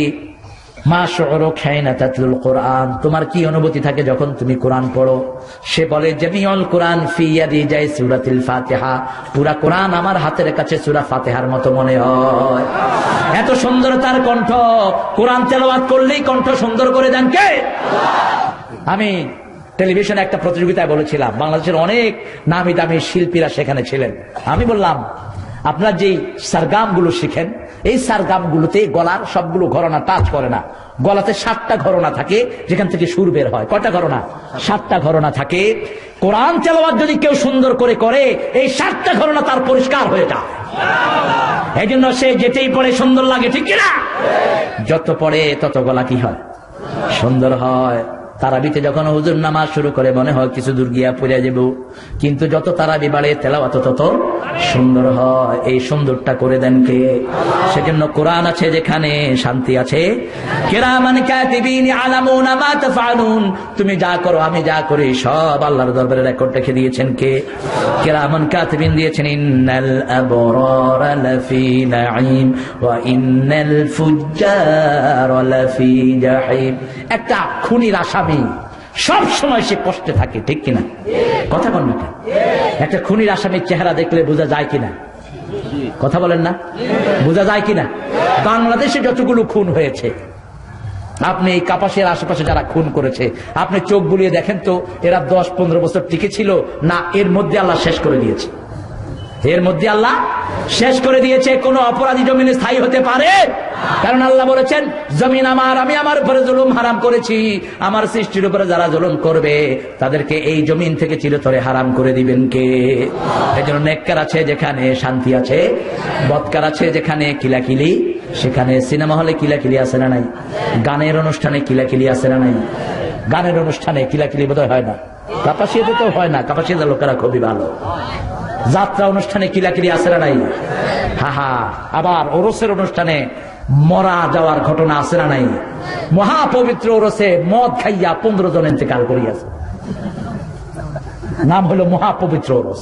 মা শুরুক হাইনা তাতলুল কোরআন তোমার কি অনুভূতি থাকে যখন তুমি কোরআন পড়ো সে বলে জামিউল কোরআন ফি ইয়াদি যাই সূরাতুল ফাতিহা পুরো কোরআন আমার হাতের কাছে সূরা ফাতিহার মতো মনে হয় এত সুন্দর তার কণ্ঠ কোরআন তেলাওয়াত করলেই কণ্ঠ সুন্দর করে দেন কে আল্লাহ আমি টেলিভিশনে একটা প্রতিযোগিতায় বলেছিলাম বাংলাদেশের অনেক নামী দামি শিল্পীরা সেখানে ছিলেন আমি বললাম আপনারা যে সারগামগুলো শিখেন এই সারগামগুলোতে গলার সবগুলো ঘরনা টাচ করে না গলাতে সাতটা ঘরনা থাকে যেখান থেকে সুর বের হয় কয়টা ঘরনা সাতটা ঘরনা থাকে কোরআন তেলাওয়াত যদি কেউ সুন্দর করে করে এই সাতটা ঘরনা তার পরিষ্কার হয়ে যায় সুবহানাল্লাহ এইজন্য সে যেতেই পড়ে সুন্দর লাগে ঠিক কি না যত পড়ে তত গলা কি হয় সুন্দর হয় তারাবিতে যখন হুজুর নামাজ শুরু করে মনে হয় কিছু দূর গিয়া পড়ে যাব, কিন্তু যত তারাবি বাড়ে তেলাওয়াত তত সুন্দর হয়। এই সুন্দরটা করে দেন কে? সেজন্য কোরআন আছে যেখানে শান্তি আছে। কিরামান কাতিবিন ইয়ালামুনা মা তাফআলুন, তুমি যা করো আমি যা করি সব আল্লাহর দরবারে রেকর্ড রেখে দিয়েছেন কে? কিরামান কাতিবিন দিয়েছেন ইন্নাল আবরারা লাফি নাঈম ওয়া ইন্নাল ফুজ্জারা লাফি জাহিম। একটা খুনির আসামি সব সময় সে কষ্টে থাকে, ঠিক কিনা? কথা বলেন না। একটা খুনির আসামির চেহারা দেখলে বোঝা যায় কিনা? কথা বলেন না, বোঝা যায় কিনা? বাংলাদেশে যতগুলো খুন হয়েছে, আপনি এই কাপাসের আশেপাশে যারা খুন করেছে আপনি চোখ বুলিয়ে দেখেন তো, এরা দশ পনেরো বছর টিকে ছিল না, এর মধ্যে আল্লাহ শেষ করে দিয়েছে। এর মধ্যে আল্লাহ শেষ করে দিয়েছে। কোন অপরাধী জমিনে স্থায়ী হতে পারে, কারণ আল্লাহ বলেছেন জমিন আমার, আমি আমার উপরে জুলুম হারাম করেছি। আমার সৃষ্টির উপরে যারা জুলুম করবে তাদেরকে এই জমিন থেকে চিরতরে হারাম করে দিবেন কে? এজন্য নেককার আছে যেখানে শান্তি আছে, বদকার আছে যেখানে কিলাকিলি। সেখানে সিনেমা হলে কিলাকিলি আছে না নাই? গানের অনুষ্ঠানে কিলাকিলি আছে না নাই? গানের অনুষ্ঠানে কিলাকিলি বোধহয় হয় না, কাপাসিয়াতে তো হয় না, কাপাসিয়াদের লোকেরা খুবই ভালো। যাত্রা অনুষ্ঠানে কিলাকিলি আছে না নাই? হা হা। আবার ওরসের অনুষ্ঠানে মরা যাওয়ার ঘটনা আছে না নাই? মহাপবিত্র ওরসে মদ খাইয়া পনেরো জন ইন্তেকাল করিয়াছে, নাম হলো মহাপবিত্র ওরস।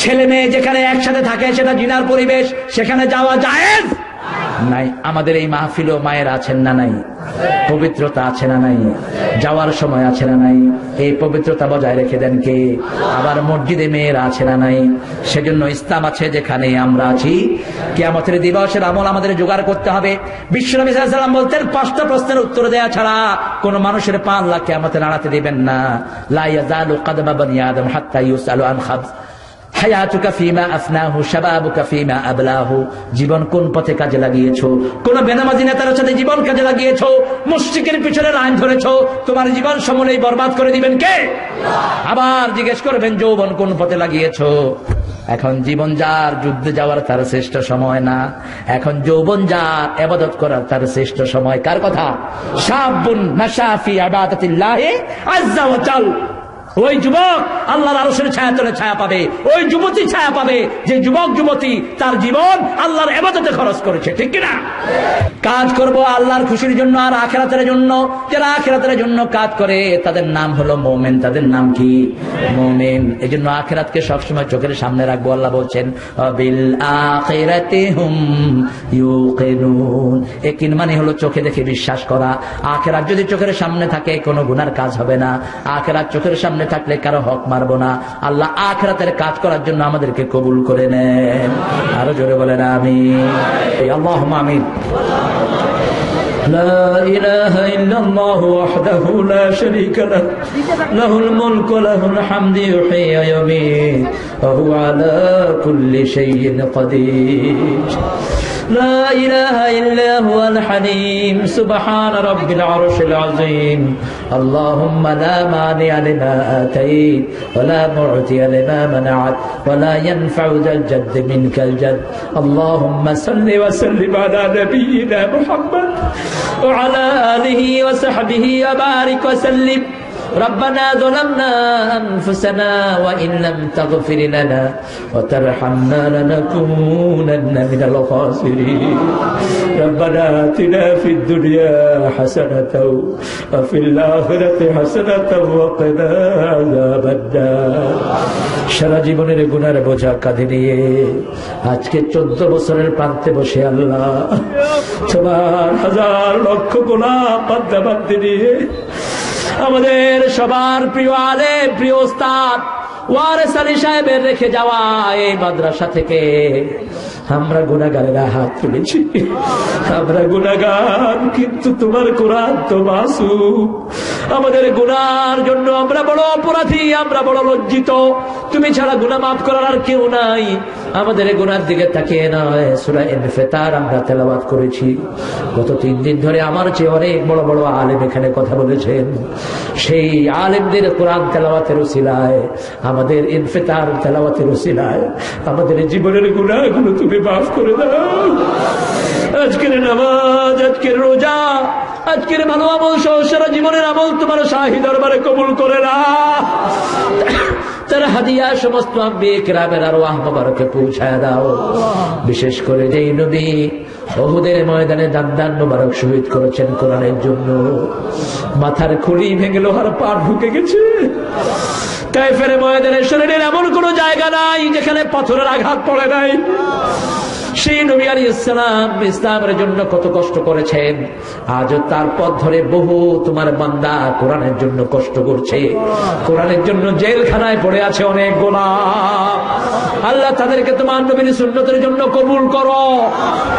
ছেলে মেয়ে যেখানে একসাথে থাকে সেটা জিনার পরিবেশ, সেখানে যাওয়া জায়েজ নাই। আমাদের এই মাহফিলও মায়ের আছেন না নাই? পবিত্রতা আছে না নাই? যাওয়ার সময় আছে না নাই? এই পবিত্রতা বজায় রেখে দেন কে? আবার মসজিদে মেয়েরা আছে না নাই? সেজন্য ইসলাম আছে যেখানে আমরা আছি। কিয়ামতের দিবসের আমল আমাদের জোগাড় করতে হবে। বিশ্বনবী সাল্লাল্লাহু আলাইহি ওয়াসাল্লাম বলতেন পাঁচটা প্রশ্নের উত্তর দেয়া ছাড়া কোন মানুষের পা আল্লাহ কিয়ামতে নাড়াতে দিবেন না। লা ইয়াযালু কাদামা বনি আদম হাত্তা ইউসালু আন খাবস। জীবন কোন পথে কাজে লাগিয়েছো? কোন বেনামাজি নেতার সাথে জীবন কাজে লাগিয়েছো? মুশরিকের পিছনে লাইন ধরেছো? তোমার জীবন সমূলেই বরবাদ করে দিবেন কে? আবার জিজ্ঞেস করবেন যৌবন কোন পথে লাগিয়েছো? এখন জীবন যার, যুদ্ধে যাওয়ার তার শ্রেষ্ঠ সময় না। এখন যৌবন যার, ইবাদত করার তার শ্রেষ্ঠ সময়। কার কথা? শাবুন মাশাফি ইবাদাতিল্লাহি আযজা ওয়া জাল। ওই যুবক আল্লাহর আরশের ছায়াতলে ছায়া পাবে, ওই যুবতী ছায়া পাবে যে যুবক যুবতী তার জীবন আল্লাহর ইবাদতে খরচ করেছে, ঠিক কিনা? কাজ করব আল্লাহর খুশির জন্য আর আখিরাতের জন্য। যারা আখিরাতের জন্য কাজ করে তাদের নাম হলো মুমিন। তাদের নাম কি? মুমিন। এজন্য আখিরাতকে সবসময় চোখের সামনে রাখবো। আল্লাহ বলছেন বিল আখিরাতি হুম ইউকিনুন। ইয়াকিন মানে হলো চোখে দেখে বিশ্বাস করা। আখিরাত যদি চোখের সামনে থাকে কোনো গুনার কাজ হবে না। আখিরাত চোখের সামনে থাকলে কারো হক মারবো না। আল্লাহ আখিরাতের কাজ করার জন্য আমাদেরকে কবুল করে নেন। আরো জোরে বলেন আমিন। আল্লাহুম্মা আমিন। লা ইলাহা ইল্লাল্লাহু ওয়াহদাহু লা শারীকা লাহু লাহুল মুলকু ওয়া লাহুল হামদু ইউহয়ী ওয়া ইউমীত ওয়া হুয়া আলা কুল্লি শাইইন কাদির। لا إله إلا هو الحليم سبحان رب العرش العظيم اللهم لا مانع لما آتيت ولا معطي لما منعت ولا ينفع ذا الجد منك الجد اللهم صل وسلم على نبينا محمد وعلى آله وصحبه وبارك وسلم ربنا ظلمنا أنفسنا وإن لم تغفر لنا وترحمنا لنكونن من الخاسرين ربنا آتنا في الدنيا حسنة وفي الآخرة حسنة وقنا عذاب النار. সারা জীবনের গুনার বোঝা কাঁধে নিয়ে আজকে চোদ্দ বছরের প্রান্তে বসে আল্লাহ তোমার হাজার লক্ষ গুনাহ বান্দা বান্দি নিয়ে আমাদের সবার প্রিয় আলেম, প্রিয় উস্তাদ ওয়ারেস আলী সাহেবের রেখে যাওয়া এই মাদ্রাসা থেকে আমরা গুনাহগারেরা হাত তুলেছি। আমরা গুনাহগার, কিন্তু তোমার কোরআন তো মাসুম। আমাদের গুনার জন্য আমরা বড় অপরাধী, আমরা বড় লজ্জিত। তুমি ছাড়া গুনাহ মাফ করার আর কেউ নাই। আমাদের গুনার দিকে তাকিয়ে নয়, সূরা ইনফিতার আমরা তেলাওয়াত করেছি। গত তিন দিন ধরে আমার চেয়ে অনেক বড় বড় আলেম এখানে কথা বলেছেন। সেই আলেমদের কোরআন তেলাওয়াতের উসিলায়, আমাদের ইনফিতার তেলাওয়াতের উসিলায় আমাদের জীবনের গুনাহগুলো তুমি মাফ করে দাও। আজকের নামাজ, আজকের রোজা, আজকের ভালো আমল সহ সারা জীবনের আমল তোমার শাহী দরবারে কবুল করে নাও। তার হাদিয়া সমস্ত আম্বিয়া কেরামের আরওয়াহ মুবারকে পৌঁছায় দাও। বিশেষ করে যেই নবী উহুদের ময়দানে দাঁতদান মুবারক শহীদ করেছেন কোরআনের জন্য, মাথার খুলি ভেঙে লোহার পাট ঢুকে গেছে। কাইফের ময়দানে শরীরের এমন কোনো জায়গা নাই যেখানে পাথরের আঘাত পড়ে নাই। সেই নবী আলাইহিস সালাম ইসলামের জন্য কত কষ্ট করেছেন, আজও তার পথ ধরে বহু তোমার বান্দা কোরআনের জন্য কষ্ট করছে, কোরআনের জন্য জেলখানায় পড়ে আছে অনেক গোলাম। আল্লাহ তাদেরকে তোমার নবীর সুন্নতের জন্য কবুল করো,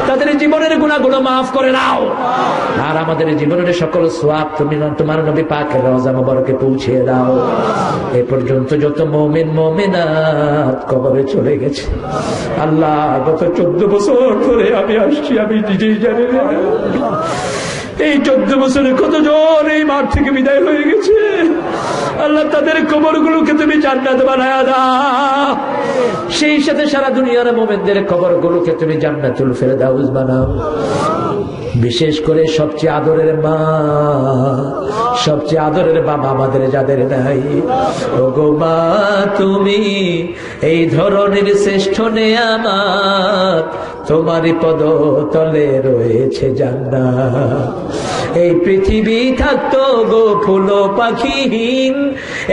তাদের জীবনের গুনাহগুলো মাফ করে নাও, আর আমাদের জীবনের সকল সওয়াব তুমি তোমার নবী পাকের রওজা মুবারকে পৌঁছিয়ে দাও। এ পর্যন্ত যত মুমিন মুমিনাত কবরে চলে গেছে আল্লাহ, গত চোদ্দ বছর ধরে আমি আসছি, আমি নিজেই জানি না এই চোদ্দ বছরে কতজন এই মাঠ থেকে বিদায় হয়ে গেছে। আল্লাহ তাদের কবরগুলোকে তুমি জান্নাত বানায়া দাও, সেই সাথে সারা দুনিয়ার মুমিনদের কবরগুলোকে তুমি জান্নাতুল ফেরদাউস বানাও। বিশেষ করে সবচেয়ে আদরের মা, সবচেয়ে আদরের বাবা আমাদের যাদের নাই, ওগো মা তুমি এই ধরনের শ্রেষ্ঠ নেয়ামত তোমারই পদতলে রয়েছে জান্নাত। এই পৃথিবী থাকতো গো ফুল পাখিহীন,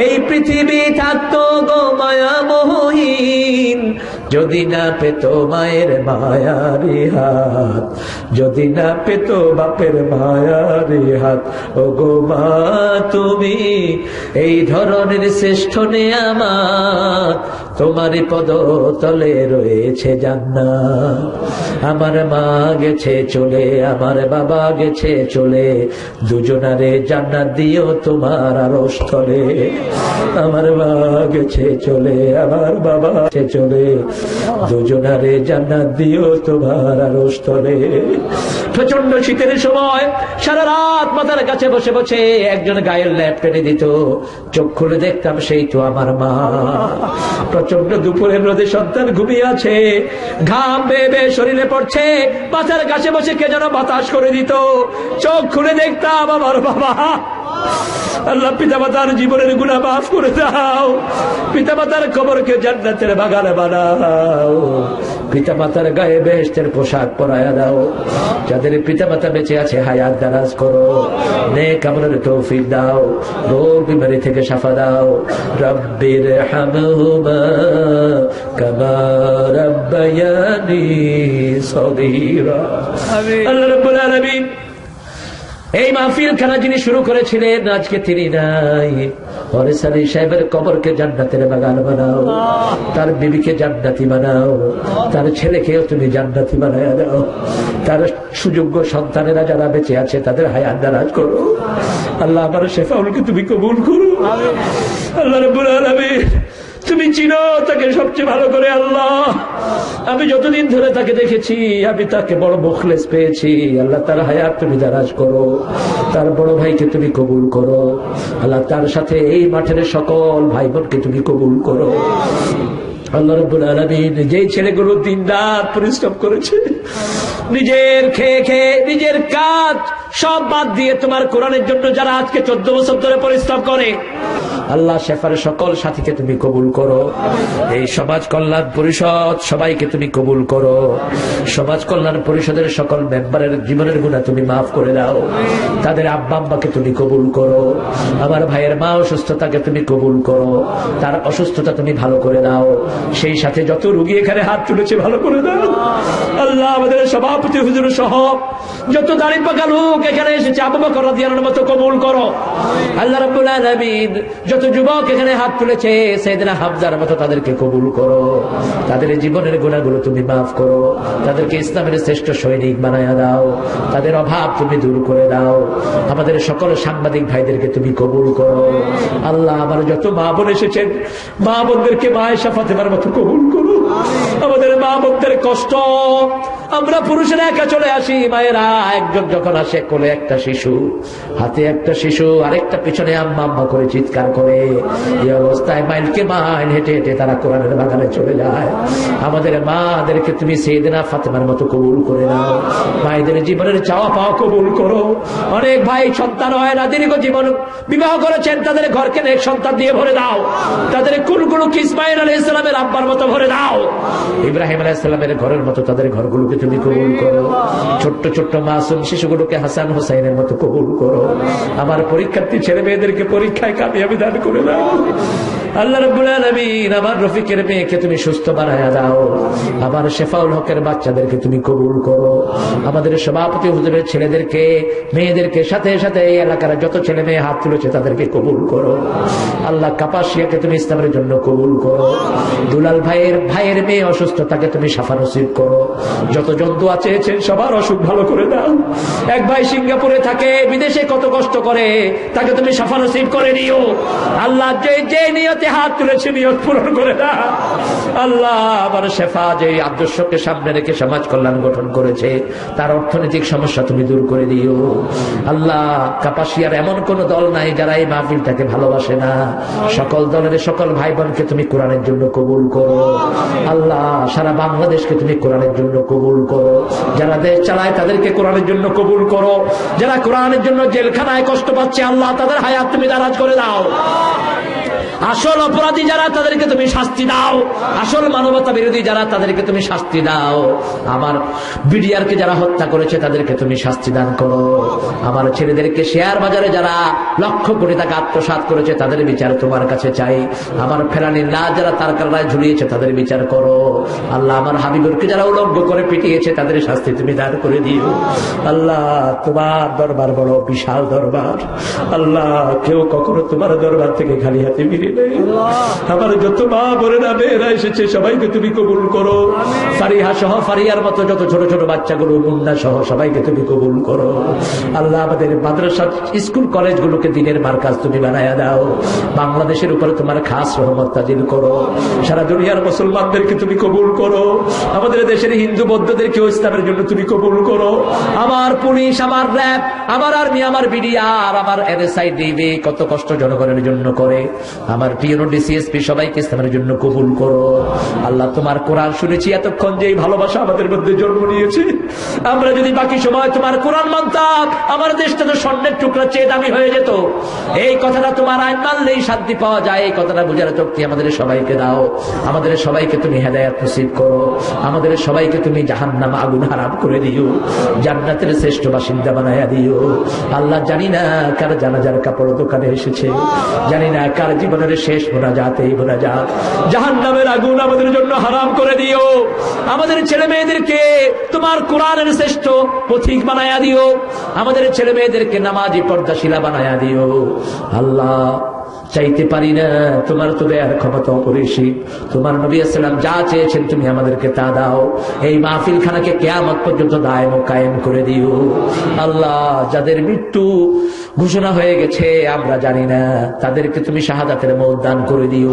এই পৃথিবী থাকতো গো মায়া মোহহীন, যদি না পেতো মায়ের মায়ারি হাত, যদি না পেতো বাপের মায়ারি হাত। ও গো মা তুমি এই ধরনের শ্রেষ্ঠ নেয়ামত তোমারই পদতলে রয়েছে জান্নাত। আমার মা গেছে চলে, আমার বাবা গেছে চলে, দুজনারে জান্নাত দিও তোমার আরশ তলে। আমার মা গেছে চলে, আমার বাবা গেছে চলে, দুজনারে জান্নাত দিও তোমার আরশ তলে। প্রচন্ড শীতের সময় সারা রাত মাথার কাছে বসে বসে একজন গায়ের ল্যাপ টেনে দিত, চোখ খুলে দেখতাম সেই তো আমার মা। প্রচন্ড দুপুরের রোদে সন্তান ঘুমিয়ে আছে, ঘাম বেয়ে বেয়ে শরীরে পড়ছে, মাথার কাছে বসে কে যেন বাতাস করে দিত, চোখ খুলে দেখতাম আমার বাবা। আল্লাহ পিতামাতার জীবনের গুনাহ মাফ করে দাও, পিতামাতার কবরকে জান্নাতের বাগান বানাও, পিতামাতার গায়ে বেহেশতের পোশাক পরায়া দাও। যাদের পিতামাতা বেঁচে আছে হায়াত দারাজ করো, নেক আমলের তৌফিক দাও, রোগ বিমারি থেকে শাফা দাও। রব্বির হামহুমা কামা রাব্বায়ানি সগীরা। আল্লাহ রাব্বুল আলামিন এই মাহফিল খানা যিনি শুরু করেছিলেন আজকে তিনি নাই, ওরেসালি সাহেবের কবরকে জান্নাতের বাগান বানাও, তার বিবিকে জান্নাতি বানাও, তার ছেলেকেও তুমি জান্নাতি বানায় দাও, তার সুযোগ্য সন্তানেরা যারা বেঁচে আছে তাদের হায়াত দারাজ করো। আল্লাহ আমার শেফাউলকে তুমি কবুল করো। আল্লাহ রাব্বুল আলামিন তুমি চিনো তাকে সবচেয়ে ভালো করে। আল্লাহ আমি যতদিন ধরে তাকে দেখেছি আমি তাকে বড় মুখলেস পেয়েছি, আল্লাহ তার হায়াত তুমি দারাজ করো, তার বড় ভাইকে তুমি কবুল করো। আল্লাহ তার সাথে এই মাঠের সকল ভাই বোনকে তুমি কবুল করো। আল্লাহ রাব্বুল আলামিন যেই ছেলেগুলো দিন রাত পরিশ্রম করেছে, নিজের খেয়ে খেয়ে নিজের কাজ সব বাদ দিয়ে তোমার কোরআনের জন্য যারা আজকে চোদ্দ বছর ধরে পরিশ্রম করে, আল্লাহ শেফার সকল সাথীকে তুমি কবুল করো। এই সমাজ কল্যাণ পরিষদ সবাইকে তুমি কবুল করো, সমাজ কল্যাণ পরিষদের সকল মেম্বারের জীবনের গুনাহ তুমি মাফ করে দাও, তাদের আব্বা আম্মাকে তুমি কবুল করো, আমার ভাইয়ের মা অসুস্থতাকে তুমি কবুল করো, তার অসুস্থতা তুমি ভালো করে দাও, সেই সাথে যত রোগী এখানে হাত তুলেছে ভালো করে দাও। আল্লাহ আমাদের সভাপতি হুজুর সহ যত দাঁড়ি পাকা লোক এখানে এসেছে আবু বকর রাদিয়াল্লাহু মতো কবুল করো। আল্লাহ রাব্বুল আলামিন যত যুবক এখানে হাত তুলেছে সাইয়েদনা হামজার মতো তাদেরকে কবুল করো, তাদের জীবনের গুনাহগুলো তুমি মাফ করো, তাদেরকে ইসলামের শ্রেষ্ঠ সৈনিক বানায়া দাও, তাদের অভাব তুমি দূর করে দাও। আমাদের সকল সাংবাদিক ভাইদেরকে তুমি কবুল করো। আল্লাহ আমার যত মা বোন এসেছেন মা বোনদেরকে মা আয়েশা ফাতেমার মতো কবুল করো। আমাদের মা বোনদের কষ্ট আমরা পুরুষরা একা চলে আসি, মায়েরা একজন যখন আসে কোলে একটা শিশু, হাতে একটা শিশু, আরেকটা পিছনে আম্মা আম্মা করে চিৎকার করে, এই অবস্থায় মাইলকে মাইল হেঁটে হেঁটে তারা কোরআনের বাগানে চলে যায়। আমাদের মাদেরকে তুমি সাইয়েদা ফাতেমার মতো কবুল করে নাও, মায়েদের জীবনের চাওয়া পাওয়া কবুল করো। অনেক ভাই সন্তান হয় না, দীর্ঘ জীবন বিবাহ করেছেন, তাদের ঘরকে নেক সন্তান দিয়ে ভরে দাও, তাদের কুলগুলো ইসমাইল আলাইহিস সালামের আব্বার মতো ভরে দাও, ইব্রাহিম আলাইহিস সালামের ঘরের মতো তাদের ঘরগুলোকে তুমি কবুল করো। ছোট্ট ছোট্ট মাসুম শিশুগুলোকে হাসান হোসাইনের মতো কবুল করো। আমার পরীক্ষার্থী ছেলে মেয়েদেরকে পরীক্ষায় কামিয়াবি দান করে দাও। আল্লাহ রাব্বুল আলামিন আমার রফিকের মেয়েকে তুমি সুস্থ বানায়া দাও, আমার শেফাউল হকের বাচ্চাদেরকে তুমি কবুল করো, আমাদের সভাপতি হুজুরের ছেলেদেরকে মেয়েদেরকে সাথে সাথে এই এলাকার যত ছেলে মেয়ে হাত তুলেছে তাদেরকে কবুল করো। আল্লাহ কাপাসিয়াকে তুমি ইসলামের জন্য কবুল করো। দুলাল ভাইয়ের ভাইয়ের মেয়ে অসুস্থ, তাকে তুমি শাফা নসিব করো। যত জন্তু আছে সবার অসুখ ভালো করে দাও। এক ভাই সিঙ্গাপুরে থাকে, বিদেশে কত কষ্ট করে, তাকে তুমি শাফা নসিব করে নিও। আল্লাহ যে যে নিয়তে হাত তুলেছে নিয়ত পূরণ করে দাও। আল্লাহ আমার শেফা যে আদর্শকে সামনে রেখে সমাজ কল্যাণ গঠন করেছে, তার অর্থনৈতিক সমস্যা তুমি দূর করে দিও। আল্লাহ কাপাসিয়ার এমন কোন দল নাই যারা এই মাহফিলটাকে ভালোবাসে না। সকল দলের সকল ভাই বোনকে তুমি কোরআনের জন্য কবুল করো। আল্লাহ সারা বাংলাদেশকে তুমি কোরআনের জন্য কবুল করো। যারা দেশ চালায় তাদেরকে কোরআনের জন্য কবুল করো। যারা কোরআনের জন্য জেলখানায় কষ্ট পাচ্ছে, আল্লাহ তাদের হায়াত তুমি দারাজ করে দাও। আসল অপরাধী যারা, তাদেরকে তুমি শাস্তি দাও। আসল মানবতা বিরোধী যারা, তাদেরকে তুমি শাস্তি দাও। আমার বিডিআরকে যারা হত্যা করেছে, তাদেরকে তুমি শাস্তি দান করো। আমার ছেলেদেরকে শেয়ার বাজারে যারা লক্ষ কোটি টাকা আত্মসাৎ করেছে, তাদের বিচার তোমার কাছে চাই। আমার ফেরানির লাশ যারা তার কালায় ঝুলিয়েছে, তাদের বিচার করো। আল্লাহ আমার হাবিবুরকে যারা উলঙ্গ করে পিটিয়েছে, তাদের শাস্তি তুমি দান করে দিও। আল্লাহ তোমার দরবার বড় বিশাল দরবার। আল্লাহ কেউ কখনো তোমার দরবার থেকে খালি হাতে ফিরে আমার যত মা বোনেরা মেয়েরা এসেছে, সবাইকে তুমি কবুল করো। ফারিহা সহ ফারিয়ার মতো যত ছোট ছোট বাচ্চাগুলো, মুন্না সহ সবাইকে তুমি কবুল করো। আল্লাহ আমাদের মাদ্রাসা স্কুল কলেজগুলোকে দিনের মার্কাজ তুমি বানায়া দাও। বাংলাদেশের উপরে তোমার খাস রহমত নাযিল করো। সারা দুনিয়ার মুসলমানদেরকে তুমি কবুল করো। আমাদের দেশের হিন্দু বৌদ্ধদেরকে ইসলামের জন্য তুমি কবুল করো। আমার পুলিশ, আমার র‍্যাব, আমার আর্মি, আমার বিডিআর, আমার এনএসআই ডিবি কত কষ্ট জনগণের জন্য করে। আমার পিওনো ডিসিএসপি সবাইকে ইসলামের জন্য কবুল করো। আল্লাহ তোমার কোরআন শুনেছি এতক্ষণ, যে ভালোবাসা আমাদের মধ্যে জন্ম নিয়েছে, আমরা যদি বাকি সময় তোমার কোরআন মানতাম, আমার দেশটা তো স্বর্ণের টুকরা চেয়ে দামি হয়ে যেত। এই কথাটা তোমার আইন মানলেই শান্তি পাওয়া যায়, এই কথাটা বোঝার শক্তি আমাদের সবাইকে দাও। আমাদের সবাইকে তুমি হেদায়েত নসিব করো। আমাদের সবাইকে তুমি জাহান্নাম আগুন হারাম করে দিও, জান্নাতের শ্রেষ্ঠ বাসিন্দা বানায়া দিও। আল্লাহ জানি না কার জানাজার কাপড় দোকানে এসেছে, জানি না কার জীবনের শেষ মোনাজাতেই মোনাজাত। জাহান্নামের আগুন আমাদের জন্য হারাম করে দিও। আমাদের ছেলে মেয়েদেরকে তোমার কোরআনের শ্রেষ্ঠ পথিক বানায়া দিও। আমাদের ছেলে মেয়েদেরকে নামাজি পর্দাশীলা বানায়া দিও। আল্লাহ চাইতে পারি না, তোমার তো দেয়ার ক্ষমতা অপরিসীম। তোমার নবী সাল্লাল্লাহু আলাইহি ওয়াসাল্লাম যা চেয়েছেন তুমি আমাদেরকে তা দাও। এই মাহফিলখানাকে কিয়ামত পর্যন্ত দায়েম ও কায়েম করে দিও। আল্লাহ যাদের মৃত্যু ঘোষণা হয়ে গেছে আমরা জানি না, তাদেরকে তুমি শাহাদাতের মওত দান করে দিও।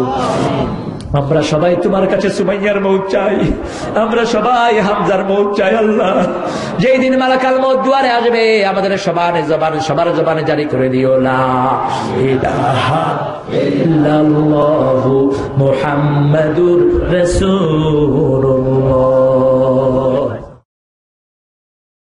আমরা সবাই তোমার কাছে সুমাইয়ার মওত চাই, আমরা সবাই হামজার মওত চাই। আল্লাহ যেই দিন মালাকাল মওত দুয়ারে আসবে, আমাদের সবার জবানে সবার জবানে জারি করে দিও লা ইলাহা ইল্লাল্লাহু মুহাম্মাদুর রাসূলুল্লাহ।